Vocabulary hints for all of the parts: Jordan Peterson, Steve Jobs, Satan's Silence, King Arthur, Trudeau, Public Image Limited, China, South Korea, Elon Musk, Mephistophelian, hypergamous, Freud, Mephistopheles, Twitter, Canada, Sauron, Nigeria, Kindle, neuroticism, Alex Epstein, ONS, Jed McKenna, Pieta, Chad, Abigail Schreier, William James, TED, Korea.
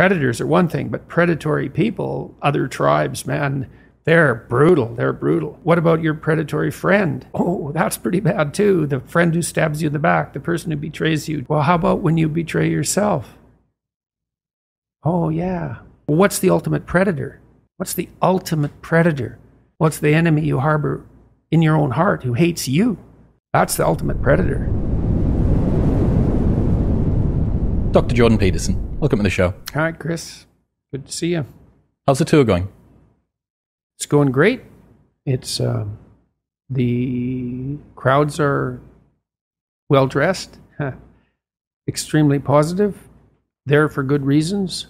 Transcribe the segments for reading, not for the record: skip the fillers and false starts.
predators are one thing, but predatory people, other tribes, man, they're brutal. They're brutal. What about your predatory friend? Oh, that's pretty bad too. The friend who stabs you in the back, the person who betrays you. Well, how about when you betray yourself? Oh, yeah. Well, what's the ultimate predator? What's the ultimate predator? What's the enemy you harbor in your own heart who hates you? That's the ultimate predator. Dr. Jordan Peterson, welcome to the show. Hi, Chris. Good to see you. How's the tour going? It's going great. It's the crowds are well dressed, extremely positive, there for good reasons,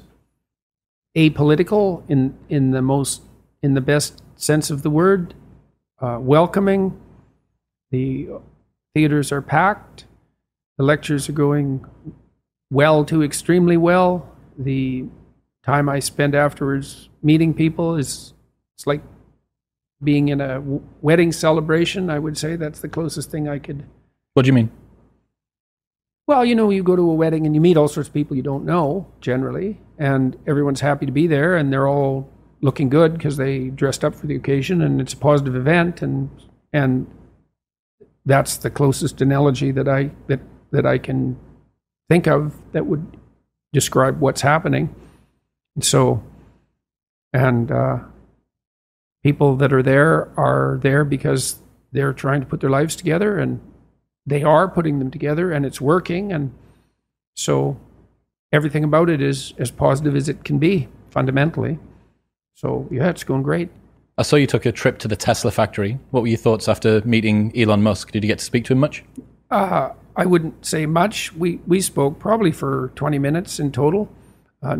apolitical in the best sense of the word, welcoming. The theaters are packed. The lectures are going well to extremely well. The time I spend afterwards meeting people is. It's like being in a wedding celebration, I would say. That's the closest thing I could... What do you mean? Well, you know, you go to a wedding and you meet all sorts of people you don't know, generally, and everyone's happy to be there, and they're all looking good because they dressed up for the occasion, and it's a positive event, and that's the closest analogy that I can think of that would describe what's happening. And so... and... people that are there because they're trying to put their lives together, and they are putting them together, and it's working. And so everything about it is as positive as it can be, fundamentally. So, yeah, it's going great. I saw you took a trip to the Tesla factory. What were your thoughts after meeting Elon Musk? Did you get to speak to him much? I wouldn't say much. We spoke probably for 20 minutes in total,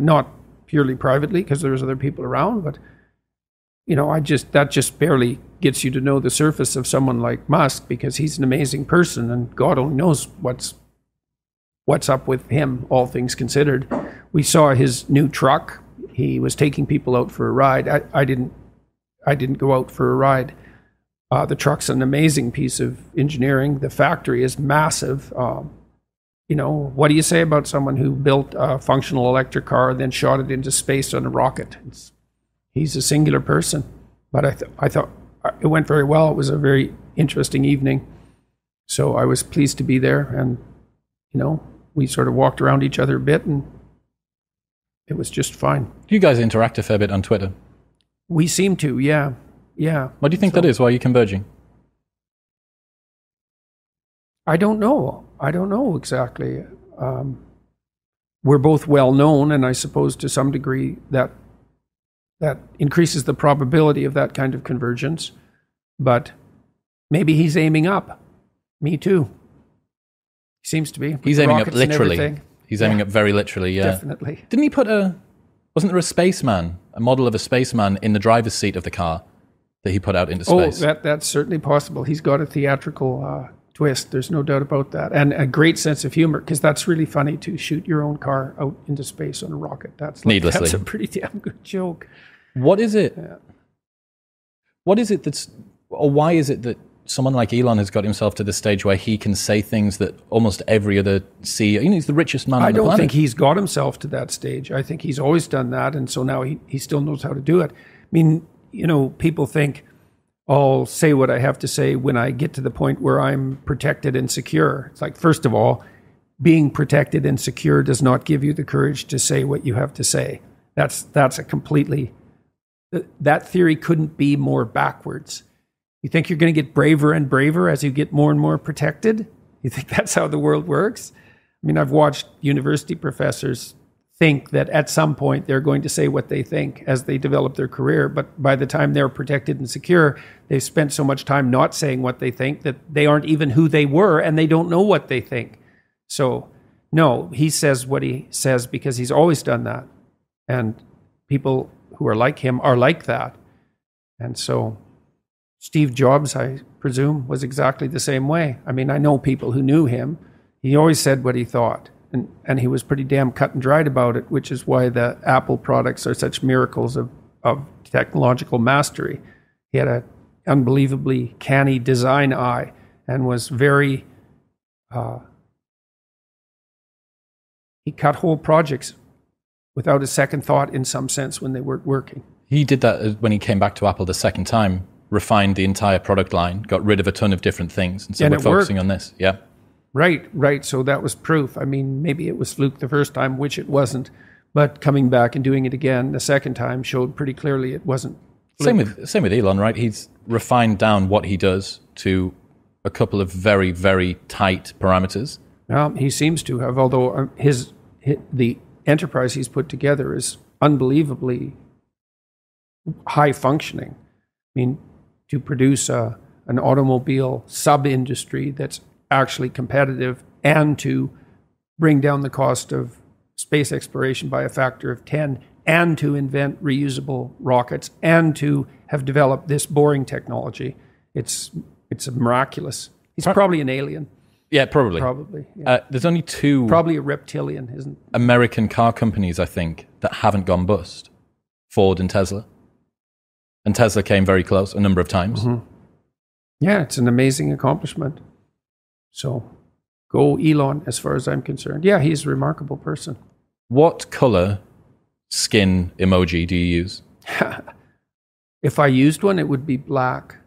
not purely privately because there was other people around, but... you know, that just barely gets you to know the surface of someone like Musk, because he's an amazing person, and God only knows what's up with him, all things considered. We saw his new truck. He was taking people out for a ride. I didn't go out for a ride. The truck's an amazing piece of engineering. The factory is massive. You know, what do you say about someone who built a functional electric car and then shot it into space on a rocket? He's a singular person, but I thought it went very well. It was a very interesting evening, so I was pleased to be there. And, you know, we sort of walked around each other a bit, and it was just fine. You guys interact a fair bit on Twitter. We seem to, yeah. Yeah. What do you think that is? Why are you converging? I don't know. I don't know exactly. We're both well known, and I suppose to some degree that increases the probability of that kind of convergence. But maybe he's aiming up. Me too. He seems to be. He's aiming up literally. He's aiming up very literally, yeah. Definitely. Didn't he put wasn't there a spaceman, a model of a spaceman in the driver's seat of the car that he put out into space? Oh, that's certainly possible. He's got a theatrical twist. There's no doubt about that. And a great sense of humor, because that's really funny to shoot your own car out into space on a rocket. Needlessly. That's a pretty damn good joke. What is it? Yeah. What is it or why is it that someone like Elon has got himself to the stage where he can say things that almost every other CEO, you know, he's the richest man on the planet. I don't think he's got himself to that stage. I think he's always done that, and so now he still knows how to do it. I mean, you know, people think, I'll say what I have to say when I get to the point where I'm protected and secure. It's like, first of all, being protected and secure does not give you the courage to say what you have to say. That's a completely... that theory couldn't be more backwards. You think you're going to get braver and braver as you get more and more protected? You think that's how the world works? I mean, I've watched university professors think that at some point they're going to say what they think as they develop their career, but by the time they're protected and secure, they've spent so much time not saying what they think that they aren't even who they were, and they don't know what they think. So, no, he says what he says because he's always done that. And people... who are like him are like that. And so Steve Jobs, I presume, was exactly the same way. I mean, I know people who knew him. He always said what he thought, and he was pretty damn cut and dried about it, which is why the Apple products are such miracles of technological mastery. He had an unbelievably canny design eye and was very... he cut whole projects without a second thought in some sense when they weren't working. He did that when he came back to Apple the second time, refined the entire product line, got rid of a ton of different things. And so we're focusing on this. Yeah. Right, right. So that was proof. I mean, maybe it was fluke the first time, which it wasn't. But coming back and doing it again the second time showed pretty clearly it wasn't fluke. Same with Elon, right? He's refined down what he does to a couple of very, very tight parameters. Well, he seems to have, although the enterprise he's put together is unbelievably high functioning. I mean, to produce an automobile sub-industry that's actually competitive and to bring down the cost of space exploration by a factor of 10 and to invent reusable rockets and to have developed this boring technology. It's miraculous. He's probably an alien. Yeah, probably. Yeah. There's only two... Probably a reptilian, isn't it? American car companies, I think, that haven't gone bust. Ford and Tesla. And Tesla came very close a number of times. Mm-hmm. Yeah, it's an amazing accomplishment. So, go Elon as far as I'm concerned. Yeah, he's a remarkable person. What color skin emoji do you use? If I used one, it would be black.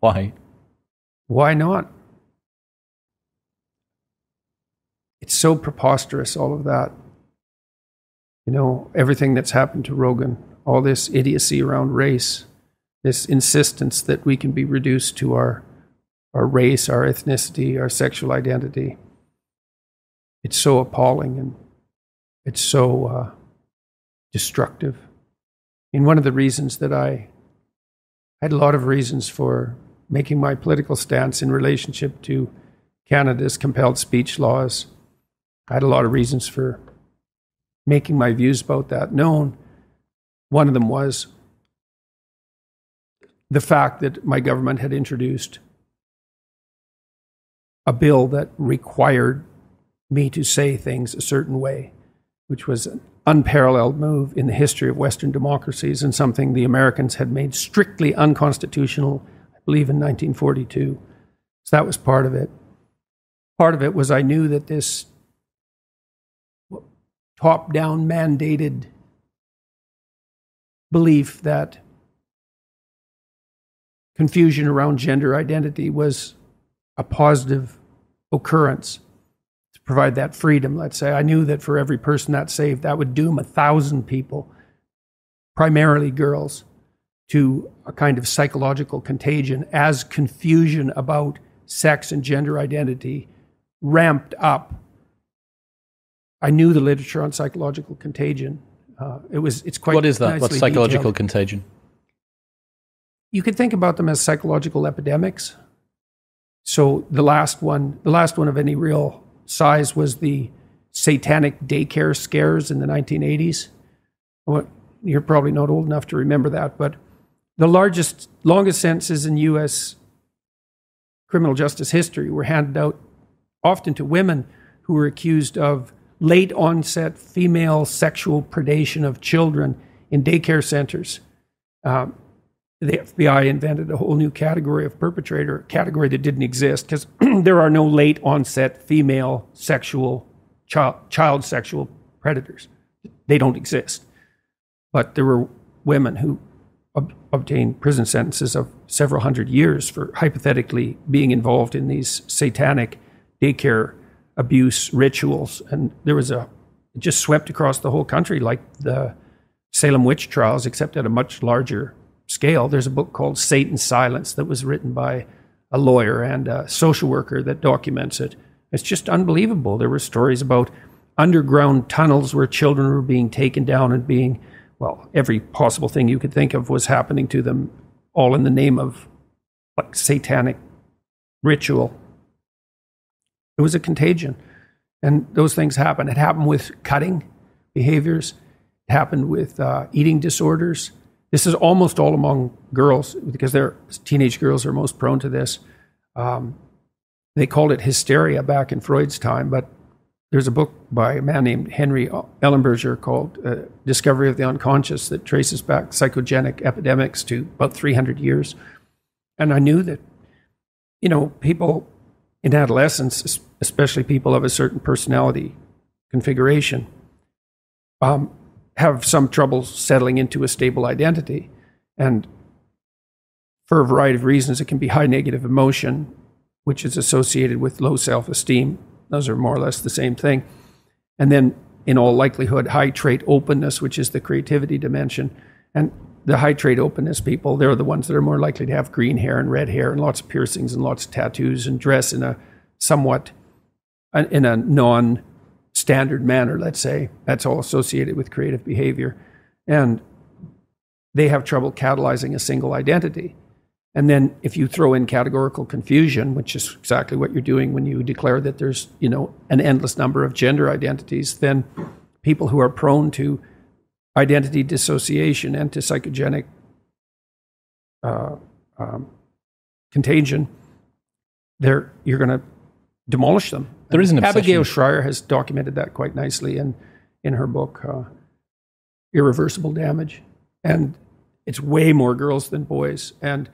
Why? Why not? It's so preposterous, all of that. You know, everything that's happened to Rogan, all this idiocy around race, this insistence that we can be reduced to our race, our ethnicity, our sexual identity. It's so appalling and it's so destructive. And one of the reasons that I had a lot of reasons for making my political stance in relationship to Canada's compelled speech laws. I had a lot of reasons for making my views about that known. One of them was the fact that my government had introduced a bill that required me to say things a certain way, which was an unparalleled move in the history of Western democracies and something the Americans had made strictly unconstitutional, I believe, in 1942. So that was part of it. Part of it was I knew that this top-down mandated belief that confusion around gender identity was a positive occurrence to provide that freedom, let's say. I knew that for every person that saved, that would doom 1,000 people, primarily girls, to a kind of psychological contagion as confusion about sex and gender identity ramped up. I knew the literature on psychological contagion. It's quite. What is that? What's psychological contagion? You could think about them as psychological epidemics. So the last one of any real size was the Satanic daycare scares in the 1980s. Well, you're probably not old enough to remember that, but the longest sentences in U.S. criminal justice history were handed out often to women who were accused of late onset female sexual predation of children in daycare centers. The FBI invented a whole new category of perpetrator, a category that didn't exist, because there are no late onset female sexual, child sexual predators. They don't exist. But there were women who obtained prison sentences of several hundred years for hypothetically being involved in these satanic daycare abuse rituals. And it just swept across the whole country like the Salem witch trials, except at a much larger scale. There's a book called Satan's Silence that was written by a lawyer and a social worker that documents it. It's just unbelievable. There were stories about underground tunnels where children were being taken down and being, well, every possible thing you could think of was happening to them, all in the name of like satanic ritual. It was a contagion. And those things happen. It happened with cutting behaviors. It happened with eating disorders. This is almost all among girls because teenage girls are most prone to this. They called it hysteria back in Freud's time, but there's a book by a man named Henry Ellenberger called Discovery of the Unconscious that traces back psychogenic epidemics to about 300 years. And I knew that, you know, people in adolescence, especially people of a certain personality configuration, have some trouble settling into a stable identity. And for a variety of reasons, it can be high negative emotion, which is associated with low self-esteem. Those are more or less the same thing. And then, in all likelihood, high trait openness, which is the creativity dimension. And the high trait openness people, they're the ones that are more likely to have green hair and red hair and lots of piercings and lots of tattoos and dress in a somewhat, in a non-standard manner, let's say. That's all associated with creative behavior. And they have trouble catalyzing a single identity. And then if you throw in categorical confusion, which is exactly what you're doing when you declare that there's, you know, an endless number of gender identities, then people who are prone to identity dissociation and to psychogenic contagion, you're going to demolish them. There is an obsession. Abigail Schreier has documented that quite nicely in her book, Irreversible Damage. And it's way more girls than boys. And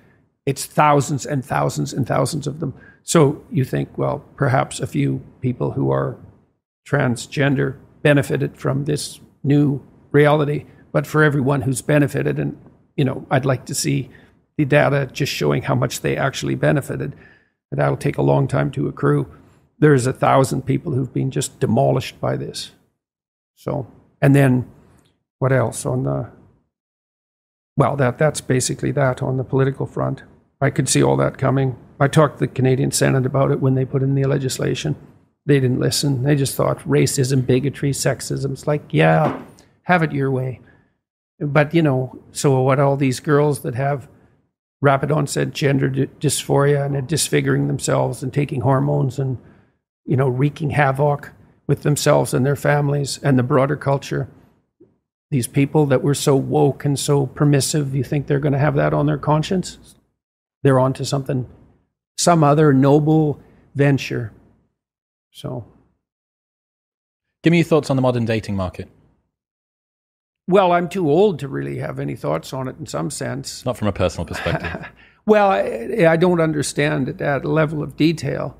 it's thousands and thousands and thousands of them. So you think, well, perhaps a few people who are transgender benefited from this new reality. But for everyone who's benefited, and, you know, I'd like to see the data just showing how much they actually benefited. And that'll take a long time to accrue. There's 1,000 people who've been just demolished by this. So, and then what else on the... Well, that's basically that on the political front. I could see all that coming. I talked to the Canadian Senate about it when they put in the legislation. They didn't listen. They just thought racism, bigotry, sexism. It's like, yeah, have it your way. But, you know, so what all these girls that have rapid onset gender dysphoria and are disfiguring themselves and taking hormones and, you know, wreaking havoc with themselves and their families and the broader culture. These people that were so woke and so permissive, you think they're going to have that on their conscience? They're onto something, some other noble venture. So, give me your thoughts on the modern dating market. Well, I'm too old to really have any thoughts on it in some sense. Not from a personal perspective. Well, I don't understand at that level of detail.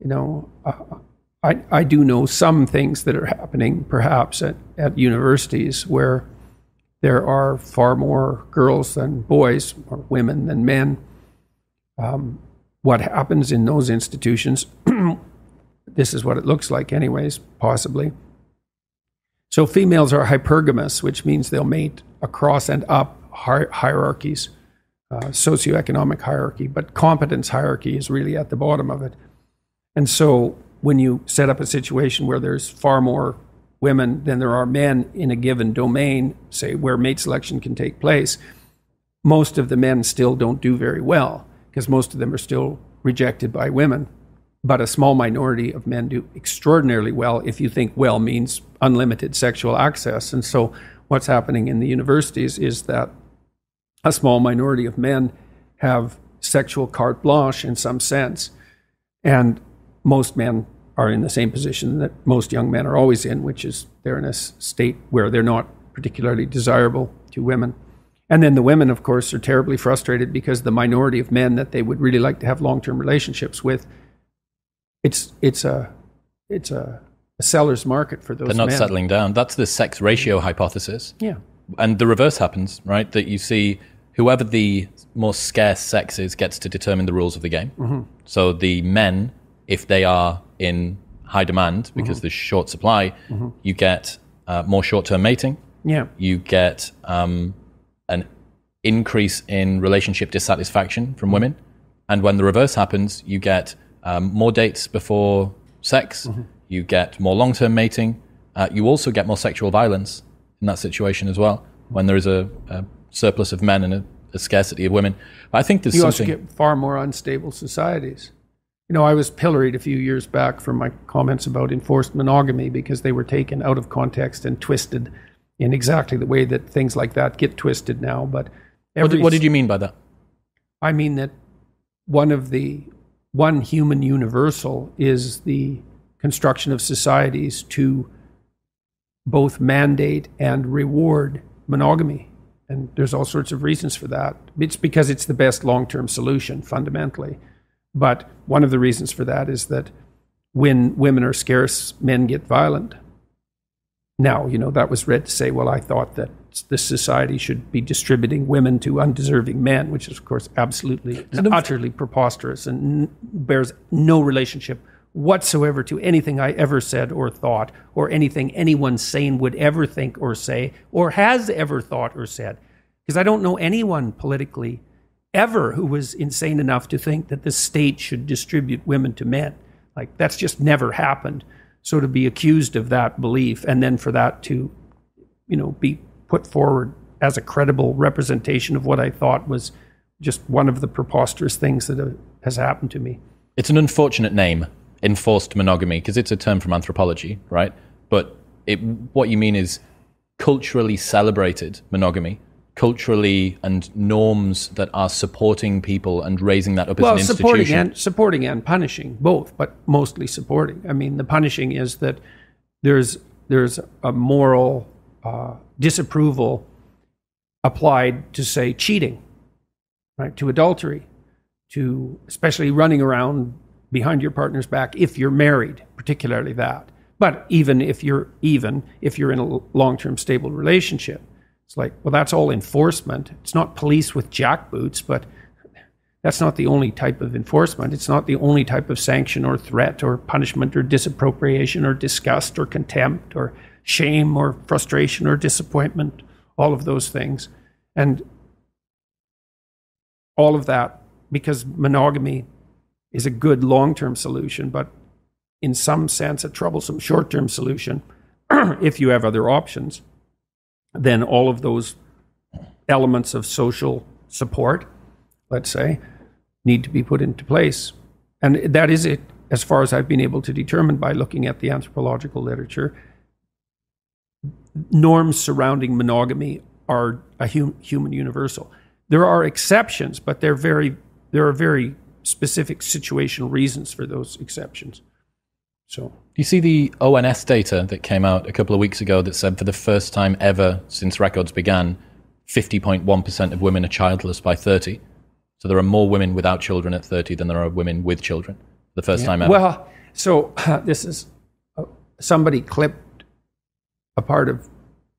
You know, I do know some things that are happening, perhaps, at universities where there are far more girls than boys, or women than men. What happens in those institutions, this is what it looks like anyways, possibly. So females are hypergamous, which means they'll mate across and up hierarchies, socioeconomic hierarchy, but competence hierarchy is really at the bottom of it. And so... when you set up a situation where there's far more women than there are men in a given domain, say where mate selection can take place, most of the men still don't do very well because most of them are still rejected by women. But a small minority of men do extraordinarily well if you think well means unlimited sexual access. And so what's happening in the universities is that a small minority of men have sexual carte blanche in some sense. And most men are in the same position that most young men are always in, which is they're in a state where they're not particularly desirable to women. And then the women, of course, are terribly frustrated because the minority of men that they would really like to have long-term relationships with, it's a seller's market for those men. They're not settling down. That's the sex ratio hypothesis. Yeah. And the reverse happens, right? That you see... whoever the more scarce sex is gets to determine the rules of the game. Mm-hmm. So the men... if they are in high demand, because mm-hmm. there's short supply, mm-hmm. you get more short-term mating. Yeah, you get an increase in relationship dissatisfaction from women. And when the reverse happens, you get more dates before sex. Mm-hmm. You get more long-term mating. You also get more sexual violence in that situation as well, when there is a surplus of men and a scarcity of women. But I think there's something... You also get far more unstable societies. You know, I was pilloried a few years back for my comments about enforced monogamy because they were taken out of context and twisted in exactly the way that things like that get twisted now. But what did you mean by that? I mean that one human universal is the construction of societies to both mandate and reward monogamy. And there's all sorts of reasons for that. It's because it's the best long-term solution, fundamentally. But one of the reasons for that is that when women are scarce, men get violent. Now, you know, that was read to say, well, I thought that this society should be distributing women to undeserving men, which is, of course, absolutely and utterly preposterous and bears no relationship whatsoever to anything I ever said or thought, or anything anyone sane would ever think or say, or has ever thought or said. Because I don't know anyone politically ever who was insane enough to think that the state should distribute women to men. Like, that's just never happened. So to be accused of that belief, and then for that to, you know, be put forward as a credible representation of what I thought, was just one of the preposterous things that has happened to me. It's an unfortunate name, enforced monogamy, because it's a term from anthropology, right? But what you mean is culturally celebrated monogamy, culturally and norms that are supporting people and raising that up as an institution. Supporting and punishing, both, but mostly supporting. I mean, the punishing is that there's a moral disapproval applied to, say, cheating, right? To adultery, to especially running around behind your partner's back if you're married, particularly that. But even if you're in a long-term stable relationship, it's like, well, that's all enforcement. It's not police with jackboots, but that's not the only type of enforcement. It's not the only type of sanction or threat or punishment or disappropriation or disgust or contempt or shame or frustration or disappointment, all of those things. And all of that, because monogamy is a good long-term solution, but in some sense a troublesome short-term solution if you have other options, then all of those elements of social support, let's say, need to be put into place. And that is it, as far as I've been able to determine by looking at the anthropological literature. Norms surrounding monogamy are a human universal. There are exceptions, but there are very specific situational reasons for those exceptions. So, do you see the ONS data that came out a couple of weeks ago that said for the first time ever since records began, 50.1% of women are childless by 30? So there are more women without children at 30 than there are women with children for the first time ever. Well, so this is somebody clipped a part of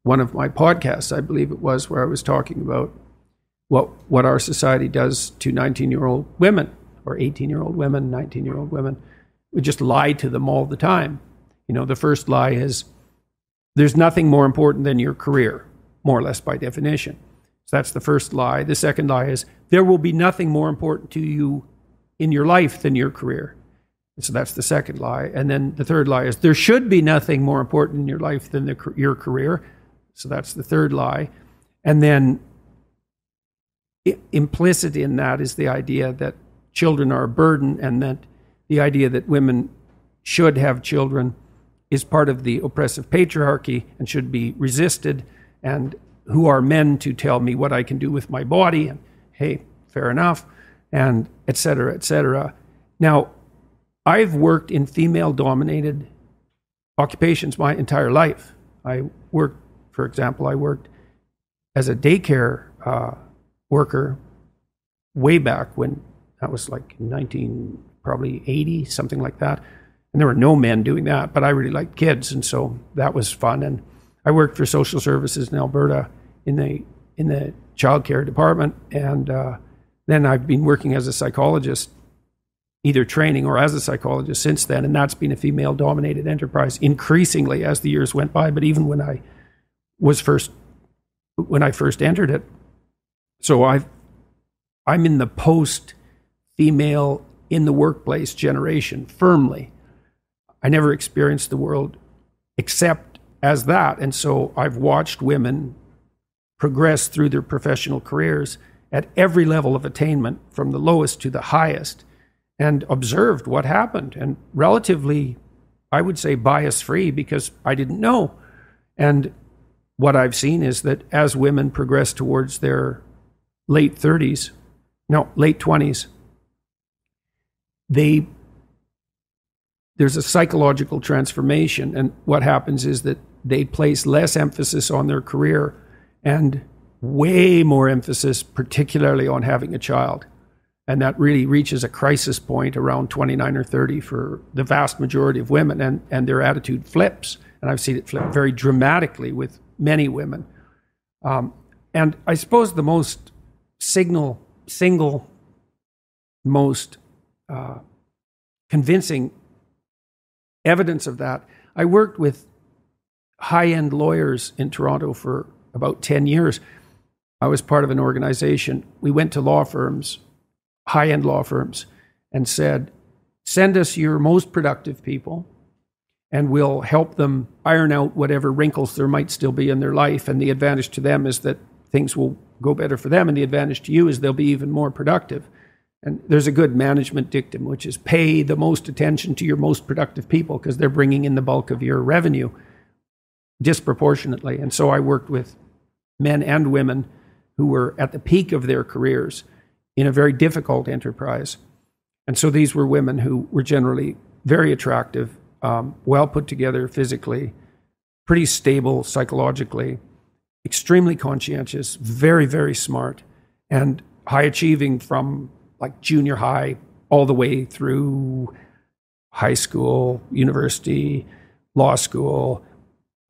one of my podcasts, I believe it was, where I was talking about what our society does to 19-year-old women, or 18-year-old women, 19-year-old women. We just lie to them all the time. You know, the first lie is, there's nothing more important than your career, more or less by definition. So that's the first lie. The second lie is, there will be nothing more important to you in your life than your career. And so that's the second lie. And then the third lie is, there should be nothing more important in your life than your career. So that's the third lie. And then implicit in that is the idea that children are a burden, and that the idea that women should have children is part of the oppressive patriarchy and should be resisted. And who are men to tell me what I can do with my body? And hey, fair enough, and et cetera, et cetera. Now, I've worked in female-dominated occupations my entire life. I worked as a daycare worker way back when. That was like 1980, something like that. And there were no men doing that, but I really liked kids, and so that was fun. And I worked for social services in Alberta in the childcare department, and then I've been working as a psychologist, either training or as a psychologist since then, and that's been a female-dominated enterprise increasingly as the years went by, but even when I first entered it. So I'm in the post-female in the workplace generation firmly. I never experienced the world except as that. And so I've watched women progress through their professional careers at every level of attainment, from the lowest to the highest, and observed what happened. And relatively, I would say, bias-free, because I didn't know. And what I've seen is that as women progress towards their late 20s, there's a psychological transformation, and what happens is that they place less emphasis on their career and way more emphasis particularly on having a child. And that really reaches a crisis point around 29 or 30 for the vast majority of women, and their attitude flips, and I've seen it flip very dramatically with many women. And I suppose the most single most convincing evidence of that, I worked with high-end lawyers in Toronto for about 10 years. I was part of an organization. We went to law firms, high-end law firms, and said, send us your most productive people, and we'll help them iron out whatever wrinkles there might still be in their life. And the advantage to them is that things will go better for them, and the advantage to you is they'll be even more productive. And there's a good management dictum, which is pay the most attention to your most productive people because they're bringing in the bulk of your revenue disproportionately. And so I worked with men and women who were at the peak of their careers in a very difficult enterprise. And so these were women who were generally very attractive, well put together physically, pretty stable psychologically, extremely conscientious, very, very smart, and high achieving from like junior high all the way through high school, university, law school,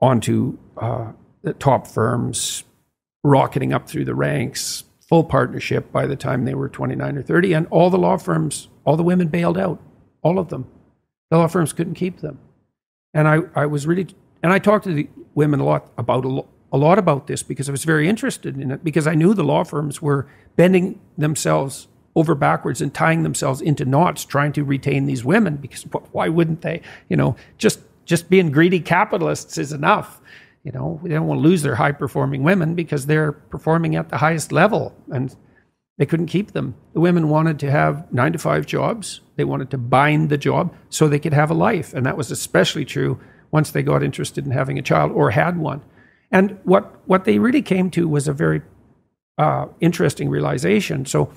onto the top firms, rocketing up through the ranks, full partnership by the time they were 29 or 30. And all the law firms, all the women bailed out, all of them. The law firms couldn't keep them. And I was really, and I talked to the women a lot about this because I was very interested in it, because I knew the law firms were bending themselves over backwards and tying themselves into knots trying to retain these women, because why wouldn't they? You know, just being greedy capitalists is enough. You know, they don't want to lose their high-performing women because they're performing at the highest level, and they couldn't keep them. The women wanted to have 9-to-5 jobs. They wanted to bind the job so they could have a life, and that was especially true once they got interested in having a child or had one. And what they really came to was a very interesting realization. So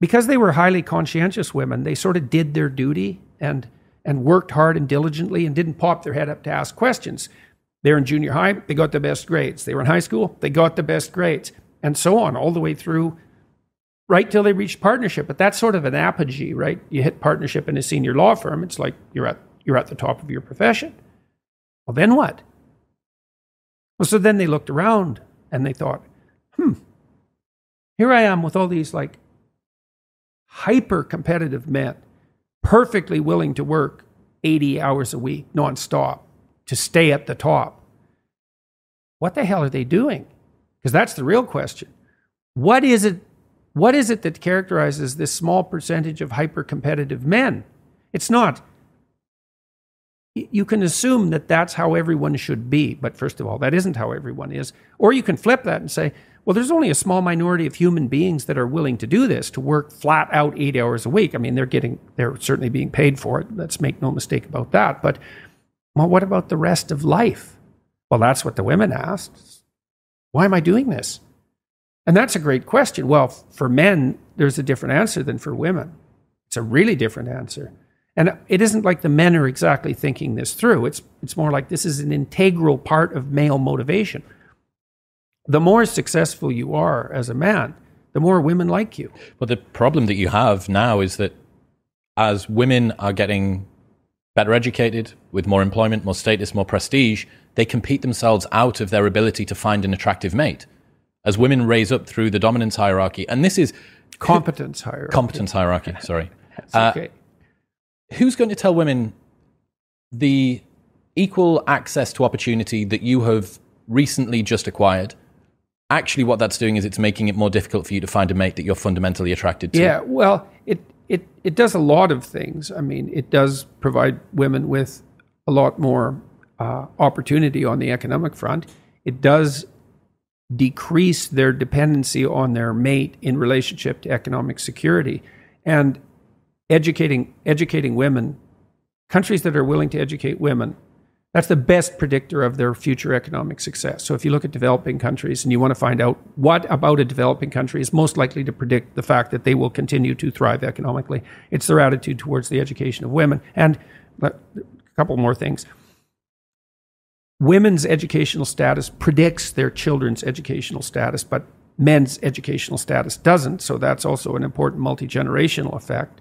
because they were highly conscientious women, they sort of did their duty and worked hard and diligently and didn't pop their head up to ask questions. They're in junior high, they got the best grades. They were in high school, they got the best grades, and so on, all the way through, right till they reached partnership. But that's sort of an apogee, right? You hit partnership in a senior law firm, it's like you're at the top of your profession. Well, then what? Well, so then they looked around and they thought, here I am with all these like hyper-competitive men, perfectly willing to work 80 hours a week nonstop to stay at the top. What the hell are they doing? Because that's the real question. What is it that characterizes this small percentage of hyper-competitive men? It's not. You can assume that that's how everyone should be, but first of all, that isn't how everyone is. Or you can flip that and say, well, there's only a small minority of human beings that are willing to do this, to work flat out 8 hours a week. I mean, they're certainly being paid for it. Let's make no mistake about that. But well, what about the rest of life? Well, that's what the women asked. Why am I doing this? And that's a great question. Well, for men, there's a different answer than for women. It's a really different answer. And it isn't like the men are exactly thinking this through. It's more like this is an integral part of male motivation. The more successful you are as a man, the more women like you. But the problem that you have now is that as women are getting better educated, with more employment, more status, more prestige, they compete themselves out of their ability to find an attractive mate. As women raise up through the dominance hierarchy, and this is... competence hierarchy. Competence hierarchy, sorry. That's okay. Who's going to tell women the equal access to opportunity that you have recently just acquired? Actually, what that's doing is it's making it more difficult for you to find a mate that you're fundamentally attracted to. Yeah, well, it does a lot of things. I mean, it does provide women with a lot more opportunity on the economic front. It does decrease their dependency on their mate in relationship to economic security. And educating women, countries that are willing to educate women, that's the best predictor of their future economic success. So if you look at developing countries and you want to find out what about a developing country is most likely to predict the fact that they will continue to thrive economically, it's their attitude towards the education of women. And a couple more things. Women's educational status predicts their children's educational status, but men's educational status doesn't. So that's also an important multi-generational effect.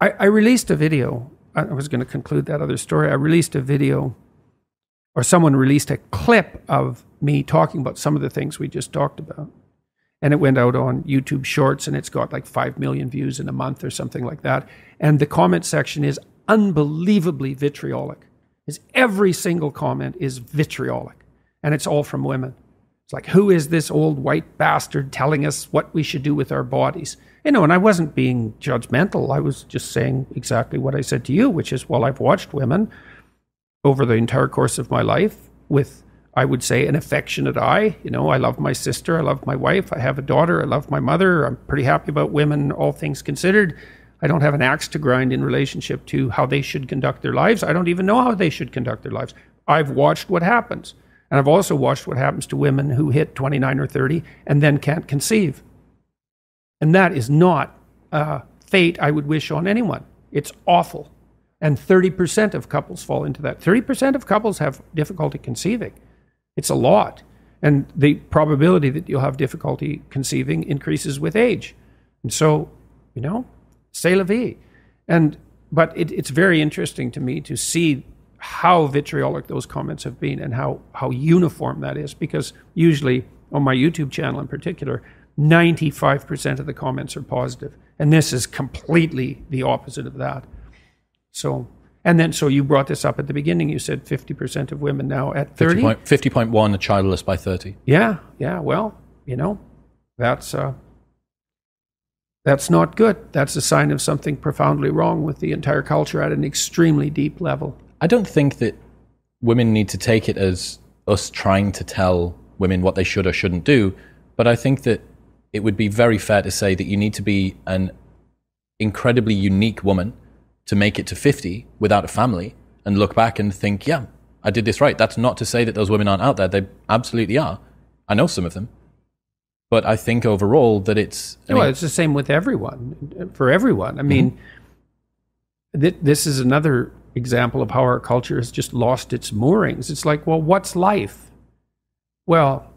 I released a video I was going to conclude that other story. I released a video, or someone released a clip of me talking about some of the things we just talked about. And it went out on YouTube Shorts, and it's got like 5 million views in a month or something like that. And the comment section is unbelievably vitriolic. It's every single comment is vitriolic. And it's all from women. It's like, who is this old white bastard telling us what we should do with our bodies? You know, and I wasn't being judgmental. I was just saying exactly what I said to you, which is, well, I've watched women over the entire course of my life with, I would say, an affectionate eye. You know, I love my sister. I love my wife. I have a daughter. I love my mother. I'm pretty happy about women, all things considered. I don't have an axe to grind in relationship to how they should conduct their lives. I don't even know how they should conduct their lives. I've watched what happens. And I've also watched what happens to women who hit 29 or 30 and then can't conceive. And that is not a fate I would wish on anyone. It's awful. And 30% of couples fall into that. 30% of couples have difficulty conceiving. It's a lot. And the probability that you'll have difficulty conceiving increases with age. And so, you know, c'est la vie. And, but it's very interesting to me to see how vitriolic those comments have been and how uniform that is, because usually on my YouTube channel in particular, 95% of the comments are positive. And this is completely the opposite of that. So, and then, so you brought this up at the beginning, you said 50% of women now at 30. 50.1 are childless by 30. Yeah. Yeah. Well, you know, that's not good. That's a sign of something profoundly wrong with the entire culture at an extremely deep level. I don't think that women need to take it as us trying to tell women what they should or shouldn't do, but I think that it would be very fair to say that you need to be an incredibly unique woman to make it to 50 without a family and look back and think, yeah, I did this right. That's not to say that those women aren't out there. They absolutely are. I know some of them. But I think overall that it's... Well, it's the same with everyone, for everyone. I mean, this is another example of how our culture has just lost its moorings. It's like, well, what's life? Well,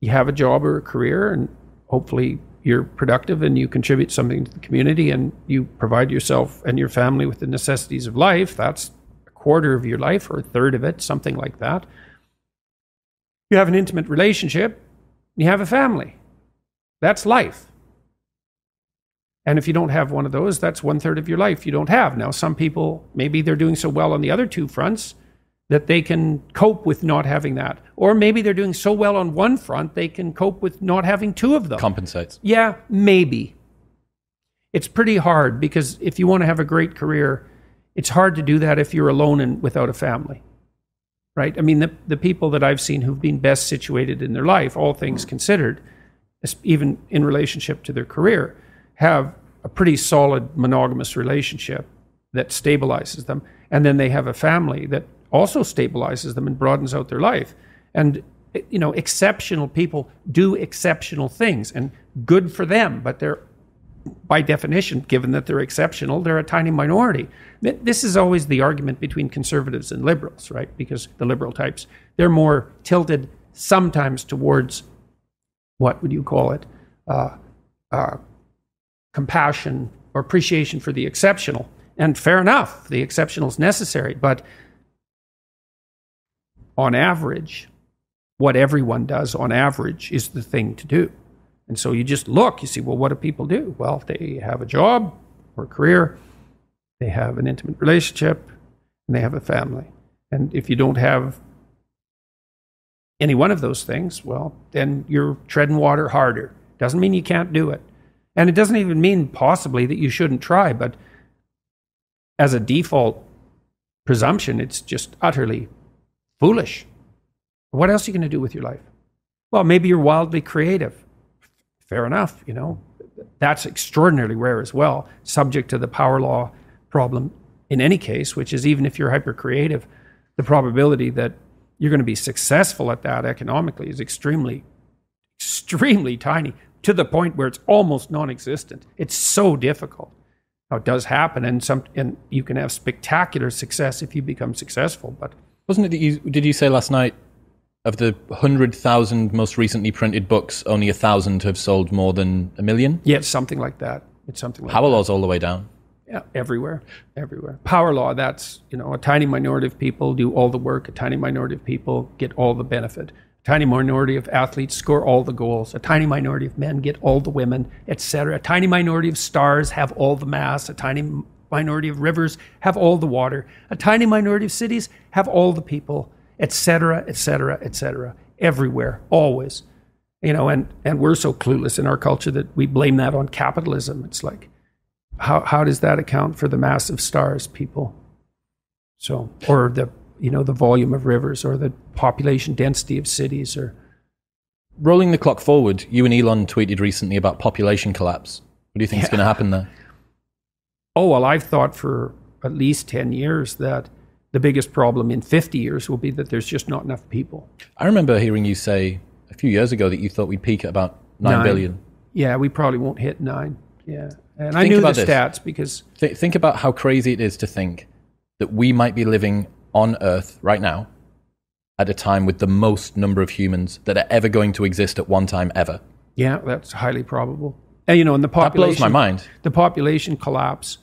you have a job or a career, and hopefully you're productive and you contribute something to the community and you provide yourself and your family with the necessities of life. That's a quarter of your life or a third of it, something like that. You have an intimate relationship, you have a family. That's life. And if you don't have one of those, that's one third of your life you don't have. Now, some people, maybe they're doing so well on the other two fronts that they can cope with not having that. Or maybe they're doing so well on one front, they can cope with not having two of them. Compensates. Yeah, maybe. It's pretty hard, because if you want to have a great career, it's hard to do that if you're alone and without a family, right? I mean, the people that I've seen who've been best situated in their life, all things considered, even in relationship to their career, have a pretty solid monogamous relationship that stabilizes them. And then they have a family that also stabilizes them and broadens out their life. And, you know, exceptional people do exceptional things, and good for them, but they're, by definition, given that they're exceptional, they're a tiny minority. This is always the argument between conservatives and liberals, right? Because the liberal types, they're more tilted sometimes towards, what would you call it, compassion or appreciation for the exceptional. And fair enough, the exceptional is necessary, but on average, what everyone does on average is the thing to do. And so you just look, you see, well, what do people do? Well, they have a job or a career, they have an intimate relationship, and they have a family. And if you don't have any one of those things, well, then you're treading water harder. Doesn't mean you can't do it. And it doesn't even mean possibly that you shouldn't try, but as a default presumption, it's just utterly foolish. What else are you going to do with your life? Well, maybe you're wildly creative. Fair enough, you know. That's extraordinarily rare as well, subject to the power law problem in any case, which is even if you're hyper-creative, the probability that you're going to be successful at that economically is extremely, extremely tiny, to the point where it's almost non-existent. It's so difficult. Now, it does happen, and you can have spectacular success if you become successful. But wasn't it that did you say last night, of the 100,000 most recently printed books, only 1,000 have sold more than 1 million? Yeah, it's something like that. It's something like that. Power law's all the way down. Everywhere. Power law, that's, you know, a tiny minority of people do all the work, a tiny minority of people get all the benefit. A tiny minority of athletes score all the goals. A tiny minority of men get all the women, etc. A tiny minority of stars have all the mass. A tiny minority of rivers have all the water. A tiny minority of cities have all the people, etc., etc., etc. Everywhere, always. You know, and we're so clueless in our culture that we blame that on capitalism. It's like, how does that account for the mass of stars, people? So, or the, you know, the volume of rivers, or the population density of cities, or... Rolling the clock forward, you and Elon tweeted recently about population collapse. What do you think is going to happen there? Oh, well, I've thought for at least 10 years that the biggest problem in 50 years will be that there's just not enough people. I remember hearing you say a few years ago that you thought we'd peak at about 9 billion. Yeah, we probably won't hit 9, yeah. And I knew the stats because... Think about how crazy it is to think that we might be living on Earth right now at a time with the most number of humans that are ever going to exist at one time ever. Yeah, that's highly probable. And, you know, and the population... That blows my mind. The population collapse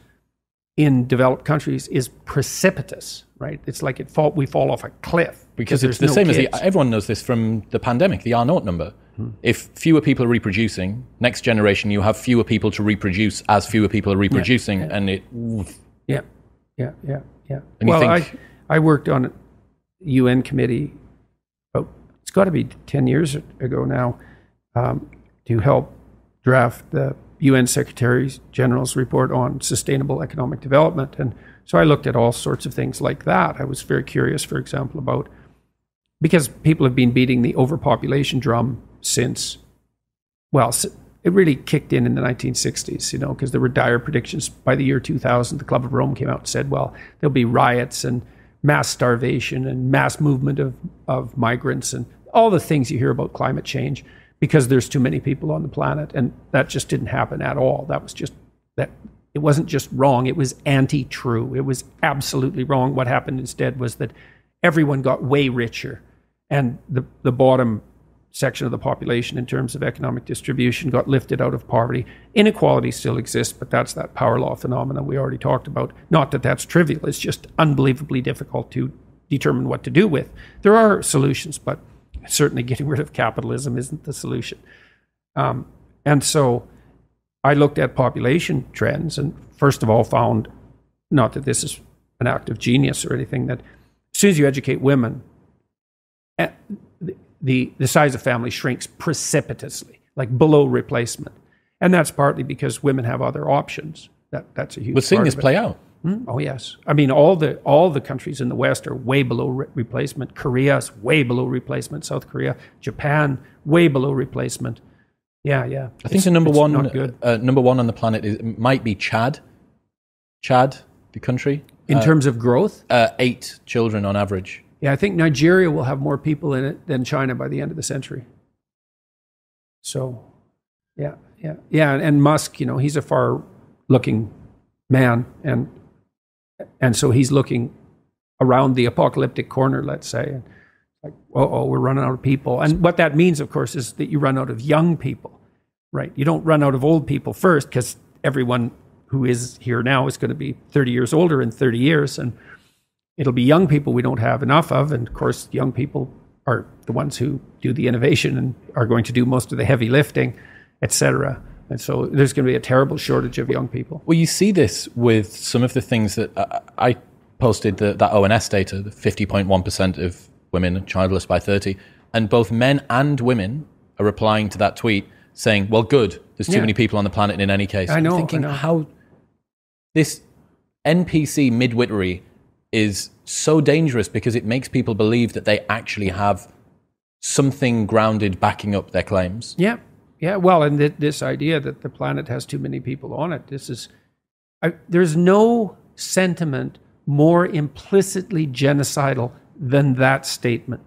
in developed countries is precipitous, right? It's like we fall off a cliff. Because it's the same as everyone knows this from the pandemic, the R0 number. If fewer people are reproducing, next generation, you have fewer people to reproduce as fewer people are reproducing. And it... Oof. Yeah. And well, you think, I worked on a UN committee, it's got to be 10 years ago now, to help draft the UN Secretary General's report on sustainable economic development. And so I looked at all sorts of things like that. I was very curious, for example, about, because people have been beating the overpopulation drum since, well, it really kicked in the 1960s, you know, because there were dire predictions. By the year 2000, the Club of Rome came out and said, well, there'll be riots and mass starvation and mass movement of migrants and all the things you hear about climate change because there's too many people on the planet. And that just didn't happen at all. That was just, that it wasn't just wrong, it was anti-true. It was absolutely wrong. What happened instead was that everyone got way richer and the bottom section of the population in terms of economic distribution got lifted out of poverty. Inequality still exists, but that's that power law phenomena we already talked about. Not that that's trivial, it's just unbelievably difficult to determine what to do with. There are solutions, but certainly getting rid of capitalism isn't the solution. And so I looked at population trends and first of all found, not that this is an act of genius or anything, that as soon as you educate women, the size of family shrinks precipitously, like below replacement. And that's partly because women have other options. That's a huge part. We're seeing this play out. Oh, yes. I mean, all the countries in the West are way below replacement. Korea is way below replacement. South Korea, Japan, way below replacement. Yeah. I think the number one on the planet might be Chad. Chad, the country. In terms of growth? 8 children on average. Yeah, I think Nigeria will have more people in it than China by the end of the century. So, yeah. And Musk, you know, he's a far-looking man, and so he's looking around the apocalyptic corner, let's say, and like, oh, we're running out of people. And what that means, of course, is that you run out of young people, right? You don't run out of old people first, because everyone who is here now is going to be 30 years older in 30 years, and it'll be young people we don't have enough of, and of course, young people are the ones who do the innovation and are going to do most of the heavy lifting, etc. And so there's going to be a terrible shortage of young people. Well, you see this with some of the things that I posted, that ONS data, the 50.1% of women are childless by 30, and both men and women are replying to that tweet saying, well, good, there's too many people on the planet in any case. I know, I'm thinking how this NPC midwittery is so dangerous because it makes people believe that they actually have something grounded backing up their claims. Yeah. Well, and this idea that the planet has too many people on it, there's no sentiment more implicitly genocidal than that statement.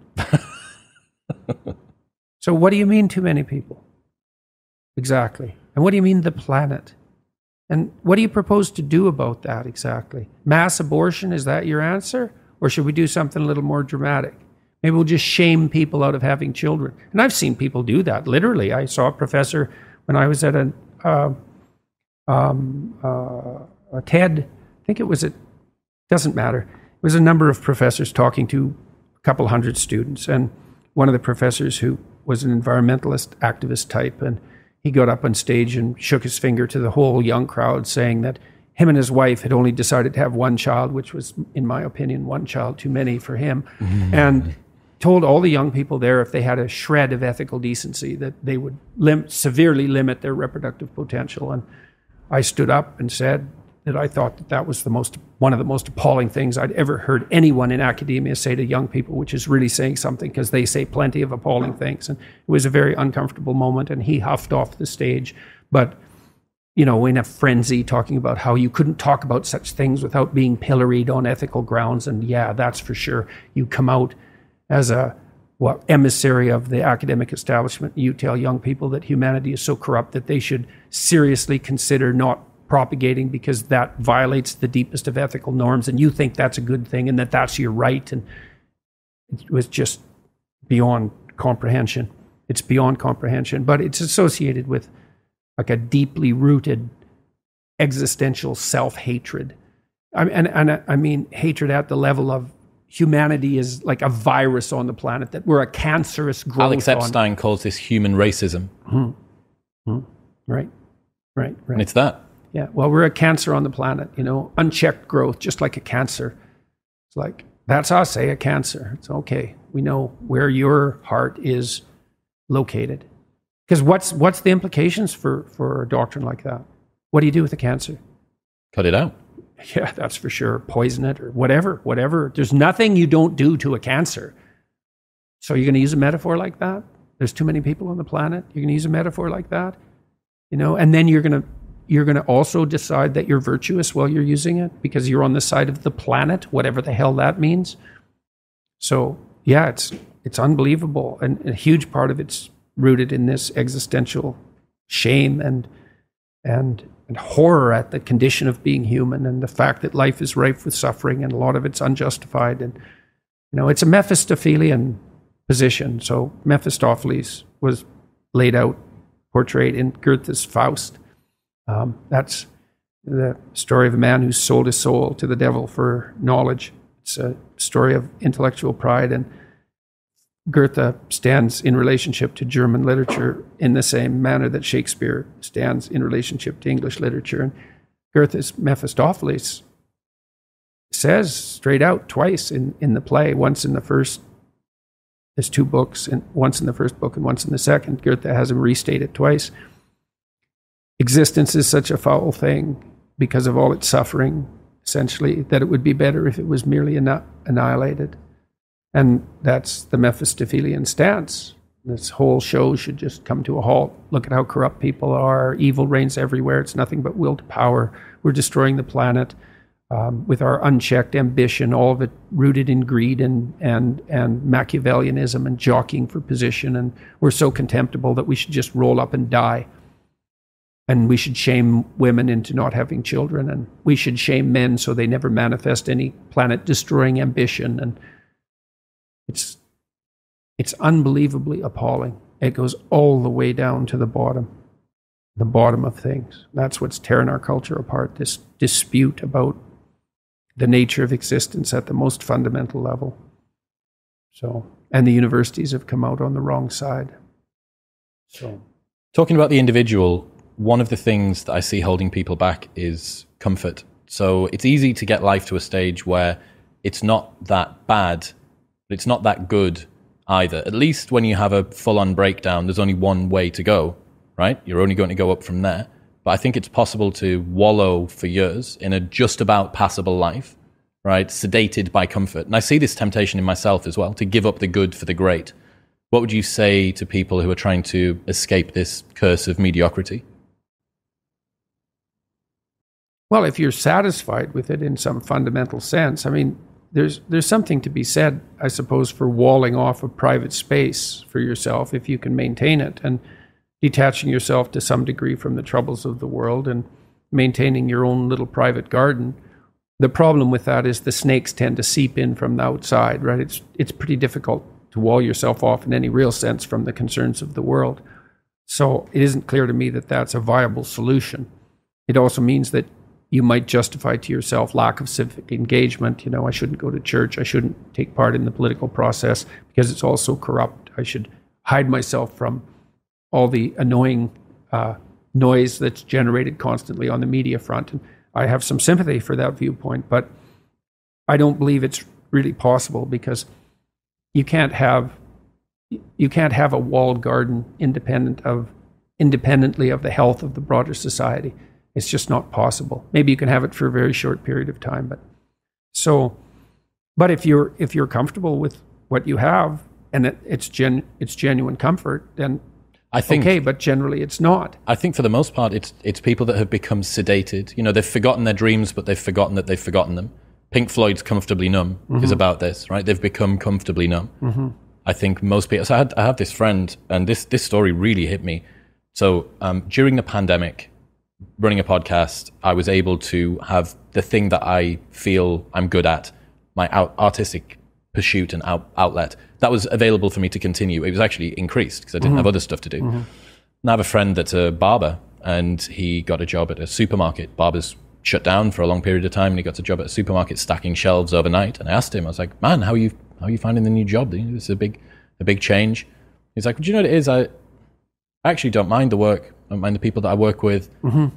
So what do you mean too many people? Exactly. And what do you mean the planet? And what do you propose to do about that exactly? Mass abortion, is that your answer? Or should we do something a little more dramatic? Maybe we'll just shame people out of having children. And I've seen people do that, literally. I saw a professor when I was at an TED, I think it was at, doesn't matter. It was a number of professors talking to a couple hundred students. And one of the professors who was an environmentalist activist type, and he got up on stage and shook his finger to the whole young crowd saying that him and his wife had only decided to have one child, which was, in my opinion, one child too many for him. Mm-hmm. And told all the young people there, if they had a shred of ethical decency, that they would severely limit their reproductive potential. And I stood up and said that I thought that that was one of the most appalling things I'd ever heard anyone in academia say to young people, which is really saying something, because they say plenty of appalling things. And it was a very uncomfortable moment, and he huffed off the stage. But, you know, in a frenzy, talking about how you couldn't talk about such things without being pilloried on ethical grounds. And yeah, that's for sure. You come out as a emissary of the academic establishment, you tell young people that humanity is so corrupt that they should seriously consider not propagating because that violates the deepest of ethical norms, and you think that's a good thing and that that's your right. And it was just beyond comprehension. It's beyond comprehension, but it's associated with like a deeply rooted existential self-hatred. I mean hatred at the level of humanity is like a virus on the planet, that we're a cancerous growth. Alex Epstein calls this human racism. Mm-hmm. Right. And it's that. Yeah, well, we're a cancer on the planet, you know, unchecked growth, just like a cancer. It's like, that's us, a cancer. It's okay. We know where your heart is located. Because what's the implications for a doctrine like that? What do you do with a cancer? Cut it out. Yeah, that's for sure. Poison it or whatever. There's nothing you don't do to a cancer. So you're going to use a metaphor like that? There's too many people on the planet. You're going to use a metaphor like that? You know, and then you're going to also decide that you're virtuous while you're using it because you're on the side of the planet, whatever the hell that means. So, yeah, it's unbelievable. And a huge part of it's rooted in this existential shame and horror at the condition of being human and the fact that life is rife with suffering and a lot of it's unjustified. And, you know, it's a Mephistophelian position. So Mephistopheles was laid out, portrayed in Goethe's Faust. That's the story of a man who sold his soul to the devil for knowledge. It's a story of intellectual pride, and Goethe stands in relationship to German literature in the same manner that Shakespeare stands in relationship to English literature. And Goethe's Mephistopheles says straight out twice in the play, once in the first, there's two books, and once in the first book and once in the second, Goethe has him restate it twice. Existence is such a foul thing because of all its suffering, essentially, that it would be better if it was merely annihilated. And that's the Mephistophelian stance. This whole show should just come to a halt. Look at how corrupt people are. Evil reigns everywhere. It's nothing but will to power. We're destroying the planet with our unchecked ambition, all of it rooted in greed and Machiavellianism and jockeying for position. And we're so contemptible that we should just roll up and die. And we should shame women into not having children. And we should shame men so they never manifest any planet-destroying ambition. And it's unbelievably appalling. It goes all the way down to the bottom of things. That's what's tearing our culture apart, this dispute about the nature of existence at the most fundamental level. So, and the universities have come out on the wrong side. So, talking about the individual, one of the things that I see holding people back is comfort. So it's easy to get life to a stage where it's not that bad, but it's not that good either. At least when you have a full-on breakdown, there's only one way to go, right? You're only going to go up from there. But I think it's possible to wallow for years in a just about passable life, right? Sedated by comfort. And I see this temptation in myself as well, to give up the good for the great. What would you say to people who are trying to escape this curse of mediocrity? Well, if you're satisfied with it in some fundamental sense, I mean, there's something to be said, I suppose, for walling off a private space for yourself if you can maintain it, and detaching yourself to some degree from the troubles of the world and maintaining your own little private garden. The problem with that is the snakes tend to seep in from the outside, right? It's pretty difficult to wall yourself off in any real sense from the concerns of the world. So it isn't clear to me that that's a viable solution. It also means that you might justify to yourself lack of civic engagement. You know, I shouldn't go to church. I shouldn't take part in the political process because it's all so corrupt. I should hide myself from all the annoying noise that's generated constantly on the media front. And I have some sympathy for that viewpoint, but I don't believe it's really possible, because you can't have a walled garden independently of the health of the broader society. It's just not possible. Maybe you can have it for a very short period of time, but if you're comfortable with what you have, and it's genuine comfort, then I think, okay, but generally it's not. I think for the most part, it's people that have become sedated. You know, they've forgotten their dreams, but they've forgotten that they've forgotten them. Pink Floyd's Comfortably Numb is about this, right? They've become comfortably numb. Mm-hmm. I think most people... So I have this friend, and this story really hit me. So during the pandemic, running a podcast, I was able to have the thing that I feel I'm good at, my artistic pursuit and outlet, that was available for me to continue. It was actually increased because I didn't have other stuff to do. Mm-hmm. And I have a friend that's a barber, and he got a job at a supermarket. Barbers shut down for a long period of time, and he got a job at a supermarket stacking shelves overnight. And I asked him, I was like, man, how are you finding the new job? This is a big change. He's like, well, do you know what it is? I actually don't mind the work. I don't mind the people that I work with. Mm-hmm.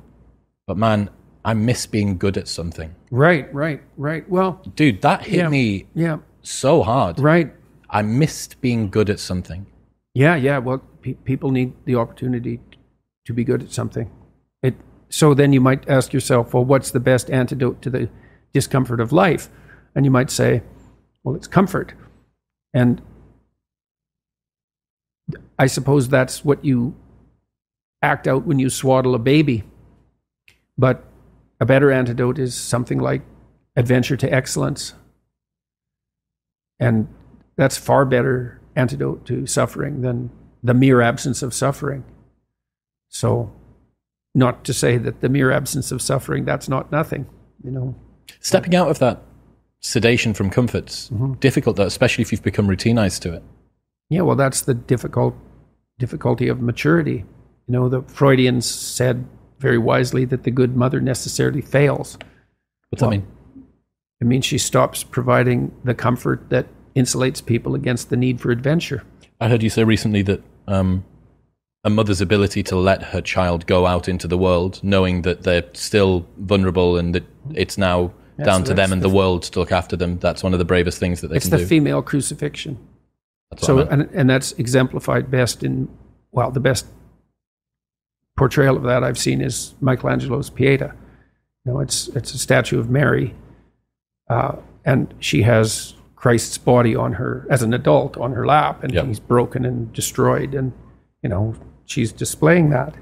But man, I miss being good at something. Right. Well, dude, that hit me so hard. Right. I missed being good at something. Yeah. Well, people need the opportunity to be good at something. So then you might ask yourself, well, what's the best antidote to the discomfort of life? And you might say, well, it's comfort. And I suppose that's what you act out when you swaddle a baby. But a better antidote is something like adventure to excellence. And that's far better antidote to suffering than the mere absence of suffering. So... not to say that the mere absence of suffering, that's not nothing, you know. Stepping out of that sedation from comfort's difficult, though, especially if you've become routinized to it. Yeah, well, that's the difficulty of maturity. You know, the Freudians said very wisely that the good mother necessarily fails. What's that mean? It means she stops providing the comfort that insulates people against the need for adventure. I heard you say recently that... a mother's ability to let her child go out into the world, knowing that they're still vulnerable and that it's now down to them and the world to look after them. That's one of the bravest things that they can do. It's the female crucifixion. That's what I meant. And that's exemplified best the best portrayal of that I've seen is Michelangelo's Pieta. You know, it's a statue of Mary, and she has Christ's body on her, as an adult, on her lap, and he's broken and destroyed, and, you know, she's displaying that.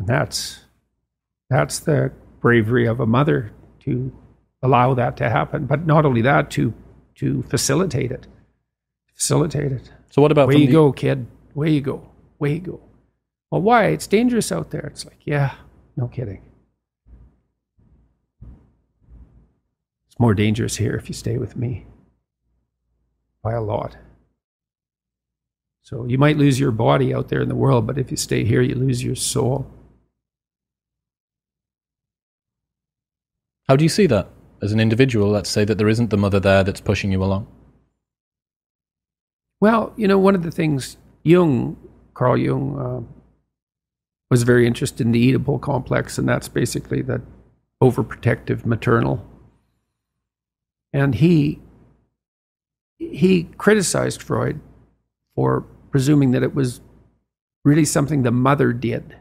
And that's the bravery of a mother, to allow that to happen. But not only that, to facilitate it. So what about... Where you go, kid. Where you go. Well, why? It's dangerous out there. It's like, yeah, no kidding. It's more dangerous here if you stay with me. By a lot. So you might lose your body out there in the world, but if you stay here, you lose your soul. How do you see that as an individual? Let's say that there isn't the mother there that's pushing you along. Well, you know, one of the things Carl Jung, was very interested in the Oedipal complex, and that's basically that overprotective maternal. And he criticized Freud for presuming that it was really something the mother did.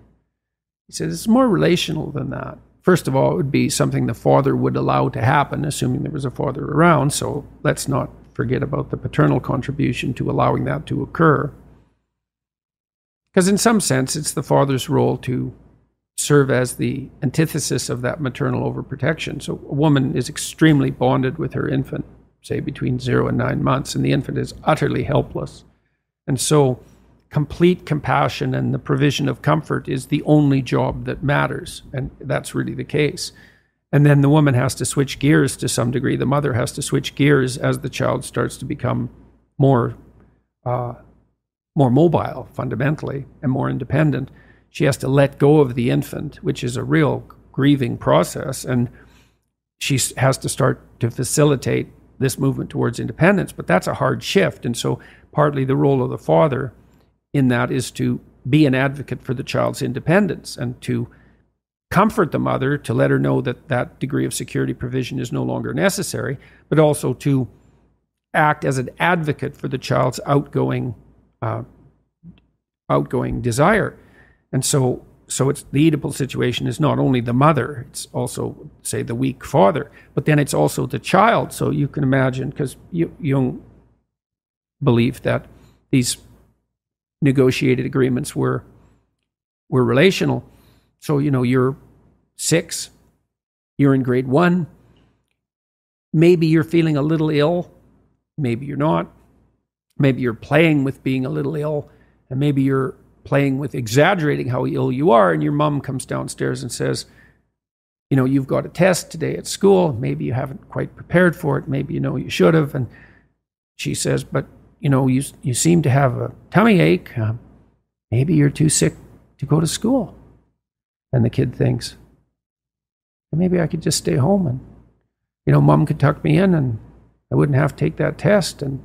He says it's more relational than that. First of all, it would be something the father would allow to happen, assuming there was a father around, so let's not forget about the paternal contribution to allowing that to occur. Because in some sense, it's the father's role to serve as the antithesis of that maternal overprotection. So a woman is extremely bonded with her infant, say between 0 and 9 months, and the infant is utterly helpless. And so complete compassion and the provision of comfort is the only job that matters. And that's really the case. And then the woman has to switch gears to some degree. The mother has to switch gears as the child starts to become more mobile, fundamentally, and more independent. She has to let go of the infant, which is a real grieving process. And she has to start to facilitate this movement towards independence. But that's a hard shift. And so partly the role of the father in that is to be an advocate for the child's independence and to comfort the mother, to let her know that that degree of security provision is no longer necessary, but also to act as an advocate for the child's outgoing desire. And so it's the Oedipal situation is not only the mother, it's also, say, the weak father, but then it's also the child. So you can imagine, because Jung believed that these negotiated agreements were relational. So, you know, you're 6, you're in grade 1, maybe you're feeling a little ill, maybe you're not, maybe you're playing with being a little ill, and maybe you're playing with exaggerating how ill you are, and your mom comes downstairs and says, you know, you've got a test today at school, maybe you haven't quite prepared for it, maybe you know you should have, and she says, but you know, you seem to have a tummy ache, maybe you're too sick to go to school. And the kid thinks, maybe I could just stay home and, you know, mom could tuck me in and I wouldn't have to take that test and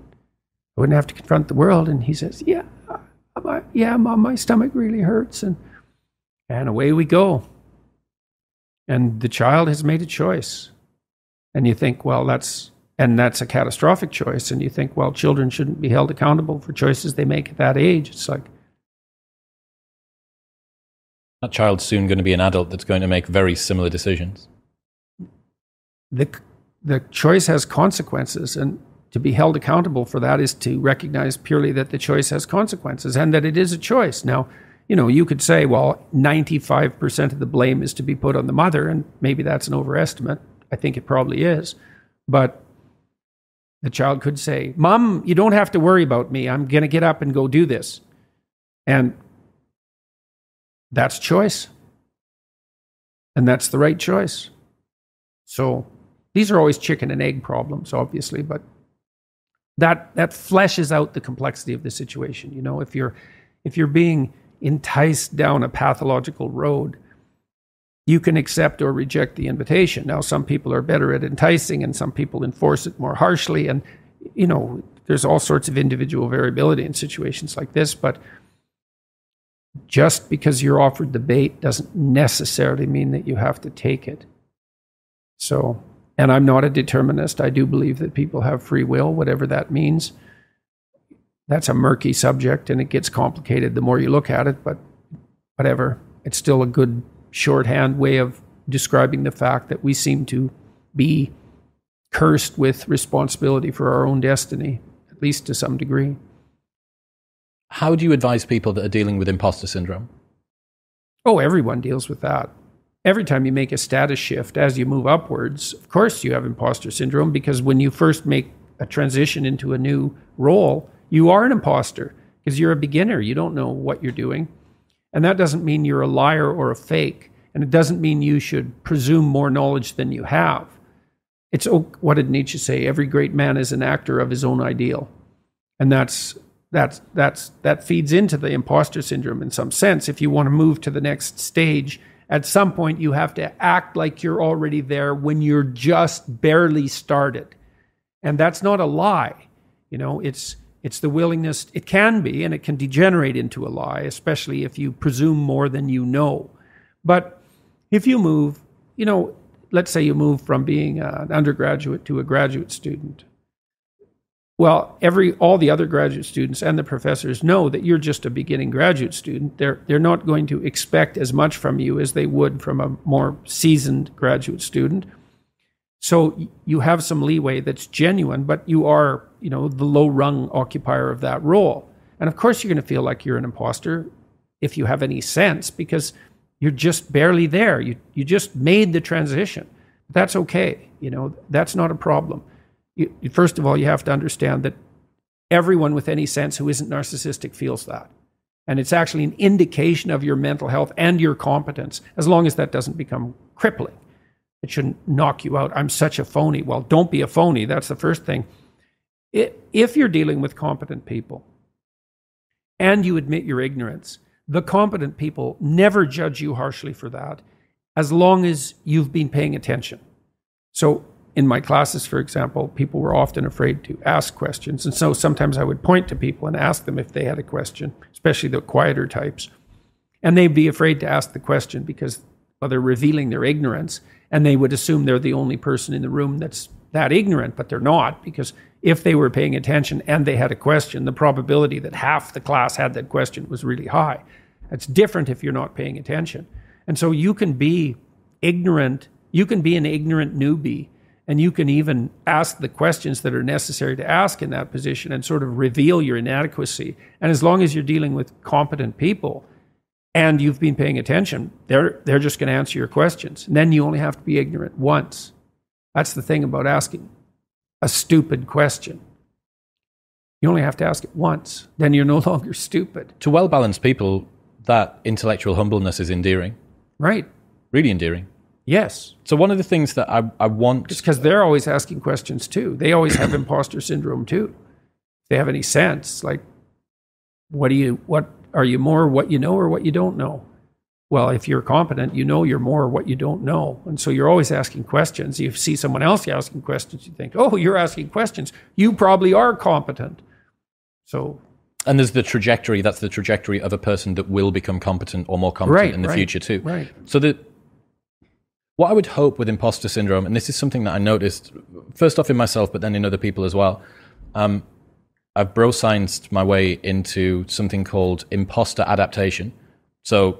I wouldn't have to confront the world. And he says, yeah, mom, my stomach really hurts. And away we go. And the child has made a choice. And you think, well, that's a catastrophic choice. And you think, well, children shouldn't be held accountable for choices they make at that age. It's like, that child's soon going to be an adult that's going to make very similar decisions. The choice has consequences, and to be held accountable for that is to recognize purely that the choice has consequences and that it is a choice. Now, you know, you could say, well, 95% of the blame is to be put on the mother, and maybe that's an overestimate. I think it probably is. But the child could say, Mom, you don't have to worry about me. I'm going to get up and go do this. And that's choice. And that's the right choice. So these are always chicken and egg problems, obviously, but that fleshes out the complexity of the situation. You know, if you're being enticed down a pathological road, you can accept or reject the invitation. Now, some people are better at enticing and some people enforce it more harshly. And, you know, there's all sorts of individual variability in situations like this. But just because you're offered the bait doesn't necessarily mean that you have to take it. So, and I'm not a determinist. I do believe that people have free will, whatever that means. That's a murky subject and it gets complicated the more you look at it, but whatever. It's still a good shorthand way of describing the fact that we seem to be cursed with responsibility for our own destiny, at least to some degree. How do you advise people that are dealing with imposter syndrome? Oh, everyone deals with that. Every time you make a status shift, as you move upwards, of course you have imposter syndrome, because when you first make a transition into a new role, you are an imposter because you're a beginner. You don't know what you're doing. And that doesn't mean you're a liar or a fake. And it doesn't mean you should presume more knowledge than you have. It's, what did Nietzsche say? Every great man is an actor of his own ideal. And that feeds into the imposter syndrome in some sense. If you want to move to the next stage, at some point you have to act like you're already there when you're just barely started. And that's not a lie. You know, it's the willingness, it can be, and it can degenerate into a lie, especially if you presume more than you know. But if you move, you know, let's say you move from being an undergraduate to a graduate student. Well, all the other graduate students and the professors know that you're just a beginning graduate student. They're not going to expect as much from you as they would from a more seasoned graduate student. So you have some leeway that's genuine, but you are, you know, the low-rung occupier of that role. And of course you're going to feel like you're an imposter if you have any sense, because you're just barely there. You just made the transition. That's okay. You know, that's not a problem. First of all, you have to understand that everyone with any sense who isn't narcissistic feels that. And it's actually an indication of your mental health and your competence, as long as that doesn't become crippling. It shouldn't knock you out. I'm such a phony. Well, don't be a phony. That's the first thing. If you're dealing with competent people and you admit your ignorance, The competent people never judge you harshly for that, as long as you've been paying attention. So in my classes, for example, people were often afraid to ask questions. And so sometimes I would point to people and ask them if they had a question, especially the quieter types. And they'd be afraid to ask the question because, well, they're revealing their ignorance, and they would assume they're the only person in the room that's that ignorant, but they're not, because if they were paying attention and they had a question, the probability that half the class had that question was really high. It's different if you're not paying attention. And so you can be ignorant, you can be an ignorant newbie, and you can even ask the questions that are necessary to ask in that position and sort of reveal your inadequacy. And as long as you're dealing with competent people and you've been paying attention, they're just going to answer your questions. And then you only have to be ignorant once. That's the thing about asking a stupid question. You only have to ask it once. Then you're no longer stupid. To well-balanced people, that intellectual humbleness is endearing. Right. Really endearing. Yes. So one of the things that I want... Just because they're always asking questions too. They always have imposter syndrome too. If they have any sense, like, what are you more, what you know or what you don't know? Well, if you're competent, you know you're more what you don't know. And so you're always asking questions. You see someone else asking questions, you think, oh, you're asking questions. You probably are competent. So. And there's the trajectory. That's the trajectory of a person that will become competent or more competent in the future too. Right. So what I would hope with imposter syndrome, and this is something that I noticed, first off in myself, but then in other people as well, I've bro-scienced my way into something called imposter adaptation. So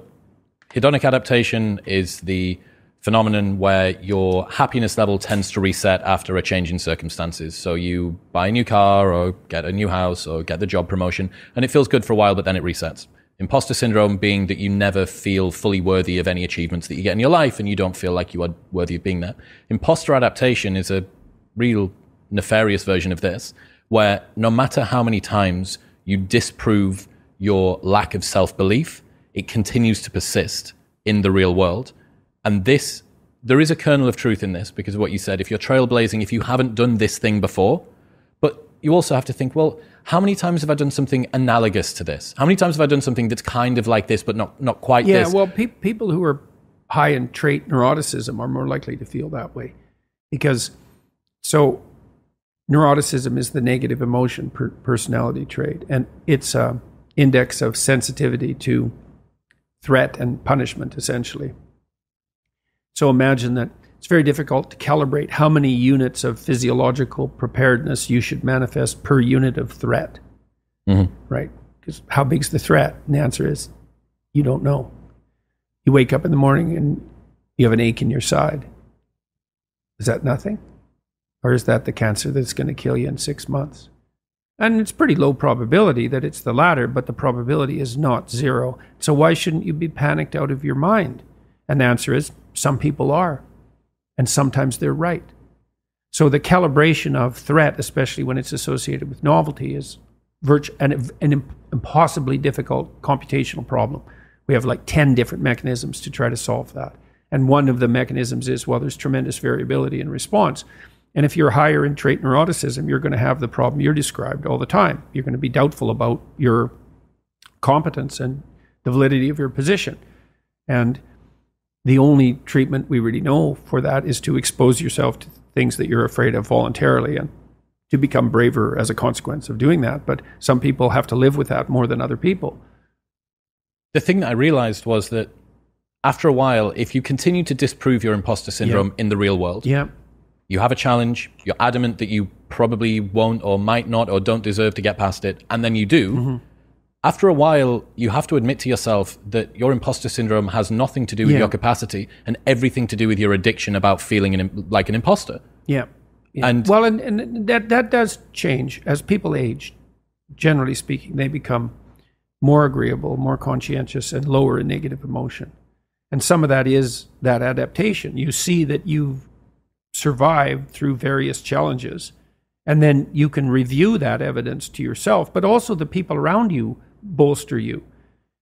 hedonic adaptation is the phenomenon where your happiness level tends to reset after a change in circumstances. So you buy a new car or get a new house or get the job promotion, and it feels good for a while, but then it resets. Imposter syndrome being that you never feel fully worthy of any achievements that you get in your life, and you don't feel like you are worthy of being there. Imposter adaptation is a real nefarious version of this, where no matter how many times you disprove your lack of self-belief, it continues to persist in the real world. And this, there is a kernel of truth in this, because of what you said, if you're trailblazing, if you haven't done this thing before, but you also have to think, well, how many times have I done something analogous to this? How many times have I done something that's kind of like this, but not quite this? Yeah, well, people who are high in trait neuroticism are more likely to feel that way. Because, so neuroticism is the negative emotion personality trait, and it's an index of sensitivity to threat and punishment, essentially. So imagine that it's very difficult to calibrate how many units of physiological preparedness you should manifest per unit of threat, right? Because how big's the threat? And the answer is, you don't know. You wake up in the morning and you have an ache in your side. Is that nothing? Or is that the cancer that's going to kill you in 6 months? And it's pretty low probability that it's the latter, but the probability is not zero. So why shouldn't you be panicked out of your mind? And the answer is, some people are, and sometimes they're right. So the calibration of threat, especially when it's associated with novelty, is an impossibly difficult computational problem. We have like 10 different mechanisms to try to solve that. And one of the mechanisms is, well, there's tremendous variability in response. And if you're higher in trait neuroticism, you're going to have the problem you're described all the time. You're going to be doubtful about your competence and the validity of your position. And the only treatment we really know for that is to expose yourself to things that you're afraid of voluntarily and to become braver as a consequence of doing that. But some people have to live with that more than other people. The thing that I realized was that after a while, if you continue to disprove your imposter syndrome in the real world, you have a challenge, you're adamant that you probably won't or might not or don't deserve to get past it, and then you do. After a while, you have to admit to yourself that your imposter syndrome has nothing to do with your capacity and everything to do with your addiction about feeling like an imposter. And well, and that does change. As people age, generally speaking, they become more agreeable, more conscientious, and lower in negative emotion. And some of that is that adaptation. You see that you've survived through various challenges, and then you can review that evidence to yourself, but also the people around you bolster you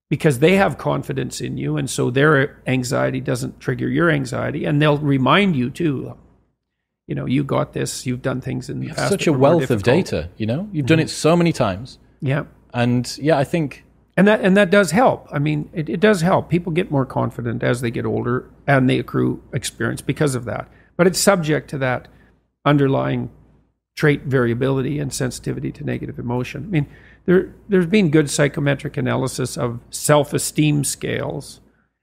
because they have confidence in you, and so their anxiety doesn't trigger your anxiety, and they'll remind you too, you know, you got this, you've done things in the past. Such a wealth of data, you know, you've done it so many times. And I think And that does help. I mean, it does help. People get more confident as they get older and they accrue experience because of that. But it's subject to that underlying trait variability and sensitivity to negative emotion. I mean, there's been good psychometric analysis of self-esteem scales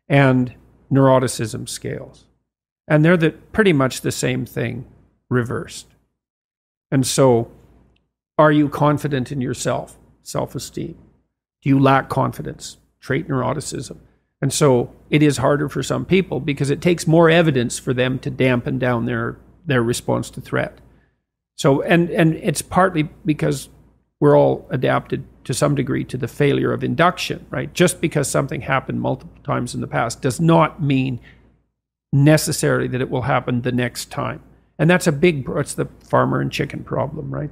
and neuroticism scales. And they're pretty much the same thing reversed. And so, are you confident in yourself? Self-esteem. Do you lack confidence? Trait neuroticism. And so it is harder for some people because it takes more evidence for them to dampen down their response to threat. So, and it's partly because we're all adapted to some degree to the failure of induction, right? Just because something happened multiple times in the past does not mean necessarily that it will happen the next time. And that's it's the farmer and chicken problem, right?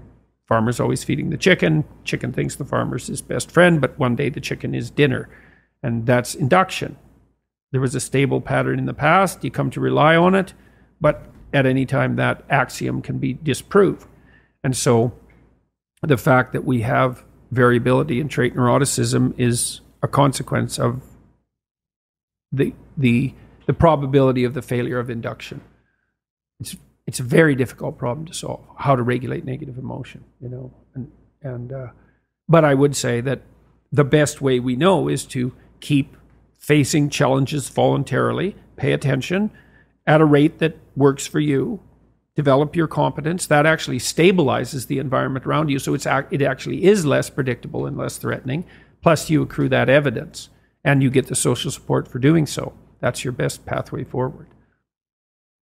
Farmer's always feeding the chicken. Chicken thinks the farmer's his best friend, but one day the chicken is dinner. And that's induction. There was a stable pattern in the past. You come to rely on it, but at any time that axiom can be disproved. And so the fact that we have variability in trait neuroticism is a consequence of the probability of the failure of induction. It's a very difficult problem to solve, how to regulate negative emotion, you know. But I would say that the best way we know is to keep facing challenges voluntarily, pay attention at a rate that works for you, develop your competence. That actually stabilizes the environment around you, so it actually is less predictable and less threatening. Plus, you accrue that evidence, and you get the social support for doing so. That's your best pathway forward.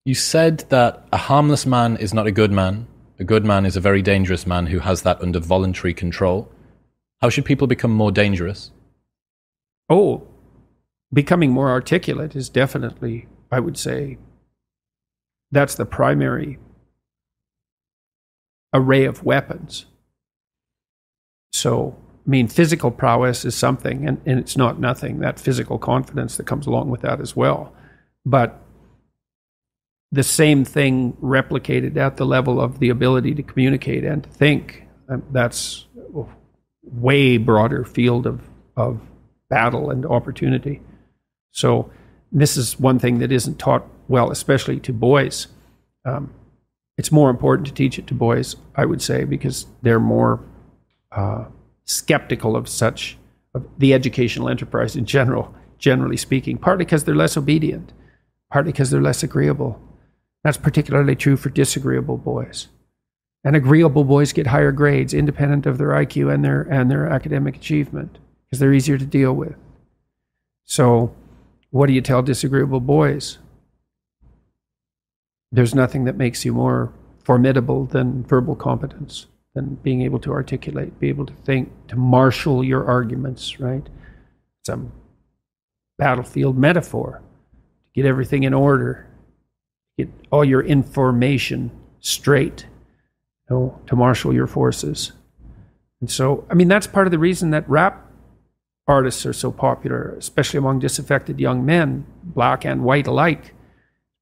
You said that a harmless man is not a good man. A good man is a very dangerous man who has that under voluntary control. How should people become more dangerous? Oh, becoming more articulate is definitely, I would say, that's the primary array of weapons. So, I mean, physical prowess is something, and it's not nothing, that physical confidence that comes along with that as well. But the same thing replicated at the level of the ability to communicate and to think, that's a way broader field of battle and opportunity. So this is one thing that isn't taught well, especially to boys. It's more important to teach it to boys, I would say, because they're more skeptical of the educational enterprise in general, generally speaking, partly because they're less obedient, partly because they're less agreeable. That's particularly true for disagreeable boys. And agreeable boys get higher grades, independent of their IQ and their academic achievement, because they're easier to deal with. So what do you tell disagreeable boys? There's nothing that makes you more formidable than verbal competence, than being able to articulate, be able to think, to marshal your arguments, right? It's a battlefield metaphor. To get everything in order, get all your information straight, you know, to marshal your forces. And so, I mean, that's part of the reason that rap artists are so popular, especially among disaffected young men, black and white alike,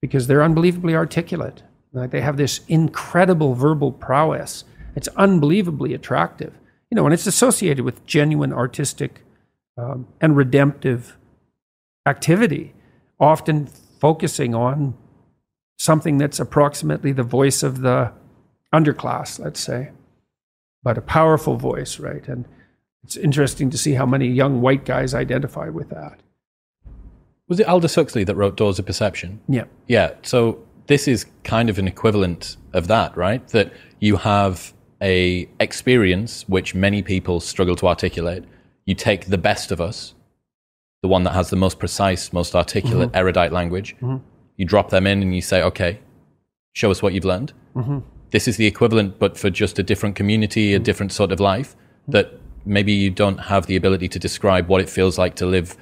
because they're unbelievably articulate. Like, they have this incredible verbal prowess. It's unbelievably attractive, you know, and it's associated with genuine artistic and redemptive activity, often focusing on something that's approximately the voice of the underclass, let's say, but a powerful voice, right? And it's interesting to see how many young white guys identify with that. Was it Aldous Huxley that wrote Doors of Perception? Yeah. Yeah, so this is kind of an equivalent of that, right? That you have a experience which many people struggle to articulate. You take the best of us, the one that has the most precise, most articulate, mm-hmm. erudite language. Mm-hmm. You drop them in and you say, okay, show us what you've learned. Mm-hmm. This is the equivalent, but for just a different community, a different sort of life, that maybe you don't have the ability to describe what it feels like to live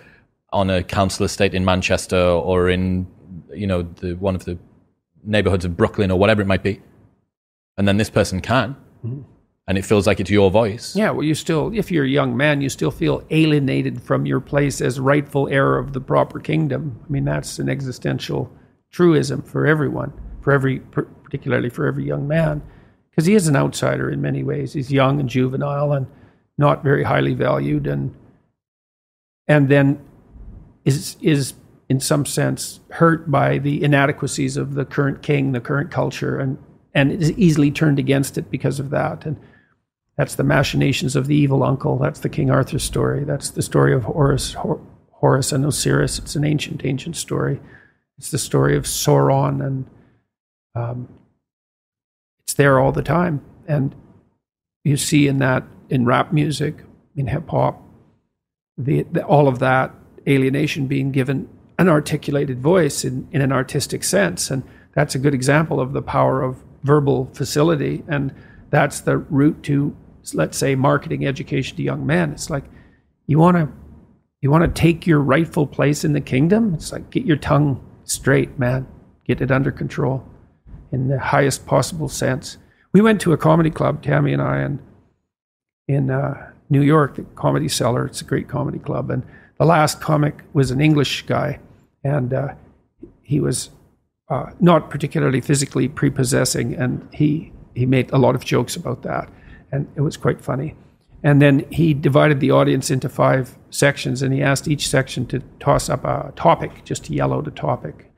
on a council estate in Manchester or in, you know, one of the neighborhoods of Brooklyn or whatever it might be. And then this person can, mm-hmm. and it feels like it's your voice. Yeah, well, if you're a young man, you still feel alienated from your place as rightful heir of the proper kingdom. I mean, that's an existential truism for everyone, particularly for every young man, because he is an outsider in many ways. He's young and juvenile and not very highly valued, and and then is in some sense hurt by the inadequacies of the current king, the current culture, and is easily turned against it because of that. And that's the machinations of the evil uncle. That's the King Arthur story. That's the story of Horus and Osiris. It's an ancient story. It's the story of Sauron, and it's there all the time. And you see in that, in rap music, in hip hop, all of that alienation being given an articulated voice in an artistic sense. And that's a good example of the power of verbal facility. And that's the route to, let's say, marketing education to young men. It's like, you want to take your rightful place in the kingdom? It's like, get your tongue straight, man. Get it under control in the highest possible sense. We went to a comedy club, Tammy and I, in New York, the Comedy Cellar. It's a great comedy club. And the last comic was an English guy. And he was not particularly physically prepossessing. And he made a lot of jokes about that. And it was quite funny. And then he divided the audience into 5 sections, and he asked each section to toss up a topic, just to yell out a topic.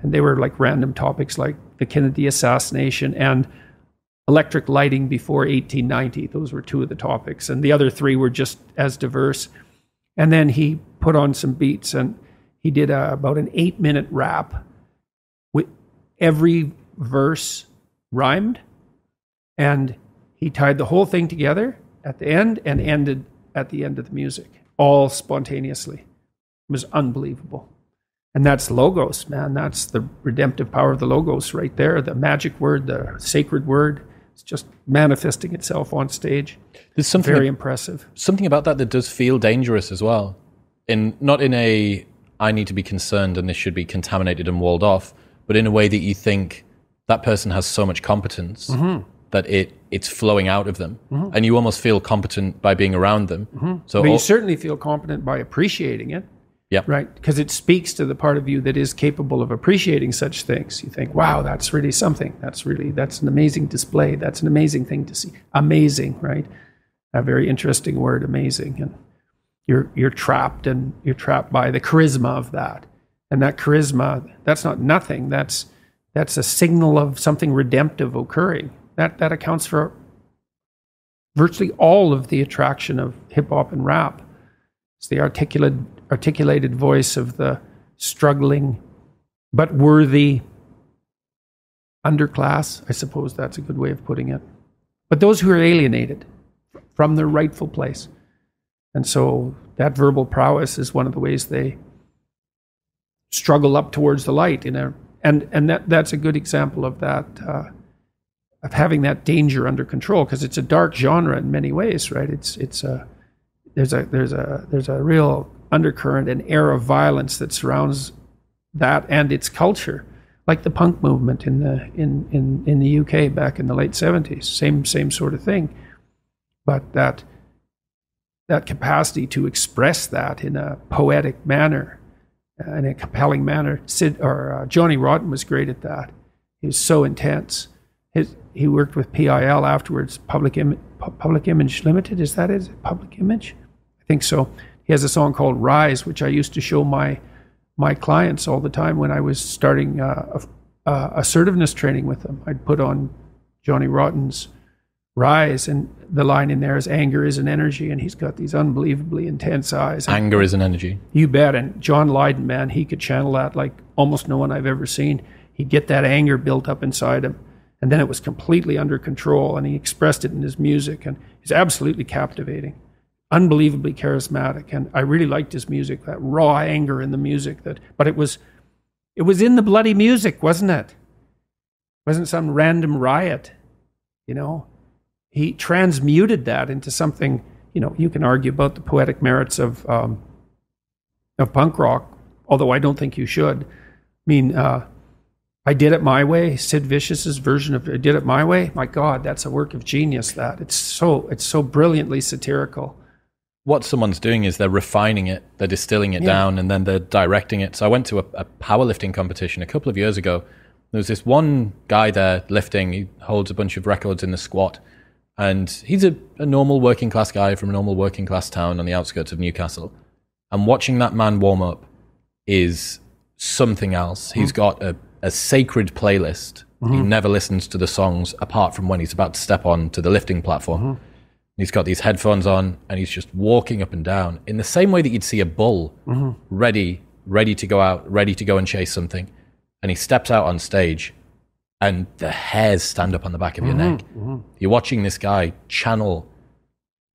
And they were like random topics like the Kennedy assassination and electric lighting before 1890. Those were 2 of the topics. And the other 3 were just as diverse. And then he put on some beats, and he did about an 8-minute rap with every verse rhymed. And he tied the whole thing together at the end and ended at the end of the music, all spontaneously. It was unbelievable. And that's Logos, man. That's the redemptive power of the Logos right there, the magic word, the sacred word. It's just manifesting itself on stage. There's something very impressive. Something about that that does feel dangerous as well. Not in a, I need to be concerned and this should be contaminated and walled off, but in a way that you think that person has so much competence. Mm-hmm. That it's flowing out of them. Mm-hmm. And you almost feel competent by being around them. Mm-hmm. But you certainly feel competent by appreciating it, yeah, right? Because it speaks to the part of you that is capable of appreciating such things. You think, wow, that's really something. That's an amazing display. That's an amazing thing to see. Amazing, right? A very interesting word, amazing. And you're trapped by the charisma of that. And that charisma, that's not nothing. That's a signal of something redemptive occurring. That accounts for virtually all of the attraction of hip-hop and rap. It's the articulated voice of the struggling but worthy underclass. I suppose that's a good way of putting it. But those who are alienated from their rightful place. And so that verbal prowess is one of the ways they struggle up towards the light. And that's a good example of that, of having that danger under control, because it's a dark genre in many ways, right? There's a real undercurrent and air of violence that surrounds that and its culture, like the punk movement in the UK back in the late 70s. Same sort of thing, but that capacity to express that in a poetic manner, in a compelling manner. Johnny Rotten was great at that. He was so intense. He worked with PIL afterwards, Public Image Limited, is that it? Public Image? I think so. He has a song called Rise, which I used to show my clients all the time when I was starting assertiveness training with them. I'd put on Johnny Rotten's Rise, and the line in there is, anger is an energy, and he's got these unbelievably intense eyes. Anger is an energy. You bet. And John Lydon, man, he could channel that like almost no one I've ever seen. He'd get that anger built up inside him. And then it was completely under control, and he expressed it in his music, and he's absolutely captivating, unbelievably charismatic, and I really liked his music, that raw anger in the music. But it was in the bloody music, wasn't it? It wasn't some random riot, you know? He transmuted that into something, you know, you can argue about the poetic merits of punk rock, although I don't think you should. I mean, I Did It My Way, Sid Vicious's version of I Did It My Way. My God, that's a work of genius, that. It's so brilliantly satirical. What someone's doing is they're refining it, they're distilling it down, and then they're directing it. So I went to a powerlifting competition a couple of years ago. There was this one guy there lifting. He holds a bunch of records in the squat. And he's a normal working class guy from a normal working class town on the outskirts of Newcastle. And watching that man warm up is something else. He's got a sacred playlist. He never listens to the songs apart from when he's about to step on to the lifting platform. He's got these headphones on and he's just walking up and down in the same way that you'd see a bull ready to go out, ready to go and chase something. And he steps out on stage and the hairs stand up on the back of your neck. You're watching this guy channel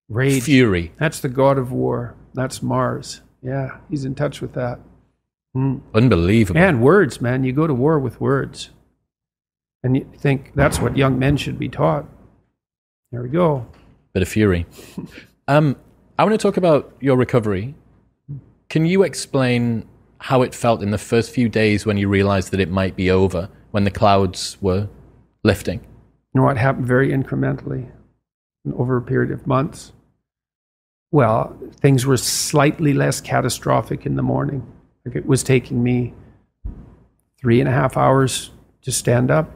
rage, fury. That's the god of war. That's Mars. Yeah, he's in touch with that. Unbelievable. And words, man. You go to war with words. And you think that's what young men should be taught. There we go. Bit of fury. I want to talk about your recovery. Can you explain how it felt in the first few days when you realized that it might be over, when the clouds were lifting? You know, it happened very incrementally over a period of months. Well, things were slightly less catastrophic in the morning. Like, it was taking me 3.5 hours to stand up.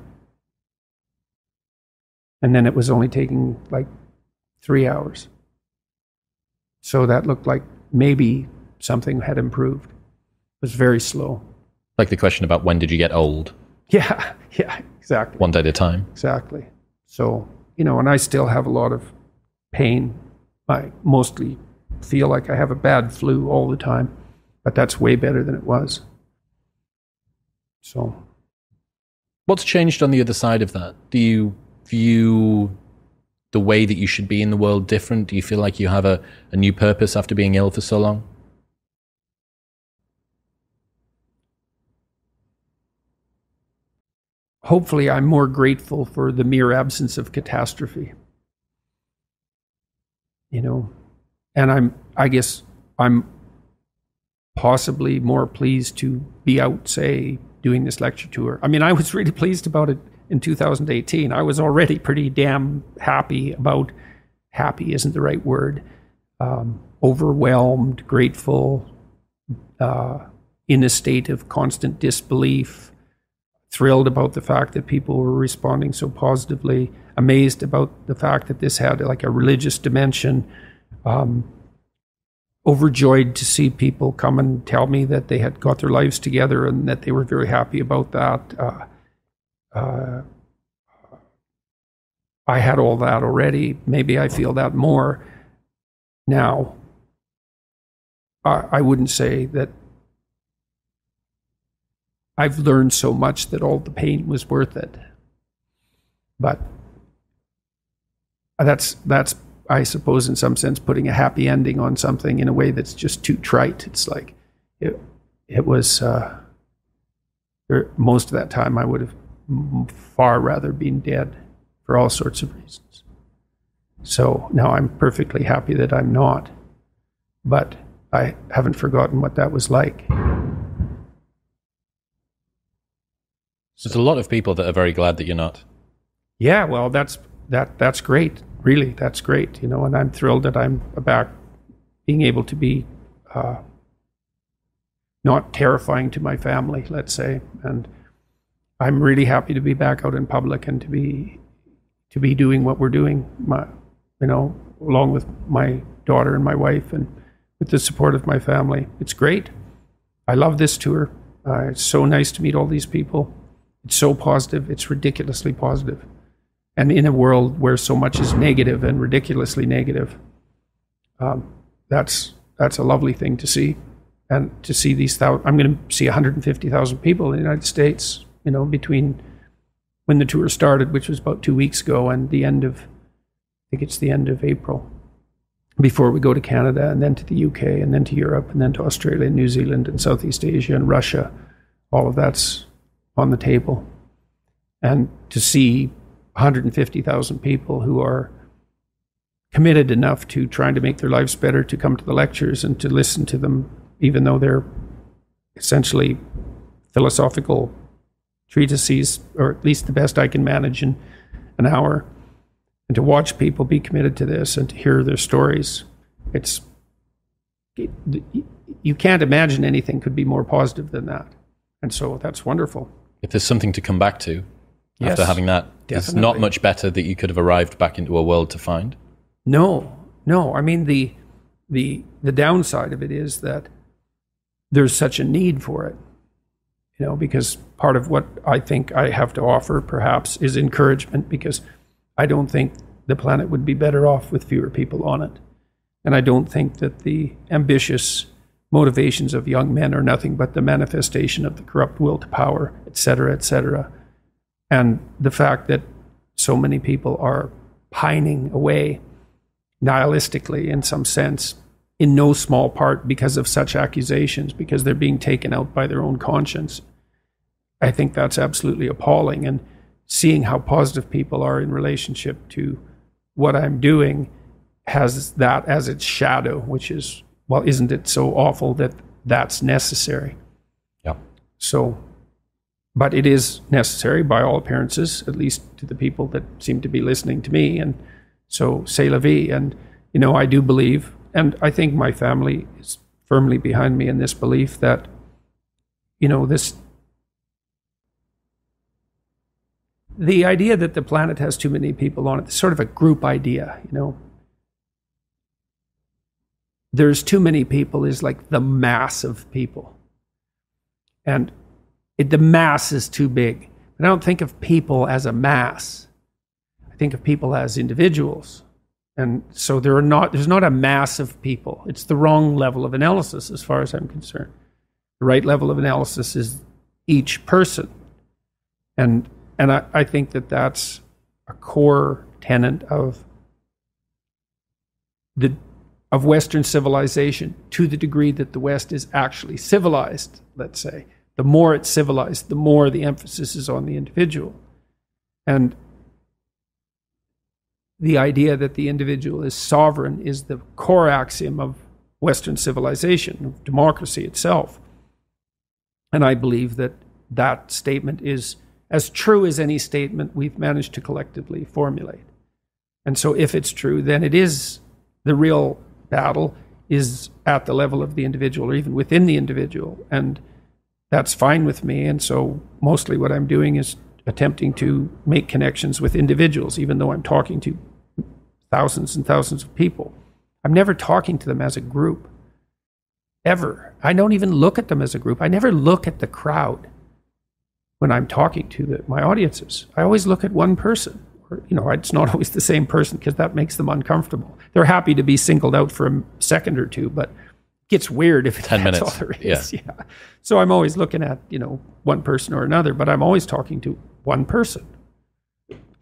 And then it was only taking like 3 hours. So that looked like maybe something had improved. It was very slow. Like the question about when did you get old? Yeah, yeah, exactly. One day at a time. Exactly. So, you know, and I still have a lot of pain. I mostly feel like I have a bad flu all the time, but that's way better than it was. So. What's changed on the other side of that? Do you view the way that you should be in the world different? Do you feel like you have a new purpose after being ill for so long? Hopefully, I'm more grateful for the mere absence of catastrophe. You know, and I guess I'm possibly more pleased to be out, say, doing this lecture tour. I mean, I was really pleased about it in 2018. I was already pretty damn happy about, happy isn't the right word, overwhelmed, grateful, in a state of constant disbelief, thrilled about the fact that people were responding so positively, amazed about the fact that this had like a religious dimension, overjoyed to see people come and tell me that they had got their lives together and that they were very happy about that. I had all that already. Maybe I feel that more now. I wouldn't say that I've learned so much that all the pain was worth it. But that's I suppose, in some sense, putting a happy ending on something in a way that's just too trite. It's like, it was, most of that time I would have far rather been dead for all sorts of reasons. So now I'm perfectly happy that I'm not. But I haven't forgotten what that was like. So there's a lot of people that are very glad that you're not. Yeah, well, that's great. Really, that's great, you know, and I'm thrilled that I'm back, being able to be not terrifying to my family, let's say. And I'm really happy to be back out in public and to be doing what we're doing, along with my daughter and my wife and with the support of my family. It's great. I love this tour. It's so nice to meet all these people. It's so positive. It's ridiculously positive. And in a world where so much is negative and ridiculously negative, that's a lovely thing to see. And to see these I'm going to see 150,000 people in the United States, you know, between when the tour started, which was about 2 weeks ago, and the end of April, before we go to Canada and then to the UK and then to Europe and then to Australia and New Zealand and Southeast Asia and Russia. All of that's on the table. And to see 150,000 people who are committed enough to trying to make their lives better, to come to the lectures and to listen to them, even though they're essentially philosophical treatises, or at least the best I can manage in an hour. And to watch people be committed to this and to hear their stories, you can't imagine anything could be more positive than that. And so that's wonderful. If there's something to come back to, yes, after having that, definitely. It's not much better that you could have arrived back into a world to find. No, no. I mean, the The downside of it is that there's such a need for it, you know, because part of what I think I have to offer perhaps is encouragement, because I don't think the planet would be better off with fewer people on it. And I don't think that the ambitious motivations of young men are nothing but the manifestation of the corrupt will to power, etc., etc. And the fact that so many people are pining away nihilistically in some sense, in no small part because of such accusations, because they're being taken out by their own conscience. I think that's absolutely appalling. And seeing how positive people are in relationship to what I'm doing has that as its shadow, which is, well, isn't it so awful that that's necessary? Yeah. So, but it is necessary by all appearances, at least to the people that seem to be listening to me. And so, c'est la vie. And, you know, I do believe, and I think my family is firmly behind me in this belief that, you know, this, the idea that the planet has too many people on it, it's sort of a group idea, you know. There's too many people is like the mass of people. And the mass is too big. But I don't think of people as a mass. I think of people as individuals. And so there's not a mass of people. It's the wrong level of analysis as far as I'm concerned. The right level of analysis is each person. And I think that that's a core tenet of the Western civilization, to the degree that the West is actually civilized, let's say. The more it's civilized, the more the emphasis is on the individual. And the idea that the individual is sovereign is the core axiom of Western civilization, of democracy itself. And I believe that that statement is as true as any statement we've managed to collectively formulate. And so if it's true, then it is the real battle is at the level of the individual, or even within the individual, and that's fine with me. And so mostly what I'm doing is attempting to make connections with individuals, even though I'm talking to thousands and thousands of people. I'm never talking to them as a group, ever. I don't even look at them as a group. I never look at the crowd when I'm talking to my audiences. I always look at one person. You know, it's not always the same person because that makes them uncomfortable. They're happy to be singled out for a second or two, but it gets weird if it's all there is. Yeah. Yeah. So I'm always looking at, you know, one person or another, but I'm always talking to one person.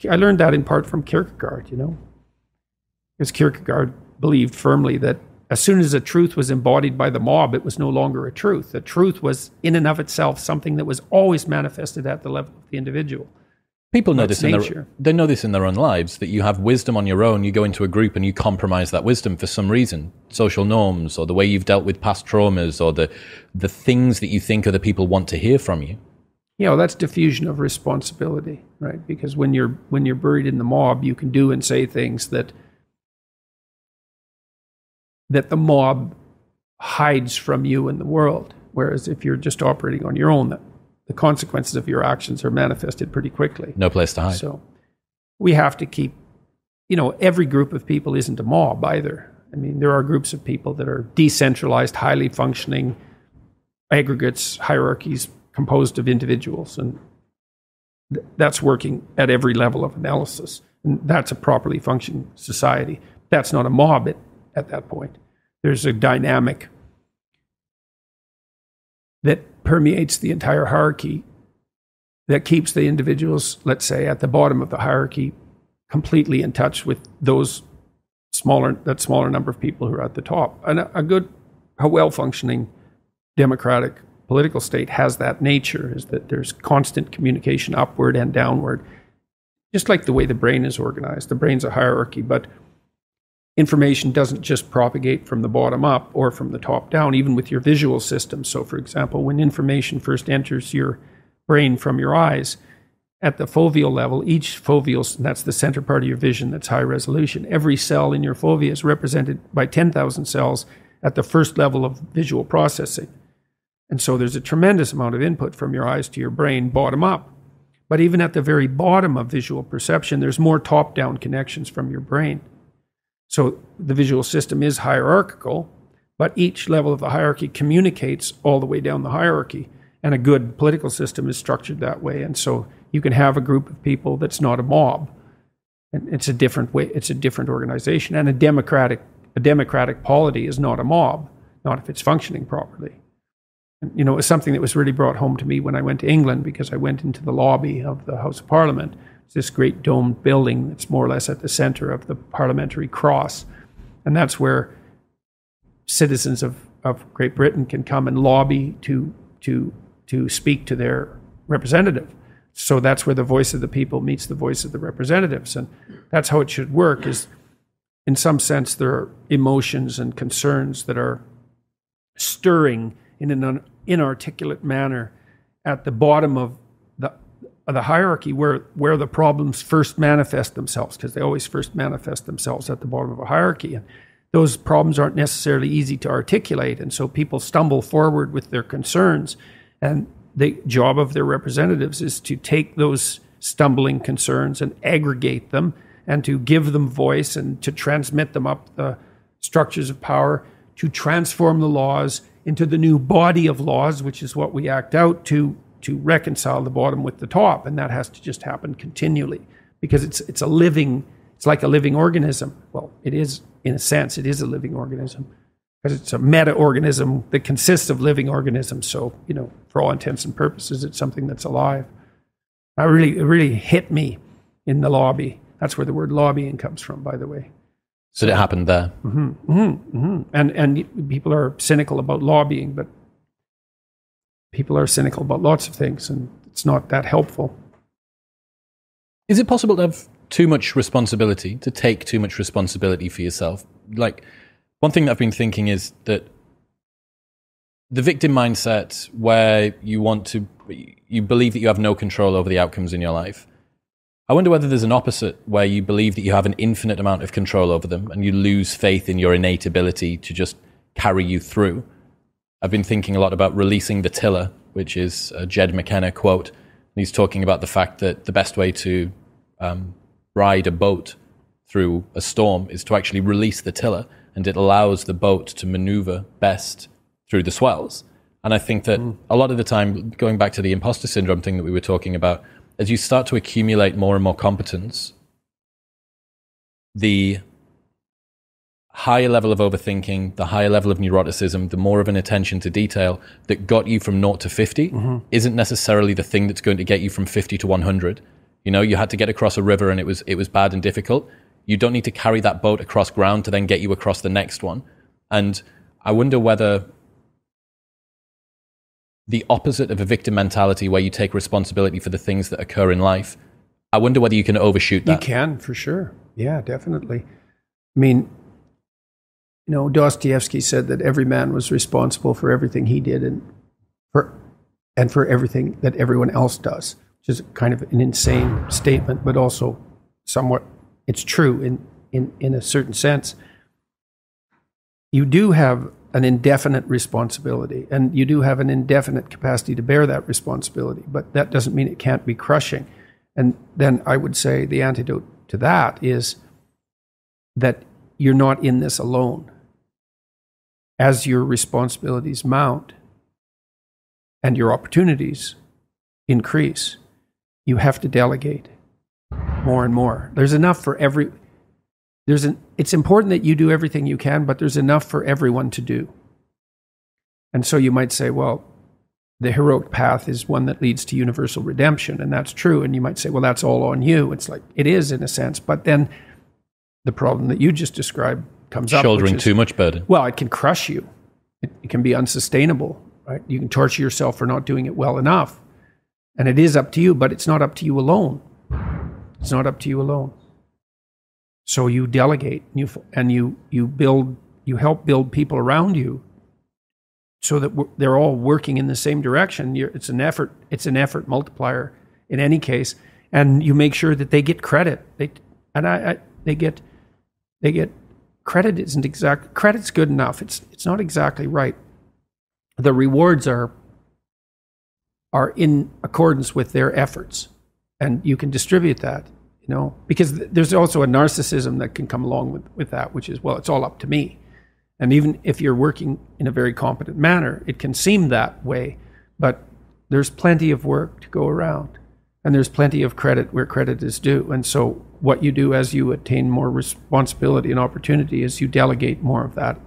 I learned that in part from Kierkegaard, you know, because Kierkegaard believed firmly that as soon as a truth was embodied by the mob, it was no longer a truth. The truth was in and of itself something that was always manifested at the level of the individual. People know this in their own lives, that you have wisdom on your own, you go into a group and you compromise that wisdom for some reason. Social norms, or the way you've dealt with past traumas, or the things that you think other people want to hear from you. You know, that's diffusion of responsibility, right? Because when you're buried in the mob, you can do and say things that the mob hides from you in the world. Whereas if you're just operating on your own, the consequences of your actions are manifested pretty quickly. No place to hide. So we have to keep, you know, every group of people isn't a mob either. I mean, there are groups of people that are decentralized, highly functioning aggregates, hierarchies composed of individuals. And that's working at every level of analysis. And that's a properly functioning society. That's not a mob at that point. There's a dynamic that permeates the entire hierarchy, that keeps the individuals, let's say, at the bottom of the hierarchy, completely in touch with those smaller number of people who are at the top. And a well-functioning democratic political state has that nature, is that there's constant communication upward and downward, just like the way the brain is organized. The brain's a hierarchy, but information doesn't just propagate from the bottom up or from the top down, even with your visual system. So, for example, when information first enters your brain from your eyes, at the foveal level, each foveal, that's the center part of your vision that's high resolution, every cell in your fovea is represented by 10,000 cells at the first level of visual processing. And so there's a tremendous amount of input from your eyes to your brain bottom up. But even at the very bottom of visual perception, there's more top-down connections from your brain. So the visual system is hierarchical, but each level of the hierarchy communicates all the way down the hierarchy. And a good political system is structured that way. And so you can have a group of people that's not a mob. And it's a different way, it's a different organization. And a democratic polity is not a mob, not if it's functioning properly. And, you know, it's something that was really brought home to me when I went to England, because I went into the lobby of the House of Parliament. It's this great domed building that's more or less at the center of the parliamentary cross. And that's where citizens of Great Britain can come and lobby to speak to their representative. So that's where the voice of the people meets the voice of the representatives. And that's how it should work, is in some sense there are emotions and concerns that are stirring in an inarticulate manner at the bottom of the hierarchy, where the problems first manifest themselves, because they always first manifest themselves at the bottom of a hierarchy. And those problems aren't necessarily easy to articulate, and so people stumble forward with their concerns, and the job of their representatives is to take those stumbling concerns and aggregate them and to give them voice and to transmit them up the structures of power, to transform the laws into the new body of laws, which is what we act out to reconcile the bottom with the top. And that has to just happen continually, because it's a living, it's like a living organism. Well, it is, in a sense, it is a living organism, because it's a meta-organism that consists of living organisms. So, you know, for all intents and purposes, it's something that's alive. It really hit me in the lobby. That's where the word lobbying comes from, by the way. So it happened there. Mm-hmm, mm-hmm, mm-hmm. And people are cynical about lobbying, but people are cynical about lots of things, and it's not that helpful. Is it possible to have too much responsibility, to take too much responsibility for yourself? Like, one thing that I've been thinking is that the victim mindset, where you believe that you have no control over the outcomes in your life. I wonder whether there's an opposite, where you believe that you have an infinite amount of control over them and you lose faith in your innate ability to just carry you through. I've been thinking a lot about releasing the tiller, which is a Jed McKenna quote. He's talking about the fact that the best way to ride a boat through a storm is to actually release the tiller, and it allows the boat to maneuver best through the swells. And I think that a lot of the time, going back to the imposter syndrome thing that we were talking about, as you start to accumulate more and more competence, the higher level of overthinking, the higher level of neuroticism, the more of an attention to detail that got you from 0 to 50 isn't necessarily the thing that's going to get you from 50 to 100. You know, you had to get across a river and it was bad and difficult. You don't need to carry that boat across ground to then get you across the next one. And I wonder whether the opposite of a victim mentality, where you take responsibility for the things that occur in life, I wonder whether you can overshoot that. You can, for sure. Yeah, definitely. I mean, you know, Dostoevsky said that every man was responsible for everything he did and for everything that everyone else does, which is kind of an insane statement, but also somewhat, it's true in a certain sense. You do have an indefinite responsibility, and you do have an indefinite capacity to bear that responsibility, but that doesn't mean it can't be crushing. And then I would say the antidote to that is that you're not in this alone. As your responsibilities mount and your opportunities increase, you have to delegate more and more. There's enough for every... it's important that you do everything you can, but there's enough for everyone to do. And so you might say, well, the heroic path is one that leads to universal redemption, and that's true. And you might say, well, that's all on you. It's like, it is in a sense, but then the problem that you just described comes up. Shouldering too much burden. Well, it can crush you. It can be unsustainable, right? You can torture yourself for not doing it well enough. And it is up to you, but it's not up to you alone. It's not up to you alone. So you delegate, you help build people around you, so that they're all working in the same direction. It's an effort multiplier in any case, and you make sure that they get credit. They get credit isn't exact. Credit's good enough. It's not exactly right. The rewards are in accordance with their efforts, and you can distribute that. you know, because there's also a narcissism that can come along with that, which is, well, it's all up to me. And even if you're working in a very competent manner, it can seem that way, but there's plenty of work to go around, and there's plenty of credit where credit is due. And so what you do as you attain more responsibility and opportunity is you delegate more of that,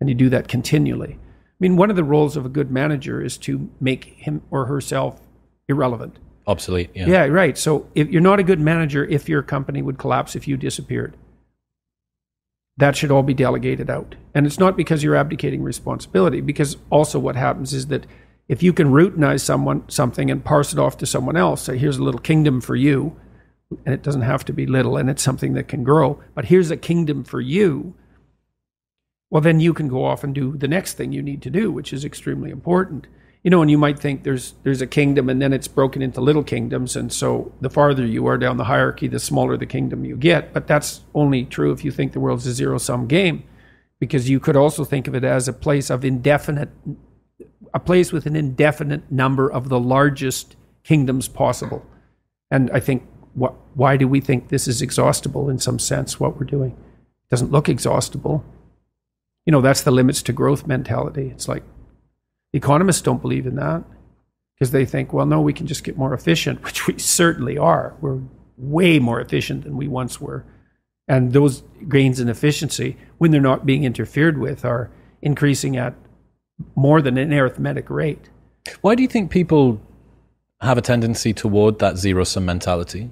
and you do that continually. I mean, one of the roles of a good manager is to make him or herself irrelevant. Obsolete, yeah. Yeah, right. So if you're not a good manager, if your company would collapse if you disappeared. That should all be delegated out. And it's not because you're abdicating responsibility, because also what happens is that if you can routinize something and parse it off to someone else, say, here's a little kingdom for you, and it doesn't have to be little, and it's something that can grow, but here's a kingdom for you, well, then you can go off and do the next thing you need to do, which is extremely important. You know, and you might think there's a kingdom, and then it's broken into little kingdoms, and so the farther you are down the hierarchy, the smaller the kingdom you get. But that's only true if you think the world's a zero-sum game, because you could also think of it as a place with an indefinite number of the largest kingdoms possible. And I think, why do we think this is exhaustible in some sense, what we're doing? It doesn't look exhaustible. You know, that's the limits to growth mentality. It's like, economists don't believe in that because they think, well, no, we can just get more efficient, which we certainly are. We're way more efficient than we once were. And those gains in efficiency, when they're not being interfered with, are increasing at more than an arithmetic rate. Why do you think people have a tendency toward that zero-sum mentality?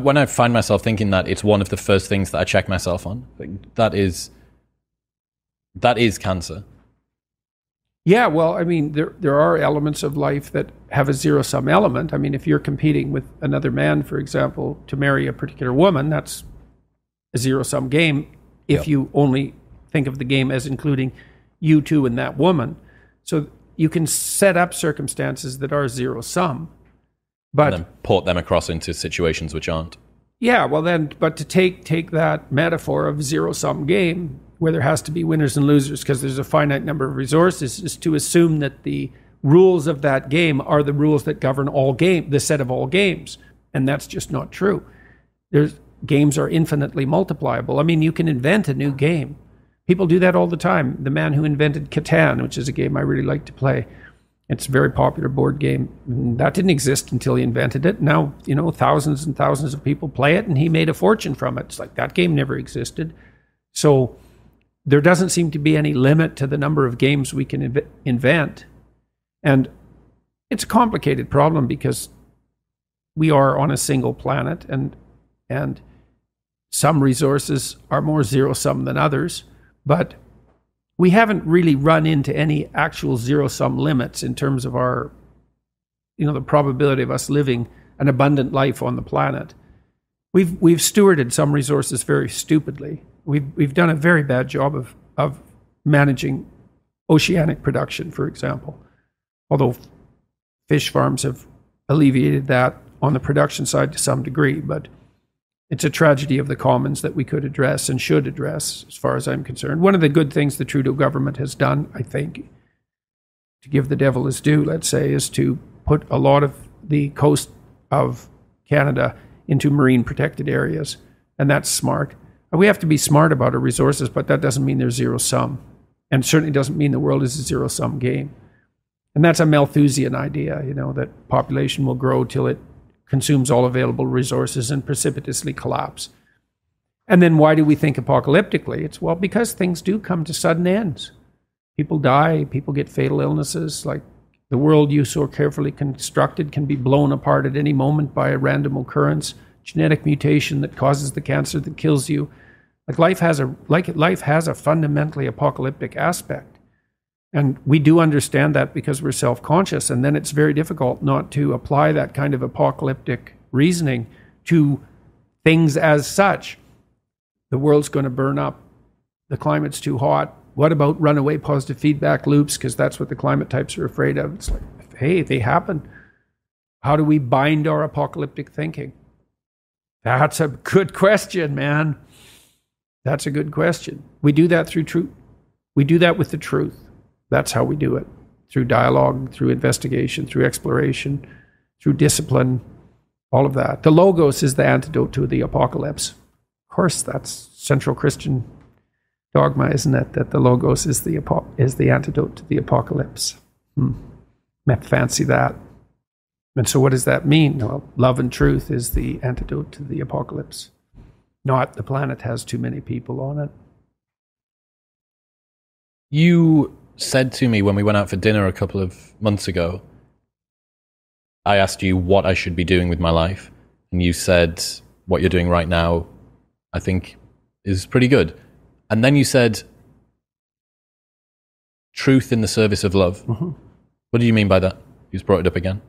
When I find myself thinking that, it's one of the first things that I check myself on. That is cancer. Yeah, well, I mean, there are elements of life that have a zero-sum element. I mean, if you're competing with another man, for example, to marry a particular woman, that's a zero-sum game if you only think of the game as including you two and that woman. So you can set up circumstances that are zero-sum, but... And then port them across into situations which aren't. Yeah, well then, but to take that metaphor of zero-sum game, where there has to be winners and losers because there's a finite number of resources, is to assume that the rules of that game are the rules that govern all game, the set of all games. And that's just not true. Games are infinitely multipliable. I mean, you can invent a new game. People do that all the time. The man who invented Catan, which is a game I really like to play, it's a very popular board game. That didn't exist until he invented it. Now, you know, thousands and thousands of people play it, and he made a fortune from it. It's like, that game never existed. So... there doesn't seem to be any limit to the number of games we can invent. And it's a complicated problem because we are on a single planet, and some resources are more zero-sum than others, but we haven't really run into any actual zero-sum limits in terms of our, you know, the probability of us living an abundant life on the planet. We've stewarded some resources very stupidly. We've done a very bad job of managing oceanic production, for example. Although fish farms have alleviated that on the production side to some degree, but it's a tragedy of the commons that we could address and should address, as far as I'm concerned. One of the good things the Trudeau government has done, I think, to give the devil his due, let's say, is to put a lot of the coast of Canada into marine protected areas, and that's smart. We have to be smart about our resources, but that doesn't mean they're zero-sum. And certainly doesn't mean the world is a zero-sum game. And that's a Malthusian idea, you know, that population will grow till it consumes all available resources and precipitously collapse. And then why do we think apocalyptically? It's, well, because things do come to sudden ends. People die, people get fatal illnesses, like the world you so carefully constructed can be blown apart at any moment by a random occurrence, genetic mutation that causes the cancer that kills you. Like life has a fundamentally apocalyptic aspect, and we do understand that because we're self-conscious, and then it's very difficult not to apply that kind of apocalyptic reasoning to things as such. The world's going to burn up. The climate's too hot. What about runaway positive feedback loops? Because that's what the climate types are afraid of. It's like, hey, they happen. How do we bind our apocalyptic thinking? That's a good question, man. That's a good question. We do that through truth. We do that with the truth. That's how we do it. Through dialogue, through investigation, through exploration, through discipline, all of that. The Logos is the antidote to the apocalypse. Of course, that's central Christian dogma, isn't it? That the Logos is the antidote to the apocalypse. Fancy that. And so what does that mean? Well, love and truth is the antidote to the apocalypse. Not the planet has too many people on it. You said to me when we went out for dinner a couple of months ago, I asked you what I should be doing with my life, and you said, what you're doing right now, I think, is pretty good. And then you said, truth in the service of love. Mm-hmm. What do you mean by that? You just brought it up again.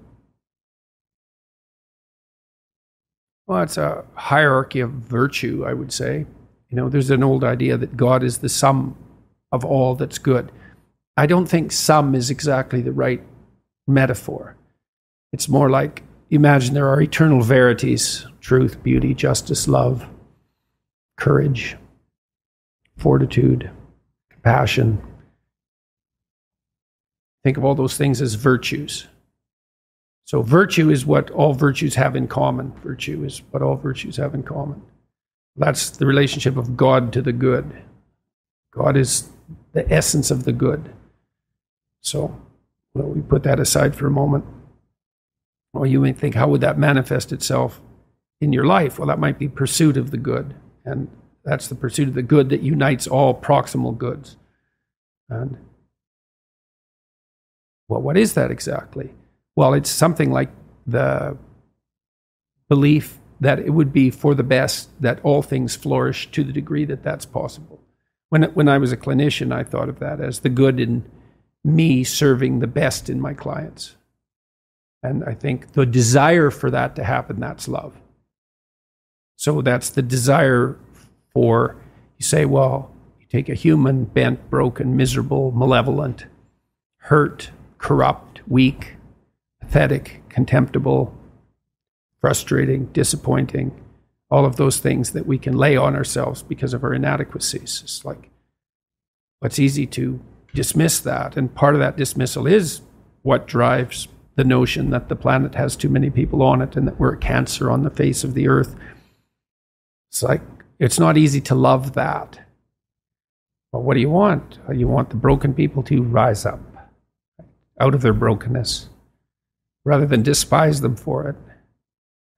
Well, it's a hierarchy of virtue, I would say. You know, there's an old idea that God is the sum of all that's good. I don't think sum is exactly the right metaphor. It's more like, imagine there are eternal verities: truth, beauty, justice, love, courage, fortitude, compassion. Think of all those things as virtues. So virtue is what all virtues have in common. Virtue is what all virtues have in common. That's the relationship of God to the good. God is the essence of the good. So, well, we put that aside for a moment. Well, you may think, how would that manifest itself in your life? Well, that might be pursuit of the good. And that's the pursuit of the good that unites all proximal goods. And, well, what is that exactly? Well, it's something like the belief that it would be for the best that all things flourish to the degree that that's possible. When I was a clinician, I thought of that as the good in me serving the best in my clients. And I think the desire for that to happen, that's love. So that's the desire for, you say, well, you take a human, bent, broken, miserable, malevolent, hurt, corrupt, weak, pathetic, contemptible, frustrating, disappointing, all of those things that we can lay on ourselves because of our inadequacies. It's like, it's easy to dismiss that. And part of that dismissal is what drives the notion that the planet has too many people on it and that we're a cancer on the face of the earth. It's like, it's not easy to love that. But what do you want? You want the broken people to rise up out of their brokenness, rather than despise them for it.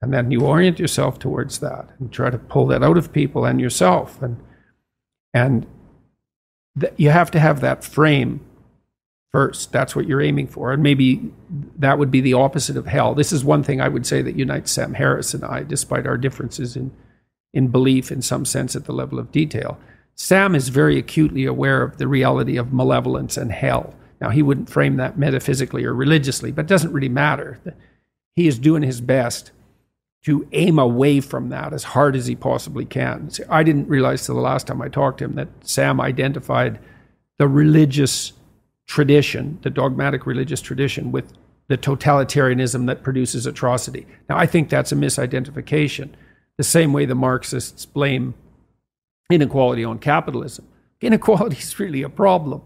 And then you orient yourself towards that and try to pull that out of people and yourself. And you have to have that frame first. That's what you're aiming for. And maybe that would be the opposite of hell. This is one thing I would say that unites Sam Harris and I, despite our differences in belief in some sense at the level of detail. Sam is very acutely aware of the reality of malevolence and hell. Now, he wouldn't frame that metaphysically or religiously, but it doesn't really matter. He is doing his best to aim away from that as hard as he possibly can. So I didn't realize till the last time I talked to him that Sam identified the religious tradition, the dogmatic religious tradition, with the totalitarianism that produces atrocity. Now, I think that's a misidentification, the same way the Marxists blame inequality on capitalism. Inequality is really a problem,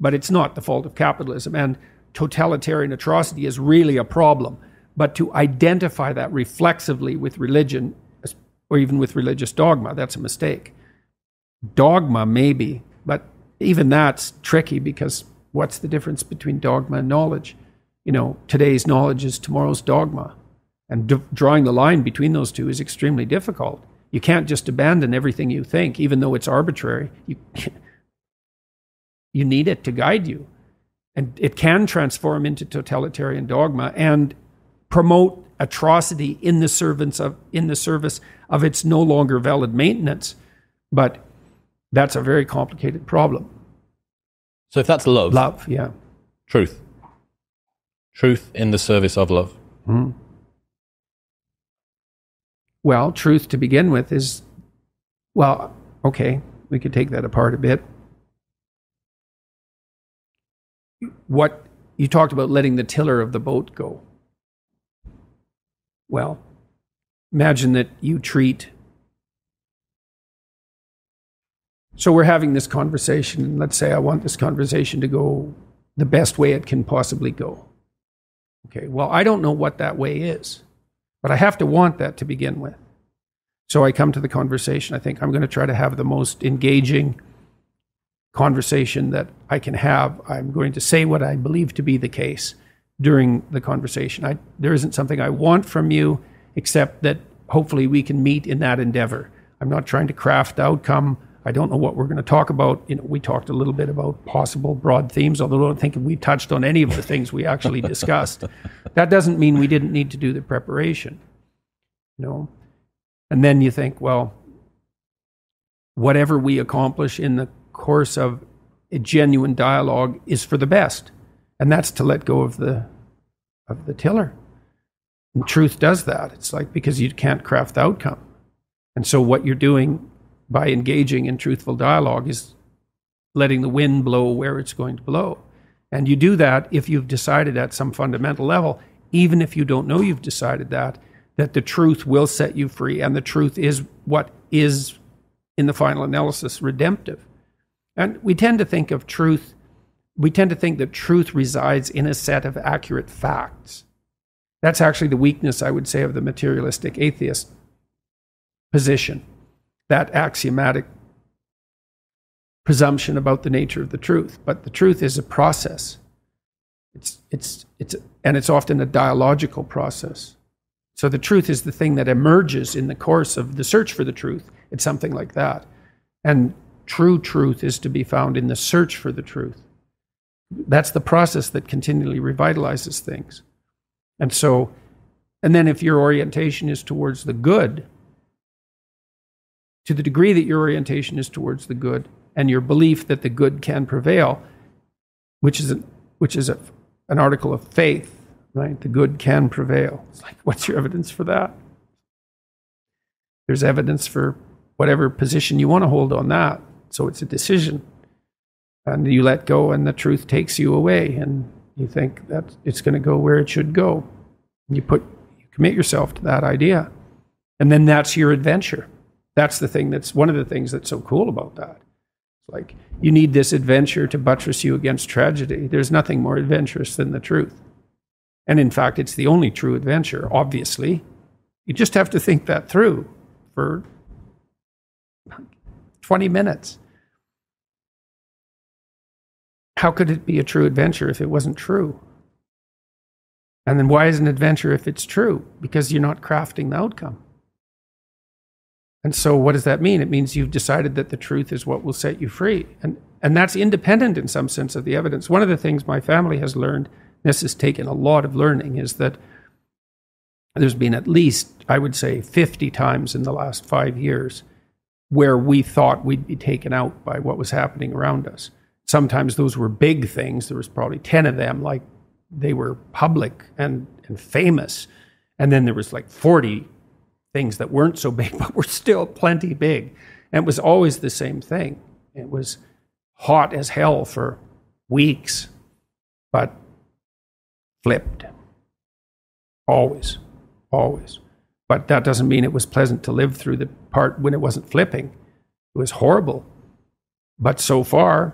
but it's not the fault of capitalism. And totalitarian atrocity is really a problem. But to identify that reflexively with religion, or even with religious dogma, that's a mistake. Dogma, maybe, but even that's tricky, because what's the difference between dogma and knowledge? You know, today's knowledge is tomorrow's dogma. And drawing the line between those two is extremely difficult. You can't just abandon everything you think, even though it's arbitrary. You need it to guide you. And it can transform into totalitarian dogma and promote atrocity in the service of its no longer valid maintenance. But that's a very complicated problem. So if that's love. Love, yeah. Truth. Truth in the service of love. Mm-hmm. Well, truth to begin with is, well, okay, we could take that apart a bit. What you talked about, letting the tiller of the boat go. Well, imagine that you treat. So we're having this conversation, and let's say I want this conversation to go the best way it can possibly go. Okay, well, I don't know what that way is. But I have to want that to begin with. So I come to the conversation. I think I'm going to try to have the most engaging conversation that I can have. I'm going to say what I believe to be the case during the conversation. There isn't something I want from you, except that hopefully we can meet in that endeavor. I'm not trying to craft outcome. I don't know what we're going to talk about. You know, we talked a little bit about possible broad themes, although I don't think we touched on any of the things we actually discussed. That doesn't mean we didn't need to do the preparation. You know? And then you think, well, whatever we accomplish in the course of a genuine dialogue is for the best. And that's to let go of the tiller. And truth does that. It's like, because you can't craft the outcome. And so what you're doing by engaging in truthful dialogue is letting the wind blow where it's going to blow. And you do that if you've decided at some fundamental level, even if you don't know you've decided that the truth will set you free, and the truth is what is, in the final analysis, redemptive. And we tend to think of truth, we tend to think that truth resides in a set of accurate facts. That's actually the weakness, I would say, of the materialistic atheist position, that axiomatic presumption about the nature of the truth. But the truth is a process. It's often a dialogical process. So the truth is the thing that emerges in the course of the search for the truth. It's something like that. And true truth is to be found in the search for the truth. That's the process that continually revitalizes things. And so, and then if your orientation is towards the good, to the degree that your orientation is towards the good and your belief that the good can prevail, which is an article of faith, right? The good can prevail. It's like, what's your evidence for that? There's evidence for whatever position you want to hold on that. So it's a decision. And you let go and the truth takes you away. And you think that it's going to go where it should go. And you commit yourself to that idea. And then that's your adventure. That's the thing that's one of the things that's so cool about that. It's like, you need this adventure to buttress you against tragedy. There's nothing more adventurous than the truth. And in fact, it's the only true adventure, obviously. You just have to think that through for 20 minutes. How could it be a true adventure if it wasn't true? And then why is it an adventure if it's true? Because you're not crafting the outcome. And so what does that mean? It means you've decided that the truth is what will set you free. And that's independent in some sense of the evidence. One of the things my family has learned, this has taken a lot of learning, is that there's been at least, I would say, 50 times in the last 5 years where we thought we'd be taken out by what was happening around us. Sometimes those were big things. There was probably 10 of them, like they were public and famous. And then there was like 40 things that weren't so big, but were still plenty big. And it was always the same thing. It was hot as hell for weeks, but flipped. Always. But that doesn't mean it was pleasant to live through the part when it wasn't flipping. It was horrible. But so far,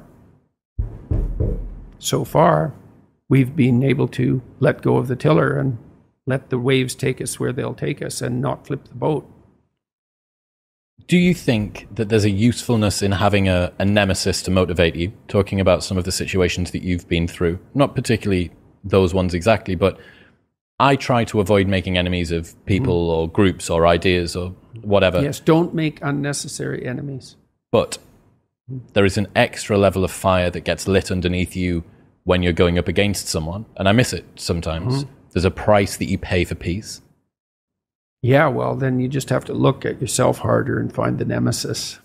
we've been able to let go of the tiller and let the waves take us where they'll take us and not flip the boat. Do you think that there's a usefulness in having a nemesis to motivate you, talking about some of the situations that you've been through? Not particularly those ones exactly, but I try to avoid making enemies of people or groups or ideas or whatever. Yes, don't make unnecessary enemies. But there is an extra level of fire that gets lit underneath you when you're going up against someone, and I miss it sometimes. There's a price that you pay for peace. Yeah, well, then you just have to look at yourself harder and find the nemesis,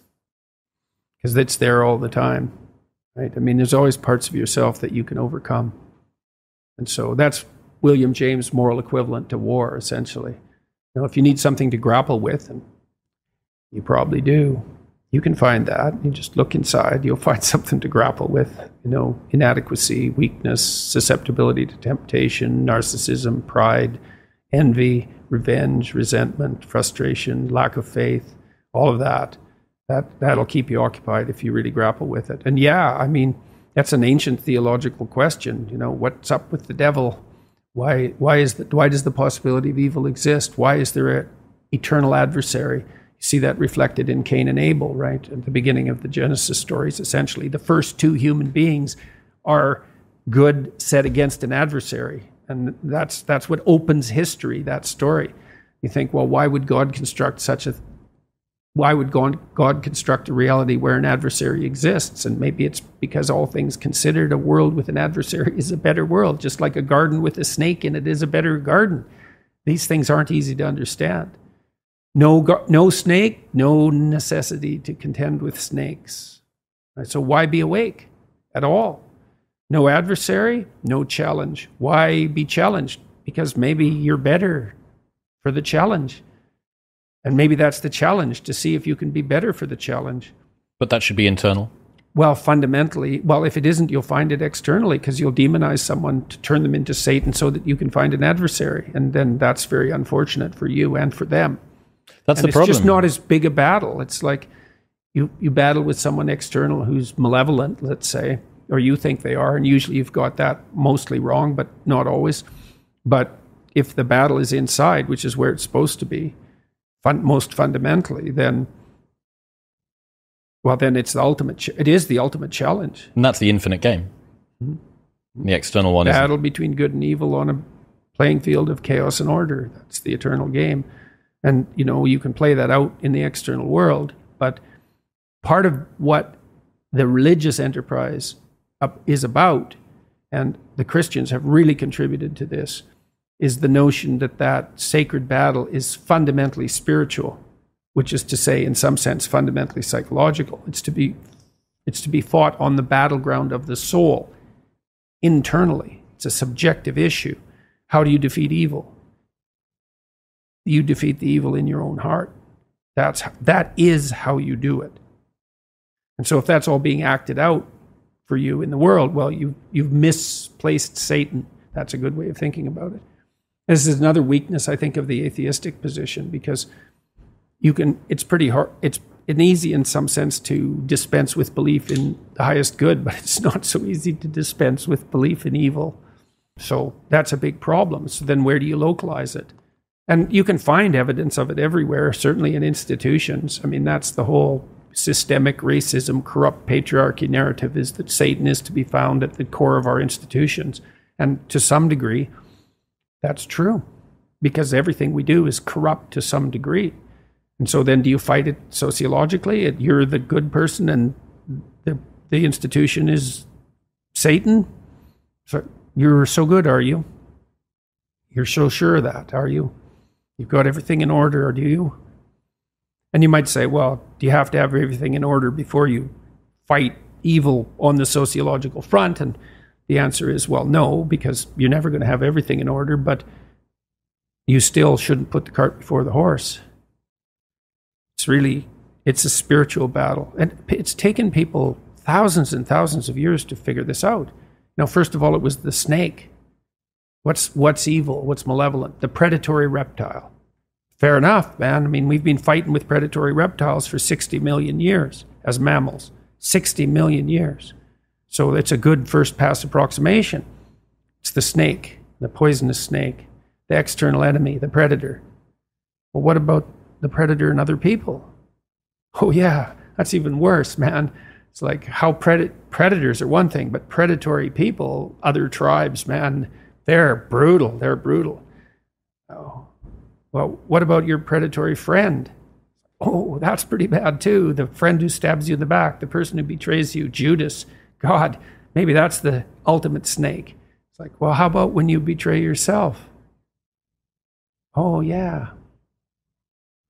because it's there all the time, right? I mean, there's always parts of yourself that you can overcome. And so that's William James' moral equivalent to war, essentially. Now, if you need something to grapple with, and you probably do, you can find that. You just look inside, you'll find something to grapple with. You know, inadequacy, weakness, susceptibility to temptation, narcissism, pride, envy, revenge, resentment, frustration, lack of faith, all of that. That'll keep you occupied if you really grapple with it. And yeah, I mean, that's an ancient theological question. You know, what's up with the devil? Why does the possibility of evil exist? Why is there an eternal adversary? You see that reflected in Cain and Abel, right? At the beginning of the Genesis stories, essentially, the first two human beings are good set against an adversary. And that's what opens history, that story. You think, well, why would God construct a reality where an adversary exists? And maybe it's because, all things considered, a world with an adversary is a better world, just like a garden with a snake in it is a better garden. These things aren't easy to understand. No snake, no necessity to contend with snakes. Right, so why be awake at all? No adversary, no challenge. Why be challenged? Because maybe you're better for the challenge. And maybe that's the challenge, to see if you can be better for the challenge. But that should be internal? Well, fundamentally, if it isn't, you'll find it externally, because you'll demonize someone to turn them into Satan so that you can find an adversary. And then that's very unfortunate for you and for them. That's the problem. It's just not as big a battle. It's like you battle with someone external who's malevolent, let's say, or you think they are, and usually you've got that mostly wrong, but not always. But if the battle is inside, which is where it's supposed to be, most fundamentally, then it's the ultimate. It is the ultimate challenge, and that's the infinite game. Mm-hmm. The external one, battle between good and evil on a playing field of chaos and order. That's the eternal game. And, you know, you can play that out in the external world, but part of what the religious enterprise is about, and the Christians have really contributed to this, is the notion that sacred battle is fundamentally spiritual, which is to say, in some sense, fundamentally psychological. It's to be fought on the battleground of the soul, internally. It's a subjective issue. How do you defeat evil? You defeat the evil in your own heart. That is how you do it. And so if that's all being acted out for you in the world, well, you've misplaced Satan. That's a good way of thinking about it. This is another weakness, I think, of the atheistic position, because it's pretty hard. It's an easy, in some sense, to dispense with belief in the highest good, but it's not so easy to dispense with belief in evil. So that's a big problem. So then where do you localize it? And you can find evidence of it everywhere, certainly in institutions. I mean, that's the whole systemic racism, corrupt patriarchy narrative, is that Satan is to be found at the core of our institutions. And to some degree, that's true, because everything we do is corrupt to some degree. And so then do you fight it sociologically? You're the good person and the institution is Satan? So you're so good, are you? You're so sure of that, are you? You've got everything in order, or do you? And you might say, well, do you have to have everything in order before you fight evil on the sociological front? And the answer is, well, no, because you're never going to have everything in order, but you still shouldn't put the cart before the horse. It's a spiritual battle. And it's taken people thousands and thousands of years to figure this out. Now, first of all, it was the snake. What's evil? What's malevolent? The predatory reptile. Fair enough, man. I mean, we've been fighting with predatory reptiles for 60 million years as mammals. 60 million years. So it's a good first pass approximation. It's the snake, the poisonous snake, the external enemy, the predator. Well, what about the predator in other people? Oh, yeah, that's even worse, man. It's like how predators are one thing, but predatory people, other tribes, man, They're brutal. Oh, well, what about your predatory friend? Oh, that's pretty bad too. The friend who stabs you in the back, the person who betrays you, Judas. God, maybe that's the ultimate snake. It's like, well, how about when you betray yourself? Oh, yeah.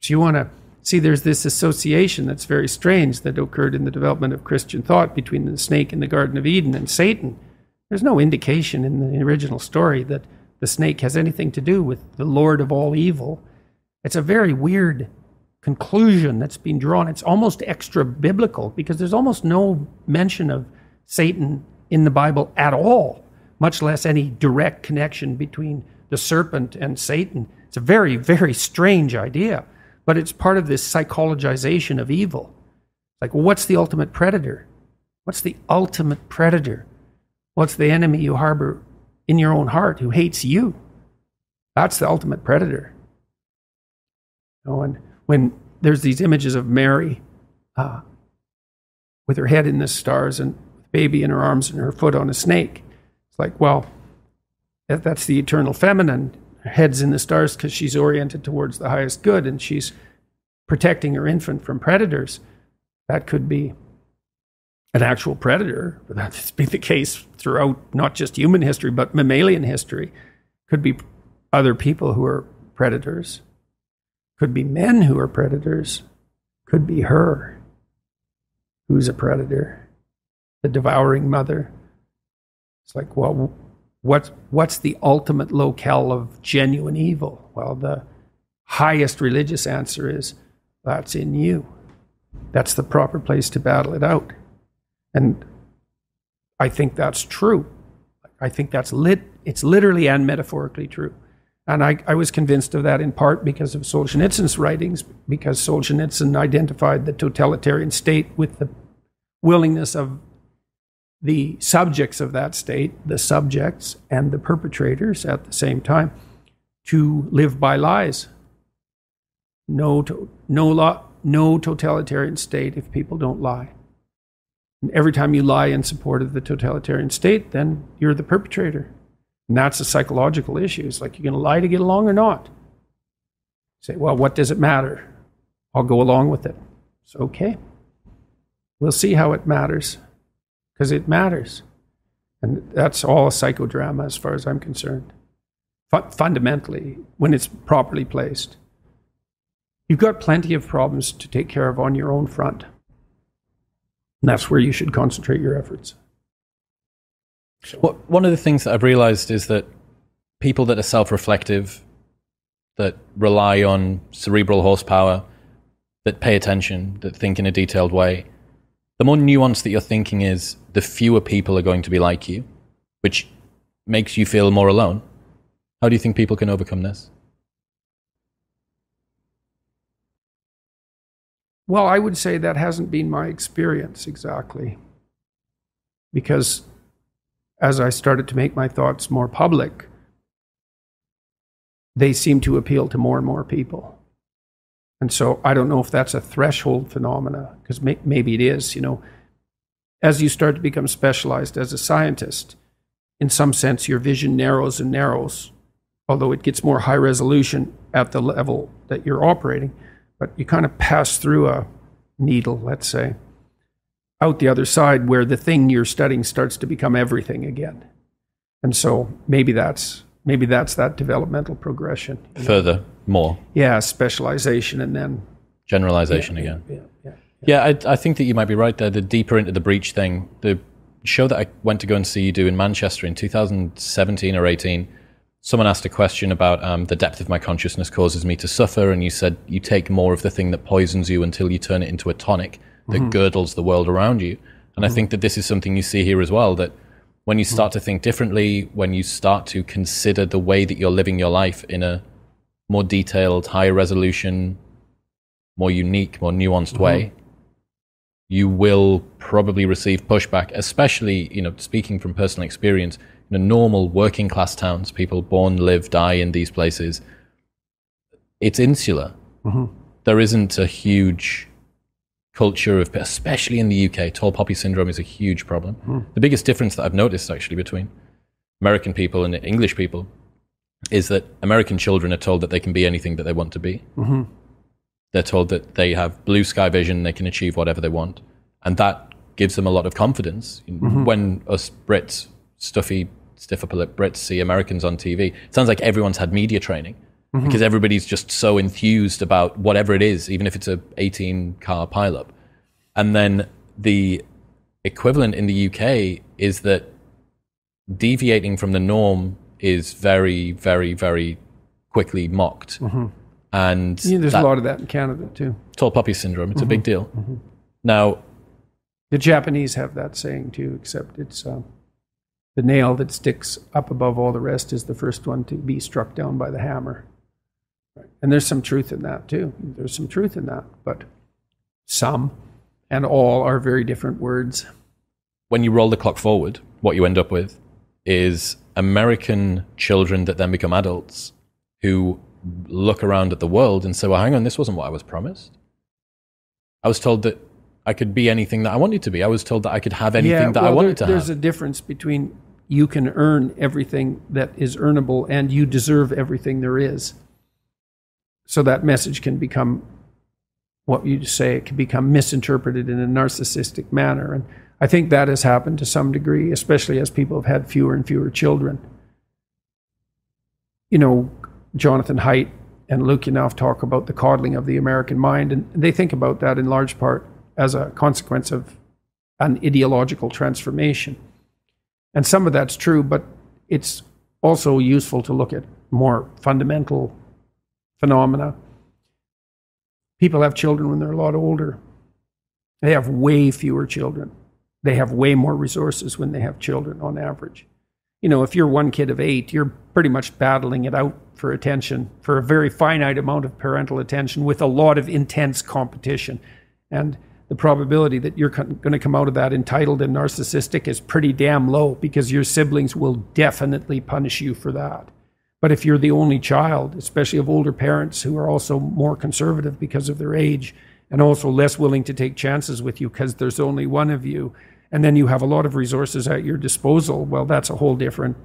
So you want to see, there's this association that's very strange that occurred in the development of Christian thought between the snake in the Garden of Eden and Satan. There's no indication in the original story that the snake has anything to do with the Lord of all evil. It's a very weird conclusion that's been drawn. It's almost extra-biblical, because there's almost no mention of Satan in the Bible at all, much less any direct connection between the serpent and Satan. It's a very, very strange idea, but it's part of this psychologization of evil. Like, what's the ultimate predator? What's the ultimate predator? What's the enemy you harbor in your own heart who hates you. That's the ultimate predator. You know, and when there's these images of Mary with her head in the stars and baby in her arms and her foot on a snake, it's like, well, that's the eternal feminine. Her head's in the stars because she's oriented towards the highest good and she's protecting her infant from predators. That could be an actual predator, but that's been the case throughout not just human history, but mammalian history. Could be other people who are predators. Could be men who are predators. Could be her who's a predator, the devouring mother. It's like, well, what's the ultimate locale of genuine evil? Well, the highest religious answer is, that's in you. That's the proper place to battle it out. And I think that's true. I think that's it's literally and metaphorically true. And I was convinced of that in part because of Solzhenitsyn's writings, because Solzhenitsyn identified the totalitarian state with the willingness of the subjects of that state, the subjects and the perpetrators at the same time, to live by lies. No totalitarian state if people don't lie. And every time you lie in support of the totalitarian state, then you're the perpetrator. And that's a psychological issue. It's like, you're going to lie to get along or not? Say, well, what does it matter? I'll go along with it. It's okay. We'll see how it matters, because it matters. And that's all a psychodrama as far as I'm concerned. Fundamentally, when it's properly placed, you've got plenty of problems to take care of on your own front. And that's where you should concentrate your efforts. Well, one of the things that I've realized is that people that are self-reflective, that rely on cerebral horsepower, that pay attention, that think in a detailed way, the more nuanced that your thinking is, the fewer people are going to be like you, which makes you feel more alone. How do you think people can overcome this? Well, I would say that hasn't been my experience exactly. Because as I started to make my thoughts more public, they seem to appeal to more and more people. And so I don't know if that's a threshold phenomena, because maybe it is, you know. As you start to become specialized as a scientist, in some sense your vision narrows and narrows, although it gets more high resolution at the level that you're operating. But you kind of pass through a needle, let's say, out the other side where the thing you're studying starts to become everything again. And so maybe that's that developmental progression. Further, more. Yeah, specialization and then... generalization again. I think that you might be right there. The deeper into the breach thing, the show that I went to go and see you do in Manchester in 2017 or 18... someone asked a question about the depth of my consciousness causes me to suffer, and you said you take more of the thing that poisons you until you turn it into a tonic that girdles the world around you. And I think that this is something you see here as well, that when you start to think differently, when you start to consider the way that you're living your life in a more detailed, higher resolution, more unique, more nuanced way, you will probably receive pushback, especially, you know, speaking from personal experience. In normal working class towns, people born, live, die in these places, it's insular. There isn't a huge culture of, especially in the UK, tall poppy syndrome is a huge problem. The biggest difference that I've noticed actually between American people and English people is that American children are told that they can be anything that they want to be. They're told that they have blue sky vision, they can achieve whatever they want. And that gives them a lot of confidence. When us Brits, stuffy, stiff-upper-lip Brits see Americans on TV, it sounds like everyone's had media training because everybody's just so enthused about whatever it is, even if it's a 18-car pileup. And then the equivalent in the UK is that deviating from the norm is very, very, very quickly mocked. And yeah, there's a lot of that in Canada too. Tall poppy syndrome, it's a big deal. Now, the Japanese have that saying too, except it's... the nail that sticks up above all the rest is the first one to be struck down by the hammer. Right. And there's some truth in that too. There's some truth in that, but some and all are very different words. When you roll the clock forward, what you end up with is American children that then become adults who look around at the world and say, well, hang on, this wasn't what I was promised. I was told that I could be anything that I wanted to be. I was told that I could have anything that I wanted to have. There's a difference between you can earn everything that is earnable and you deserve everything there is. So that message can become what you say. It can become misinterpreted in a narcissistic manner. And I think that has happened to some degree, especially as people have had fewer and fewer children. You know, Jonathan Haidt and Lukianoff talk about the coddling of the American mind, and they think about that in large part as a consequence of an ideological transformation. And some of that's true, but it's also useful to look at more fundamental phenomena. People have children when they're a lot older. They have way fewer children. They have way more resources when they have children on average. You know, if you're one kid of 8, you're pretty much battling it out for attention, for a very finite amount of parental attention with a lot of intense competition. And the probability that you're going to come out of that entitled and narcissistic is pretty damn low, because your siblings will definitely punish you for that. But if you're the only child, especially of older parents who are also more conservative because of their age and also less willing to take chances with you because there's only one of you, and then you have a lot of resources at your disposal, well, that's a whole different,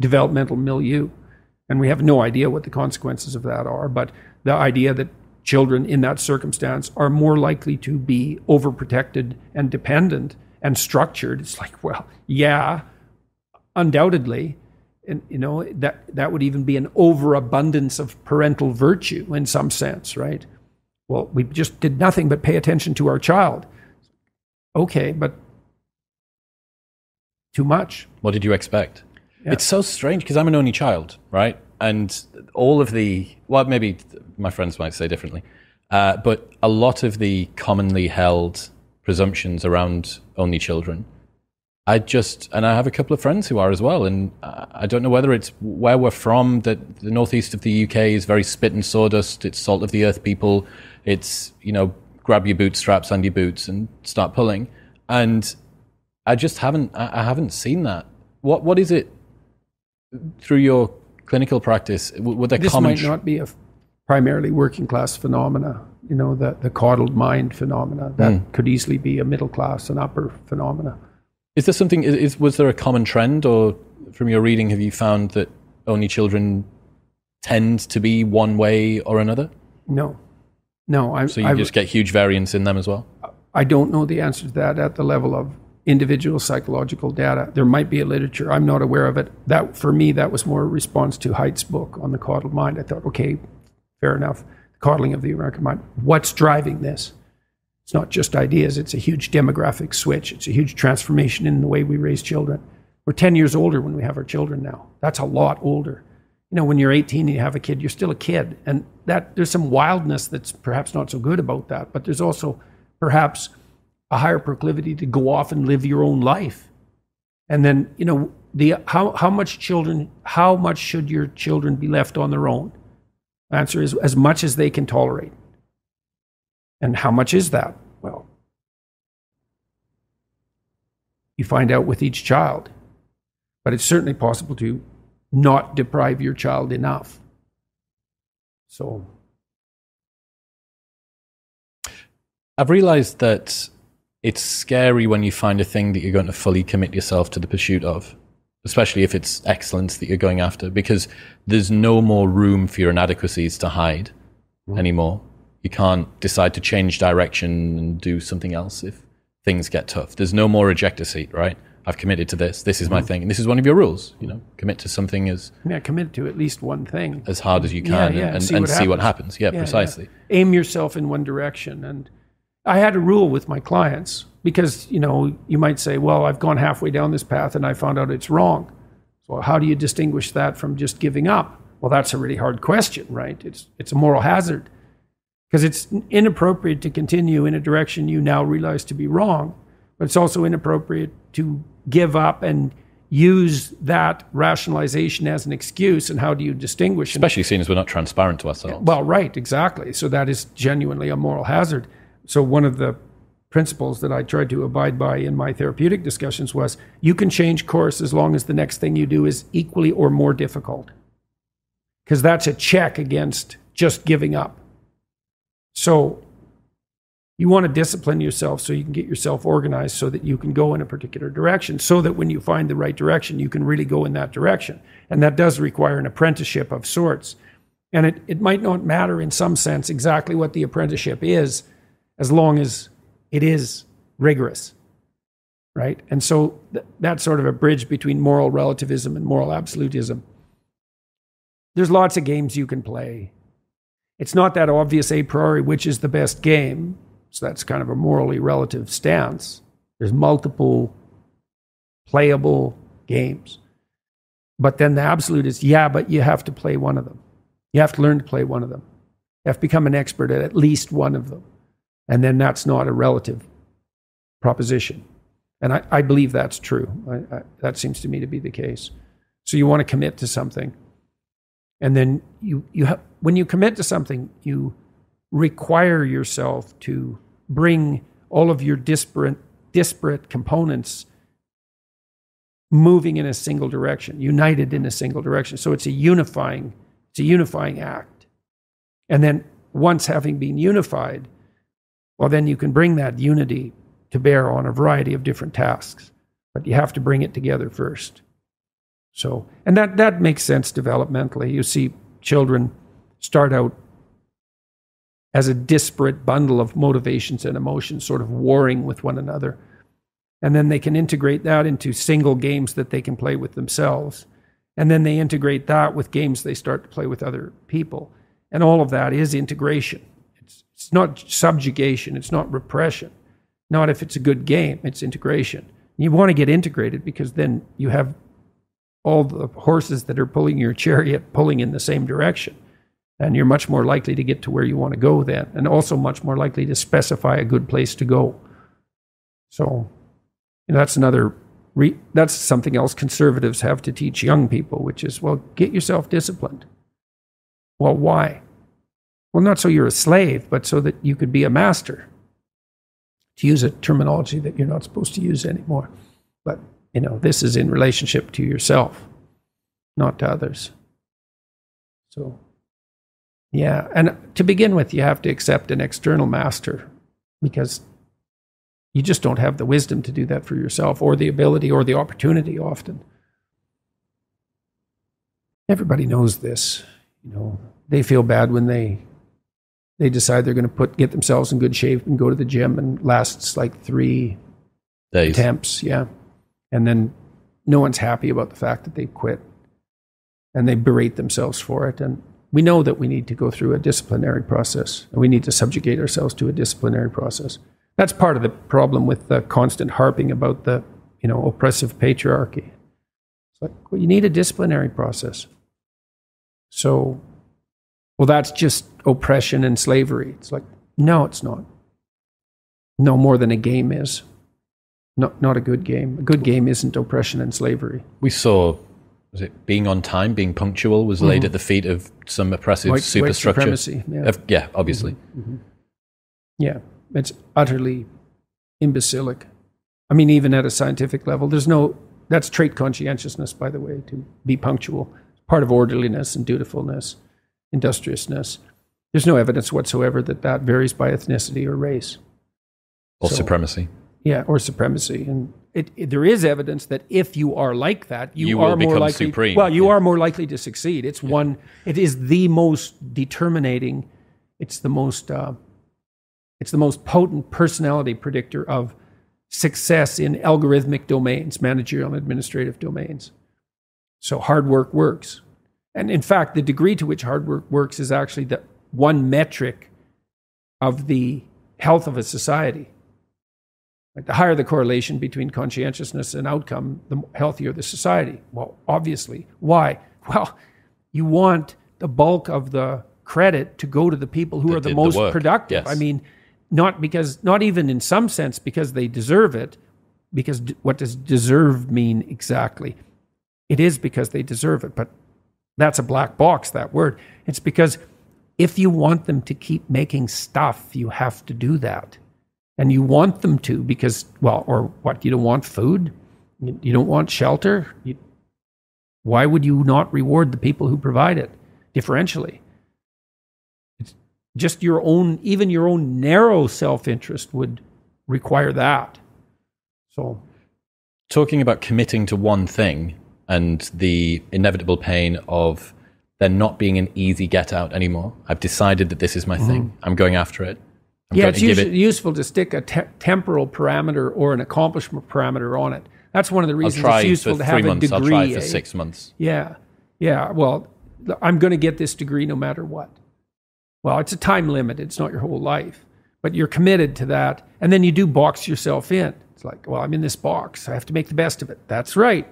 developmental milieu. And we have no idea what the consequences of that are, but the idea that children in that circumstance are more likely to be overprotected and dependent and structured, it's like, well, yeah, undoubtedly. And, you know, that would even be an overabundance of parental virtue in some sense, right? Well, we just did nothing but pay attention to our child. Okay, but too much. What did you expect? Yeah. It's so strange, because I'm an only child, right? And all of the, well, maybe my friends might say differently, but a lot of the commonly held presumptions around only children, and I have a couple of friends who are as well, and I don't know whether it's where we're from, that the northeast of the UK is very spit and sawdust, it's salt of the earth people, it's, you know, grab your bootstraps and your boots and start pulling. And I just haven't, I haven't seen that. What is it through your clinical practice? This might not be a primarily working class phenomena, you know, the coddled mind phenomena. That could easily be a middle class and upper phenomena. Is there something, was there a common trend, or from your reading, have you found that only children tend to be one way or another? No. So you just get huge variance in them as well? I don't know the answer to that at the level of individual psychological data. There might be a literature. I'm not aware of it. That, for me, that was more a response to Haidt's book on the coddled mind. I thought, okay, fair enough. The coddling of the American mind. What's driving this? It's not just ideas, it's a huge demographic switch. It's a huge transformation in the way we raise children. We're 10 years older when we have our children now. That's a lot older. You know, when you're 18 and you have a kid, you're still a kid. And that there's some wildness that's perhaps not so good about that, but there's also perhaps a higher proclivity to go off and live your own life. And then, you know, how much should your children be left on their own? The answer is as much as they can tolerate. And how much is that? Well, you find out with each child. But it's certainly possible to not deprive your child enough. So I've realized that it's scary when you find a thing that you're going to fully commit yourself to the pursuit of, especially if it's excellence that you're going after, because there's no more room for your inadequacies to hide anymore. You can't decide to change direction and do something else if things get tough. There's no more ejector seat, right? I've committed to this. This is my thing. And this is one of your rules, you know, commit to something as... Yeah, commit to at least one thing. As hard as you can and see what happens. Yeah, precisely. Yeah. Aim yourself in one direction. And I had a rule with my clients because, you know, you might say, well, I've gone halfway down this path and I found out it's wrong. So how do you distinguish that from just giving up? Well, that's a really hard question, right? It's a moral hazard. Because it's inappropriate to continue in a direction you now realize to be wrong, but it's also inappropriate to give up and use that rationalization as an excuse. And how do you distinguish? Especially seeing as we're not transparent to ourselves. Well, right, exactly. So that is genuinely a moral hazard. So one of the principles that I tried to abide by in my therapeutic discussions was, you can change course as long as the next thing you do is equally or more difficult. Because that's a check against just giving up. So you want to discipline yourself so you can get yourself organized so that you can go in a particular direction, so that when you find the right direction, you can really go in that direction. And that does require an apprenticeship of sorts. And it might not matter in some sense exactly what the apprenticeship is, as long as it is rigorous, right? And so that's sort of a bridge between moral relativism and moral absolutism. There's lots of games you can play. It's not that obvious a priori which is the best game, so that's kind of a morally relative stance. There's multiple playable games. But then the absolute is, yeah, but you have to play one of them. You have to learn to play one of them. You have to become an expert at least one of them. And then that's not a relative proposition. And I believe that's true. That seems to me to be the case. So you want to commit to something. And then when you commit to something, you require yourself to bring all of your disparate components moving in a single direction, united in a single direction. So it's a unifying act. And then once having been unified, well, then you can bring that unity to bear on a variety of different tasks, but you have to bring it together first. So, and that makes sense developmentally. You see, children start out as a disparate bundle of motivations and emotions sort of warring with one another. And then they can integrate that into single games that they can play with themselves. And then they integrate that with games they start to play with other people. And all of that is integration. It's not subjugation. It's not repression. Not if it's a good game. It's integration. You want to get integrated because then you have all the horses that are pulling your chariot pulling in the same direction. And you're much more likely to get to where you want to go then. And also much more likely to specify a good place to go. So that's another... that's something else conservatives have to teach young people, which is, well, get yourself disciplined. Well, why? Well, not so you're a slave, but so that you could be a master. To use a terminology that you're not supposed to use anymore. But, you know, this is in relationship to yourself, not to others. So... yeah, and to begin with, you have to accept an external master because you just don't have the wisdom to do that for yourself, or the ability, or the opportunity often. Everybody knows this. You know, they feel bad when they decide they're going to get themselves in good shape and go to the gym, and lasts like 3 days. Attempts, yeah. And then no one's happy about the fact that they quit, and they berate themselves for it, and we know that we need to go through a disciplinary process, and we need to subjugate ourselves to a disciplinary process. That's part of the problem with the constant harping about the, you know, oppressive patriarchy. It's like, well, you need a disciplinary process. So, well, that's just oppression and slavery. It's like, no, it's not. No more than a game is. Not a good game. A good game isn't oppression and slavery. We saw... was it being on time, being punctual, was laid at the feet of some oppressive superstructure? White supremacy, yeah. Yeah, obviously. Mm-hmm. Yeah, it's utterly imbecilic. I mean, even at a scientific level, that's trait conscientiousness, by the way, to be punctual. It's part of orderliness and dutifulness, industriousness. There's no evidence whatsoever that that varies by ethnicity or race. Or supremacy. Yeah, or supremacy. And there is evidence that if you are like that, you are more likely supreme. Well, you are more likely to succeed. It's it is the most determinating, it's the most potent personality predictor of success in algorithmic domains, managerial and administrative domains. So hard work works. And in fact, the degree to which hard work works is actually the one metric of the health of a society. Like the higher the correlation between conscientiousness and outcome, the healthier the society. Well, obviously. Why? Well, you want the bulk of the credit to go to the people who are the most productive. Yes. I mean, not even in some sense because they deserve it, because what does deserve mean exactly? It is because they deserve it, but that's a black box, that word. It's because if you want them to keep making stuff, you have to do that. And you want them to because, well, or what? You don't want food? You don't want shelter? Why would you not reward the people who provide it differentially? It's just your own, even your own narrow self-interest would require that. So, talking about committing to one thing and the inevitable pain of there not being an easy get out anymore. I've decided that this is my thing. I'm going after it. It's useful to stick a temporal parameter or an accomplishment parameter on it. That's one of the reasons it's useful to have a degree. I'll try for 6 months. Yeah. Yeah. Well, I'm going to get this degree no matter what. Well, it's a time limit. It's not your whole life. But you're committed to that. And then you do box yourself in. It's like, well, I'm in this box. I have to make the best of it. That's right.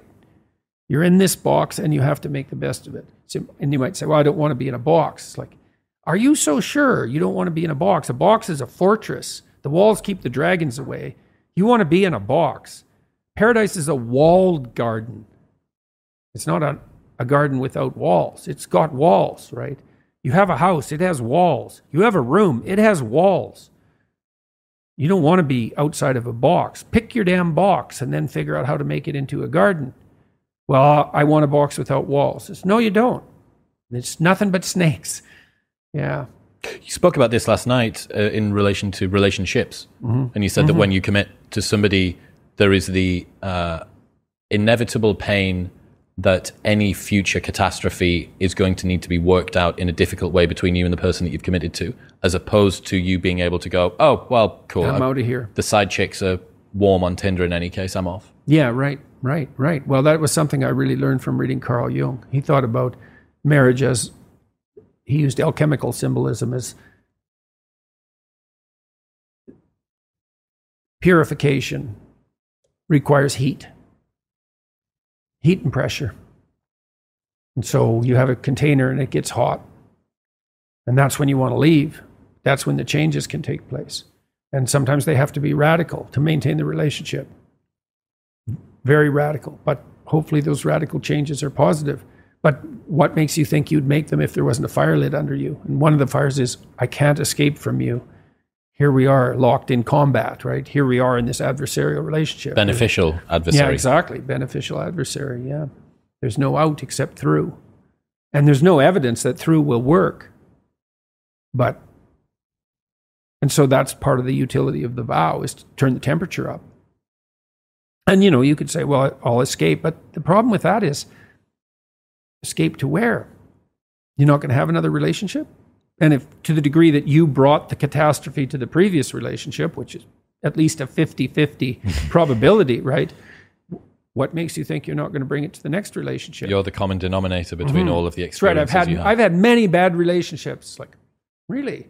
You're in this box and you have to make the best of it. So, and you might say, well, I don't want to be in a box. It's like, are you so sure you don't want to be in a box? A box is a fortress. The walls keep the dragons away. You want to be in a box. Paradise is a walled garden. It's not a garden without walls. It's got walls, right? You have a house, it has walls. You have a room, it has walls. You don't want to be outside of a box. Pick your damn box and then figure out how to make it into a garden. Well, I want a box without walls. It's, no, you don't. It's nothing but snakes. Yeah. You spoke about this last night in relation to relationships. And you said that when you commit to somebody, there is the inevitable pain that any future catastrophe is going to need to be worked out in a difficult way between you and the person that you've committed to, as opposed to you being able to go, oh, well, cool. I'm out of here. The side chicks are warm on Tinder in any case. I'm off. Yeah, right. Right, right. Well, that was something I really learned from reading Carl Jung. He thought about marriage as, he used alchemical symbolism as purification requires heat, heat and pressure. And so you have a container and it gets hot. And that's when you want to leave. That's when the changes can take place. And sometimes they have to be radical to maintain the relationship. Very radical, but hopefully those radical changes are positive. But what makes you think you'd make them if there wasn't a fire lit under you? And one of the fires is, I can't escape from you. Here we are locked in combat, right? Here we are in this adversarial relationship. Beneficial adversary. Yeah, exactly. Beneficial adversary, yeah. There's no out except through. And there's no evidence that through will work. But, and so that's part of the utility of the vow, is to turn the temperature up. And, you know, you could say, well, I'll escape. But the problem with that is, escape to where? You're not going to have another relationship? And if, to the degree that you brought the catastrophe to the previous relationship, which is at least a 50-50 probability, right? What makes you think you're not going to bring it to the next relationship? You're the common denominator between all of the experiences. That's right. I've had many bad relationships. Like, really?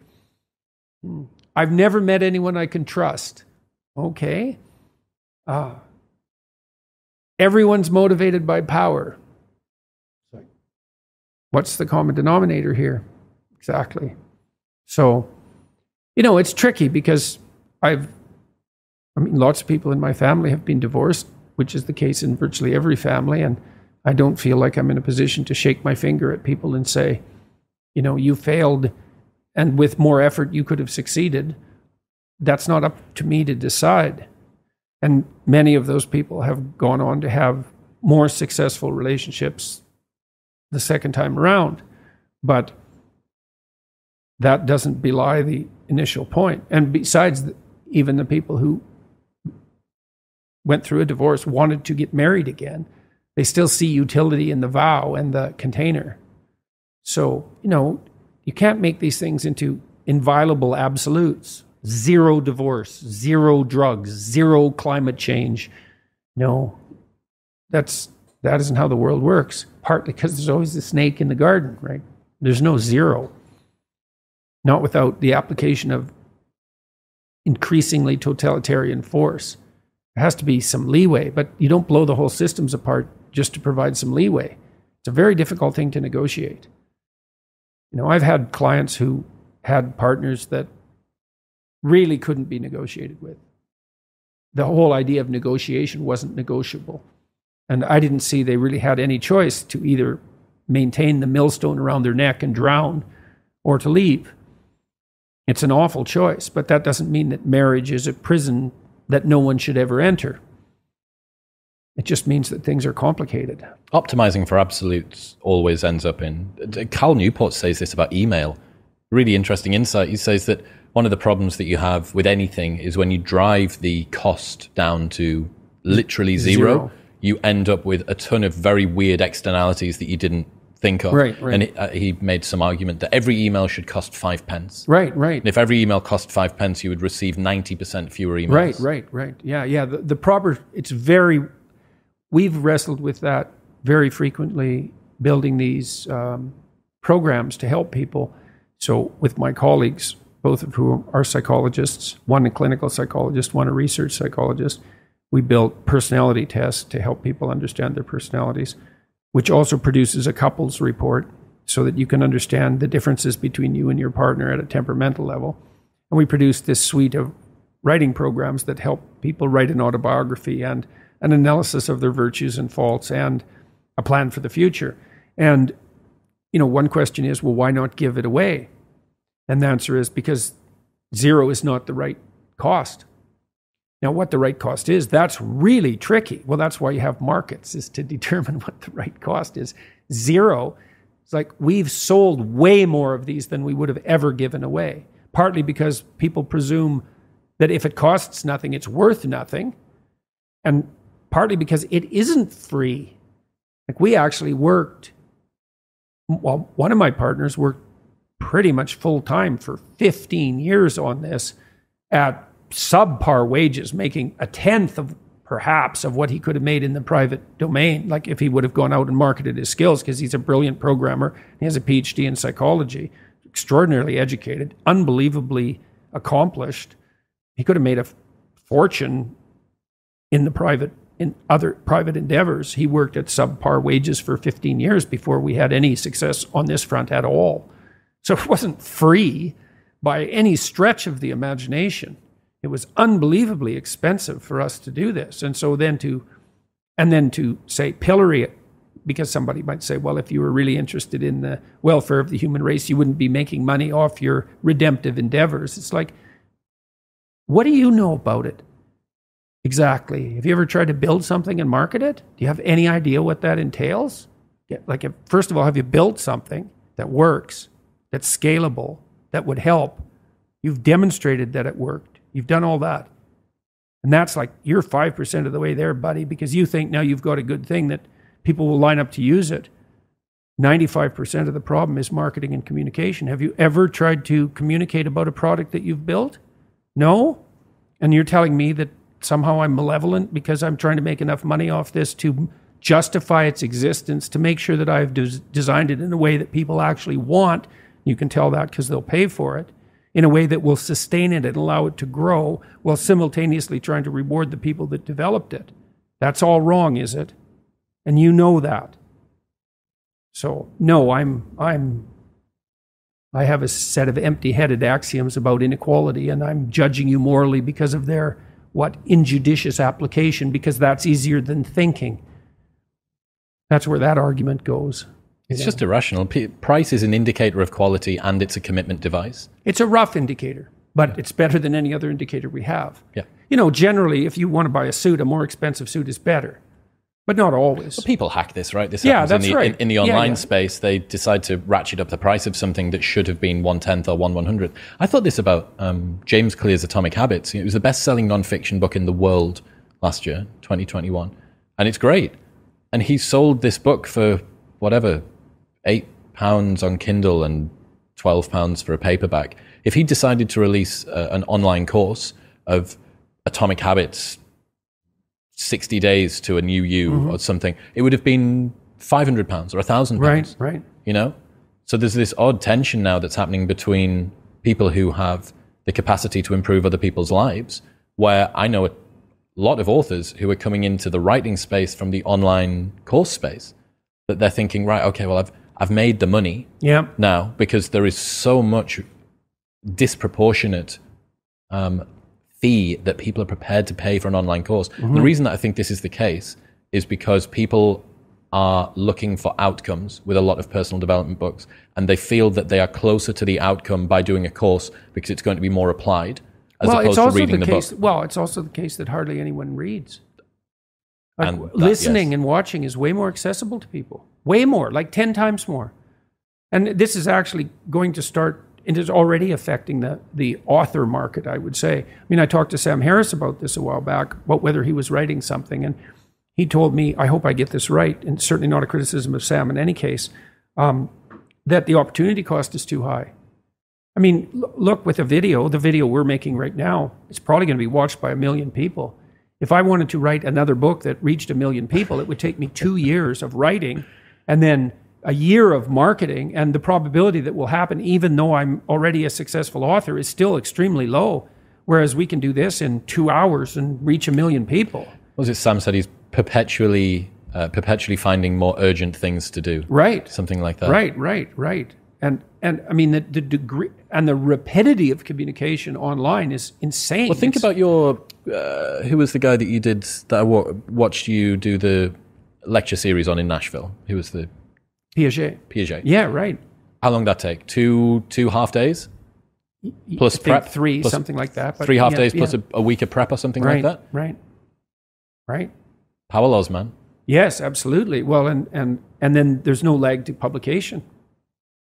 I've never met anyone I can trust. Okay. Everyone's motivated by power. What's the common denominator here? Exactly. So, you know, it's tricky because lots of people in my family have been divorced, which is the case in virtually every family. And I don't feel like I'm in a position to shake my finger at people and say, you know, you failed and with more effort you could have succeeded. That's not up to me to decide. And many of those people have gone on to have more successful relationships the second time around. But that doesn't belie the initial point. And besides, even the people who went through a divorce wanted to get married again. They still see utility in the vow and the container. So, you know, you can't make these things into inviolable absolutes. Zero divorce, zero drugs, zero climate change. No, that isn't how the world works. Partly because there's always a snake in the garden, right? There's no zero. Not without the application of increasingly totalitarian force. There has to be some leeway, but you don't blow the whole systems apart just to provide some leeway. It's a very difficult thing to negotiate. You know, I've had clients who had partners that really couldn't be negotiated with. The whole idea of negotiation wasn't negotiable. And I didn't see they really had any choice to either maintain the millstone around their neck and drown or to leave. It's an awful choice, but that doesn't mean that marriage is a prison that no one should ever enter. It just means that things are complicated. Optimizing for absolutes always ends up in... Cal Newport says this about email. Really interesting insight. He says that one of the problems that you have with anything is when you drive the cost down to literally zero. You end up with a ton of very weird externalities that you didn't think of. Right. And he made some argument that every email should cost 5 pence. Right. And if every email cost 5 pence, you would receive 90% fewer emails. Right. Yeah. The proper, it's very... We've wrestled with that very frequently, building these programs to help people. So with my colleagues, both of whom are psychologists, one a clinical psychologist, one a research psychologist, we built personality tests to help people understand their personalities, which also produces a couples report so that you can understand the differences between you and your partner at a temperamental level. And we produced this suite of writing programs that help people write an autobiography and an analysis of their virtues and faults and a plan for the future. And, you know, one question is, well, why not give it away? And the answer is because zero is not the right cost. Now, what the right cost is, that's really tricky. Well, that's why you have markets, is to determine what the right cost is. Zero, it's like we've sold way more of these than we would have ever given away, partly because people presume that if it costs nothing, it's worth nothing. And partly because it isn't free. Like we actually worked, well, one of my partners worked pretty much full time for 15 years on this at subpar wages, making a tenth of perhaps of what he could have made in the private domain, like if he would have gone out and marketed his skills, because he's a brilliant programmer. He has a PhD in psychology, extraordinarily educated, unbelievably accomplished. He could have made a fortune in the private, in other private endeavors. He worked at subpar wages for 15 years before we had any success on this front at all. So it wasn't free by any stretch of the imagination. It was unbelievably expensive for us to do this. And so then to say pillory it, because somebody might say, well, if you were really interested in the welfare of the human race, you wouldn't be making money off your redemptive endeavors. It's like, what do you know about it? Exactly. Have you ever tried to build something and market it? Do you have any idea what that entails? Like, first of all, have you built something that works, that's scalable, that would help? You've demonstrated that it worked. You've done all that. And that's like, you're 5% of the way there, buddy, because you think now you've got a good thing that people will line up to use it. 95% of the problem is marketing and communication. Have you ever tried to communicate about a product that you've built? No? And you're telling me that somehow I'm malevolent because I'm trying to make enough money off this to justify its existence, to make sure that I've designed it in a way that people actually want. You can tell that because they'll pay for it, in a way that will sustain it and allow it to grow while simultaneously trying to reward the people that developed it. That's all wrong, is it? And you know that. So no, I have a set of empty-headed axioms about inequality, and I'm judging you morally because of their injudicious application, because that's easier than thinking. That's where that argument goes. It's just irrational. Price is an indicator of quality, and it's a commitment device. It's a rough indicator, but it's better than any other indicator we have. Yeah. You know, generally, if you want to buy a suit, a more expensive suit is better, but not always. Well, people hack this, right? This happens in the online space. They decide to ratchet up the price of something that should have been 1/10 or 1/100th. I thought this about James Clear's Atomic Habits. It was the best-selling nonfiction book in the world last year, 2021. And it's great. And he sold this book for, whatever, £8 on Kindle and £12 for a paperback. If he decided to release an online course of Atomic Habits, 60 days to a new you, mm-hmm. or something, it would have been £500 or £1,000. Right. You know? So there's this odd tension now that's happening between people who have the capacity to improve other people's lives, where I know a lot of authors who are coming into the writing space from the online course space, that they're thinking, right, okay, well, I've made the money now, because there is so much disproportionate fee that people are prepared to pay for an online course. Mm-hmm. The reason that I think this is the case is because people are looking for outcomes with a lot of personal development books, and they feel that they are closer to the outcome by doing a course because it's going to be more applied as opposed to reading the book. Well, it's also the case that hardly anyone reads. Like, and listening and watching is way more accessible to people. Way more, like 10 times more. And this is actually going to start, it is already affecting the author market, I would say. I mean, I talked to Sam Harris about this a while back, about whether he was writing something, and he told me, I hope I get this right, and certainly not a criticism of Sam in any case, that the opportunity cost is too high. I mean, look, with a video, the video we're making right now, it's probably going to be watched by 1 million people. If I wanted to write another book that reached 1 million people, it would take me 2 years of writing and then a year of marketing, and the probability that will happen, even though I'm already a successful author, is still extremely low, whereas we can do this in 2 hours and reach 1 million people. Was it Sam said he's perpetually finding more urgent things to do? Right. Something like that. Right. And I mean, the degree and the rapidity of communication online is insane. Well, think about your, who was the guy that you did, that I watched you do the lecture series on in Nashville? Who was the? Piaget. Yeah, right. How long did that take? Two half days? Plus prep? Three, plus something like that. But three half days plus a week of prep or something like that? Right. Power laws, man. Yes, absolutely. Well, and then there's no lag to publication.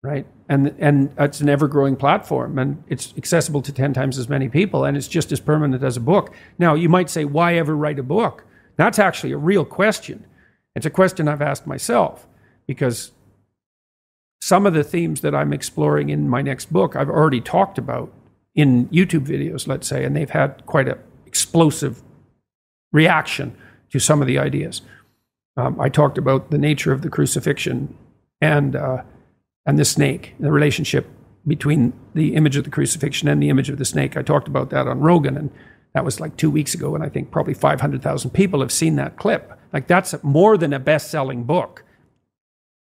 Right. And it's an ever-growing platform, and it's accessible to 10 times as many people, and it's just as permanent as a book. Now, you might say, why ever write a book? That's actually a real question. It's a question I've asked myself, because some of the themes that I'm exploring in my next book, I've already talked about in YouTube videos, let's say, and they've had quite an explosive reaction to some of the ideas. I talked about the nature of the crucifixion and the snake, the relationship between the image of the crucifixion and the image of the snake. I talked about that on Rogan, and that was like 2 weeks ago, and I think probably 500,000 people have seen that clip. Like, that's more than a best-selling book,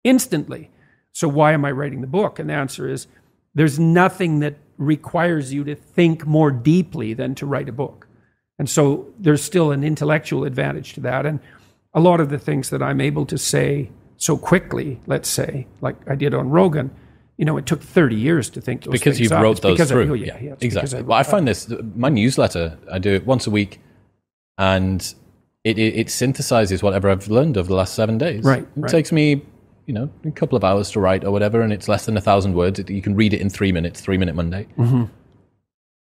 instantly. So why am I writing the book? And the answer is, there's nothing that requires you to think more deeply than to write a book. And so there's still an intellectual advantage to that. And a lot of the things that I'm able to say so quickly, let's say, like I did on Rogan, you know, it took 30 years to think those things up. Because you wrote those through. Yeah, exactly. Well, I find this, my newsletter, I do it once a week, and it synthesizes whatever I've learned over the last 7 days. Right. It takes me, you know, a couple of hours to write or whatever, and it's less than 1,000 words. You can read it in 3 minutes, 3 Minute Monday. Mm-hmm.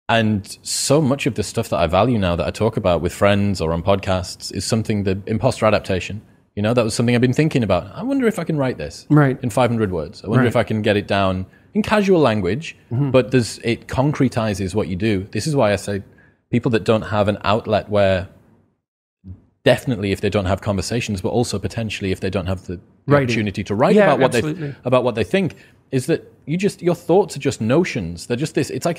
And so much of the stuff that I value now that I talk about with friends or on podcasts is something, the imposter adaptation. You know, that was something I've been thinking about. I wonder if I can write this in 500 words. I wonder if I can get it down in casual language, but it concretizes what you do. This is why I say people that don't have an outlet where, definitely if they don't have conversations, but also potentially if they don't have the opportunity to write about what they think, is that your thoughts are just notions. They're just this, it's like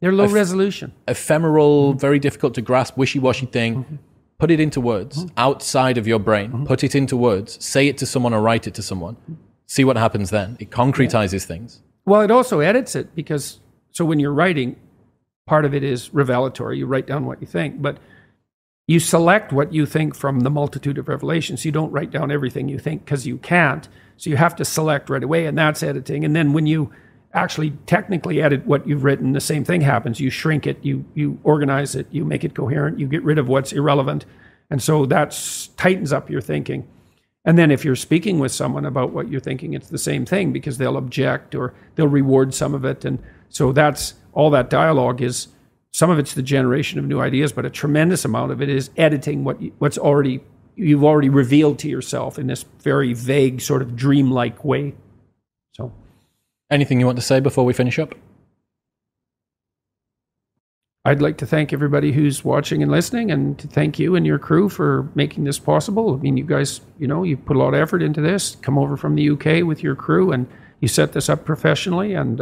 they're low resolution. Ephemeral, very difficult to grasp, wishy-washy thing. Mm-hmm. Put it into words outside of your brain. Mm-hmm. Put it into words. Say it to someone or write it to someone. See what happens then. It concretizes things. Well, it also edits it, because so when you're writing, part of it is revelatory. You write down what you think, but you select what you think from the multitude of revelations. You don't write down everything you think, because you can't. So you have to select right away, and that's editing. And then when you actually technically edit what you've written, the same thing happens. You shrink it, you organize it, you make it coherent, you get rid of what's irrelevant. And so that tightens up your thinking. And then if you're speaking with someone about what you're thinking, it's the same thing, because they'll object or they'll reward some of it. And so that's all that dialogue is. Some of it's the generation of new ideas, but a tremendous amount of it is editing you've already revealed to yourself in this very vague sort of dreamlike way. So, anything you want to say before we finish up? I'd like to thank everybody who's watching and listening, and to thank you and your crew for making this possible. I mean, you guys, you know, you put a lot of effort into this, come over from the UK with your crew, and you set this up professionally, and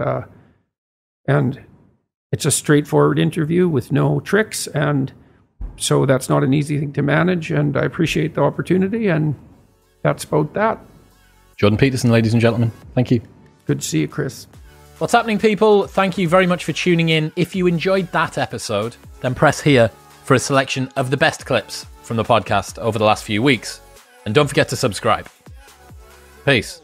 it's a straightforward interview with no tricks, and so that's not an easy thing to manage, and I appreciate the opportunity, and that's about that. Jordan Peterson, ladies and gentlemen, thank you. Good to see you, Chris. What's happening, people? Thank you very much for tuning in. If you enjoyed that episode, then press here for a selection of the best clips from the podcast over the last few weeks. And don't forget to subscribe. Peace.